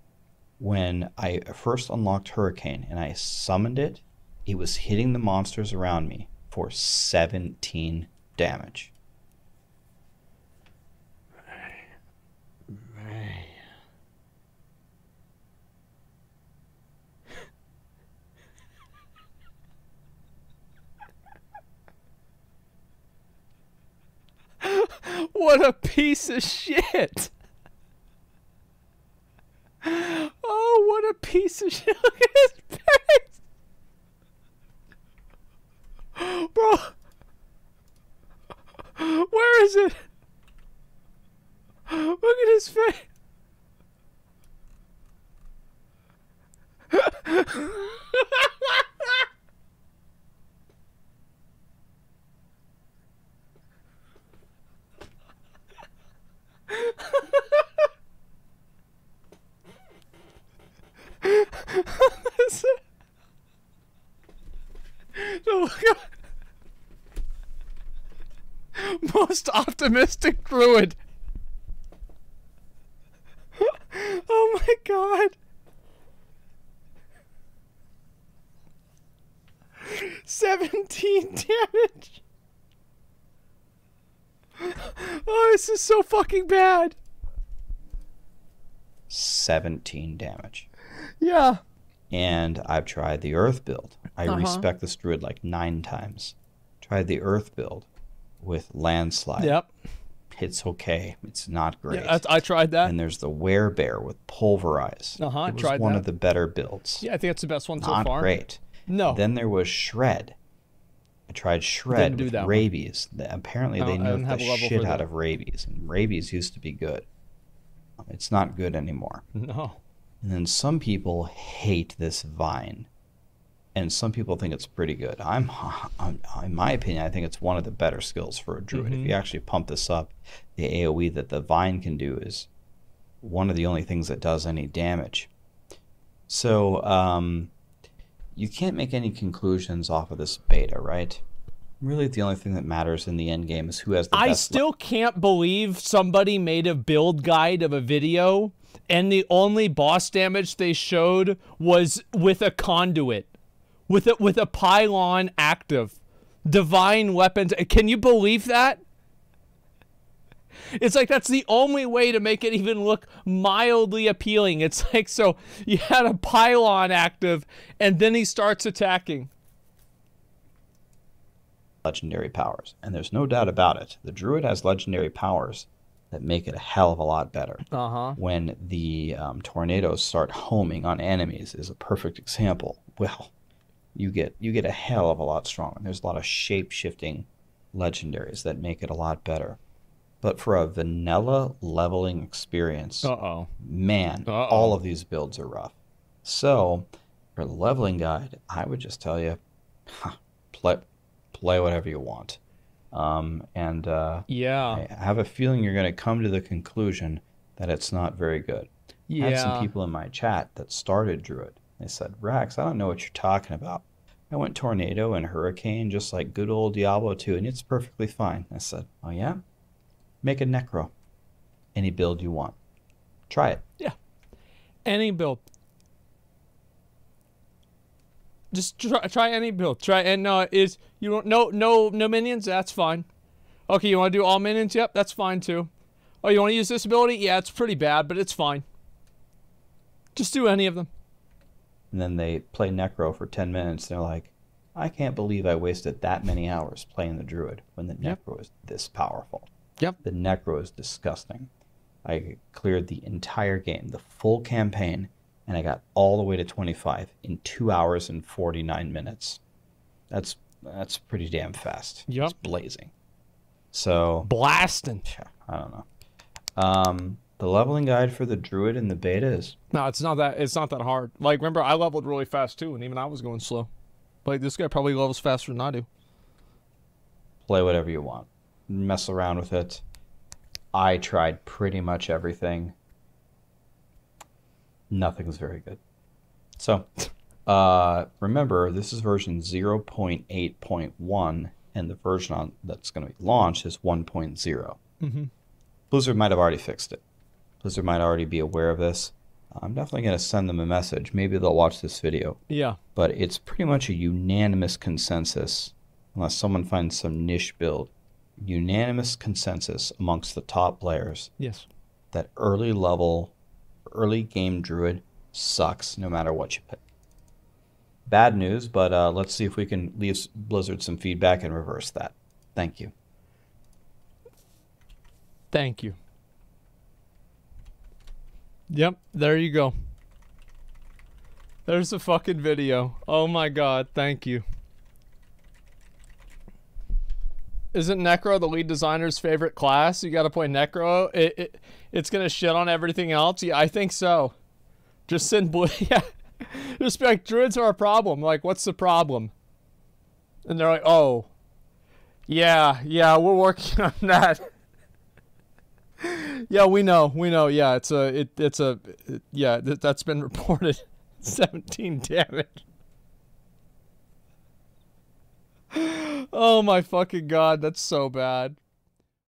When I first unlocked Hurricane and I summoned it, it was hitting the monsters around me for seventeen damage. What a piece of shit. Oh, what a piece of shit. Look at his face. Bro. Where is it? Look at his face. Most optimistic druid. Oh my god. seventeen damage. Oh, this is so fucking bad. seventeen damage. Yeah. And I've tried the earth build. I uh-huh. respect this druid like nine times. Tried the earth build with landslide. Yep. It's okay. It's not great. Yeah, I, I tried that. And there's the werebear with pulverize. Uh-huh, I tried that. It was one of the better builds. Yeah, I think it's the best one so far. Not great. No. Then there was shred. I tried shred with rabies. Apparently they nerfed the shit out of rabies. And rabies used to be good. It's not good anymore. No. And then some people hate this vine. And some people think it's pretty good. I'm, I'm, in my opinion, I think it's one of the better skills for a druid. Mm-hmm. If you actually pump this up, the A O E that the vine can do is one of the only things that does any damage. So um, you can't make any conclusions off of this beta, right? Really, the only thing that matters in the end game is who has the I best. I still can't believe somebody made a build guide of a video, and the only boss damage they showed was with a conduit. With a, with a pylon active. Divine weapons. Can you believe that? It's like that's the only way to make it even look mildly appealing. It's like, so you had a pylon active, and then he starts attacking. Legendary powers. And there's no doubt about it. The druid has legendary powers that make it a hell of a lot better. Uh-huh. When the um, tornadoes start homing on enemies is a perfect example. Well... You get you get a hell of a lot stronger. There's a lot of shape-shifting legendaries that make it a lot better. But for a vanilla leveling experience, uh-oh. man, uh-oh. all of these builds are rough. So for a leveling guide, I would just tell you, huh, play play whatever you want. Um, and uh, yeah, I have a feeling you're going to come to the conclusion that it's not very good. Yeah. I had some people in my chat that started Druid. They said, Rax, I don't know what you're talking about. I went Tornado and Hurricane just like good old Diablo two, and it's perfectly fine. I said, oh, yeah? Make a Necro. Any build you want. Try it. Yeah. Any build. Just try, try any build. Try and no is you don't no no no minions, that's fine. Okay, you want to do all minions? Yep, that's fine too. Oh, you want to use this ability? Yeah, it's pretty bad, but it's fine. Just do any of them. And then they play Necro for ten minutes, and they're like, I can't believe I wasted that many hours playing the Druid when the yep. Necro is this powerful. Yep. The Necro is disgusting. I cleared the entire game, the full campaign, and I got all the way to twenty-five in two hours and forty-nine minutes. That's that's pretty damn fast. Yep. It's blazing. So... Blasting. I don't know. Um... The leveling guide for the druid in the beta is... No, it's not that it's not that hard. Like, remember, I leveled really fast, too, and even I was going slow. Like, this guy probably levels faster than I do. Play whatever you want. Mess around with it. I tried pretty much everything. Nothing's very good. So, uh, remember, this is version zero point eight point one, and the version on, that's going to be launched is one point oh. Mm-hmm. Blizzard might have already fixed it. Blizzard might already be aware of this. I'm definitely going to send them a message. Maybe they'll watch this video. Yeah. But it's pretty much a unanimous consensus, unless someone finds some niche build, unanimous consensus amongst the top players. Yes. That early level, early game druid sucks no matter what you pick. Bad news, but uh, let's see if we can leave Blizzard some feedback and reverse that. Thank you. Thank you. Yep, there you go. There's a fucking video. Oh my god, thank you. Isn't Necro the lead designer's favorite class? You gotta play Necro. It, it it's gonna shit on everything else. Yeah, I think so. Just send blue. Yeah. Just be like, druids are a problem. Like, what's the problem? And they're like, oh, yeah, yeah, we're working on that. Yeah, we know, we know. Yeah, it's a, it, it's a, it, yeah. Th that's been reported. seventeen damage. Oh my fucking god, that's so bad.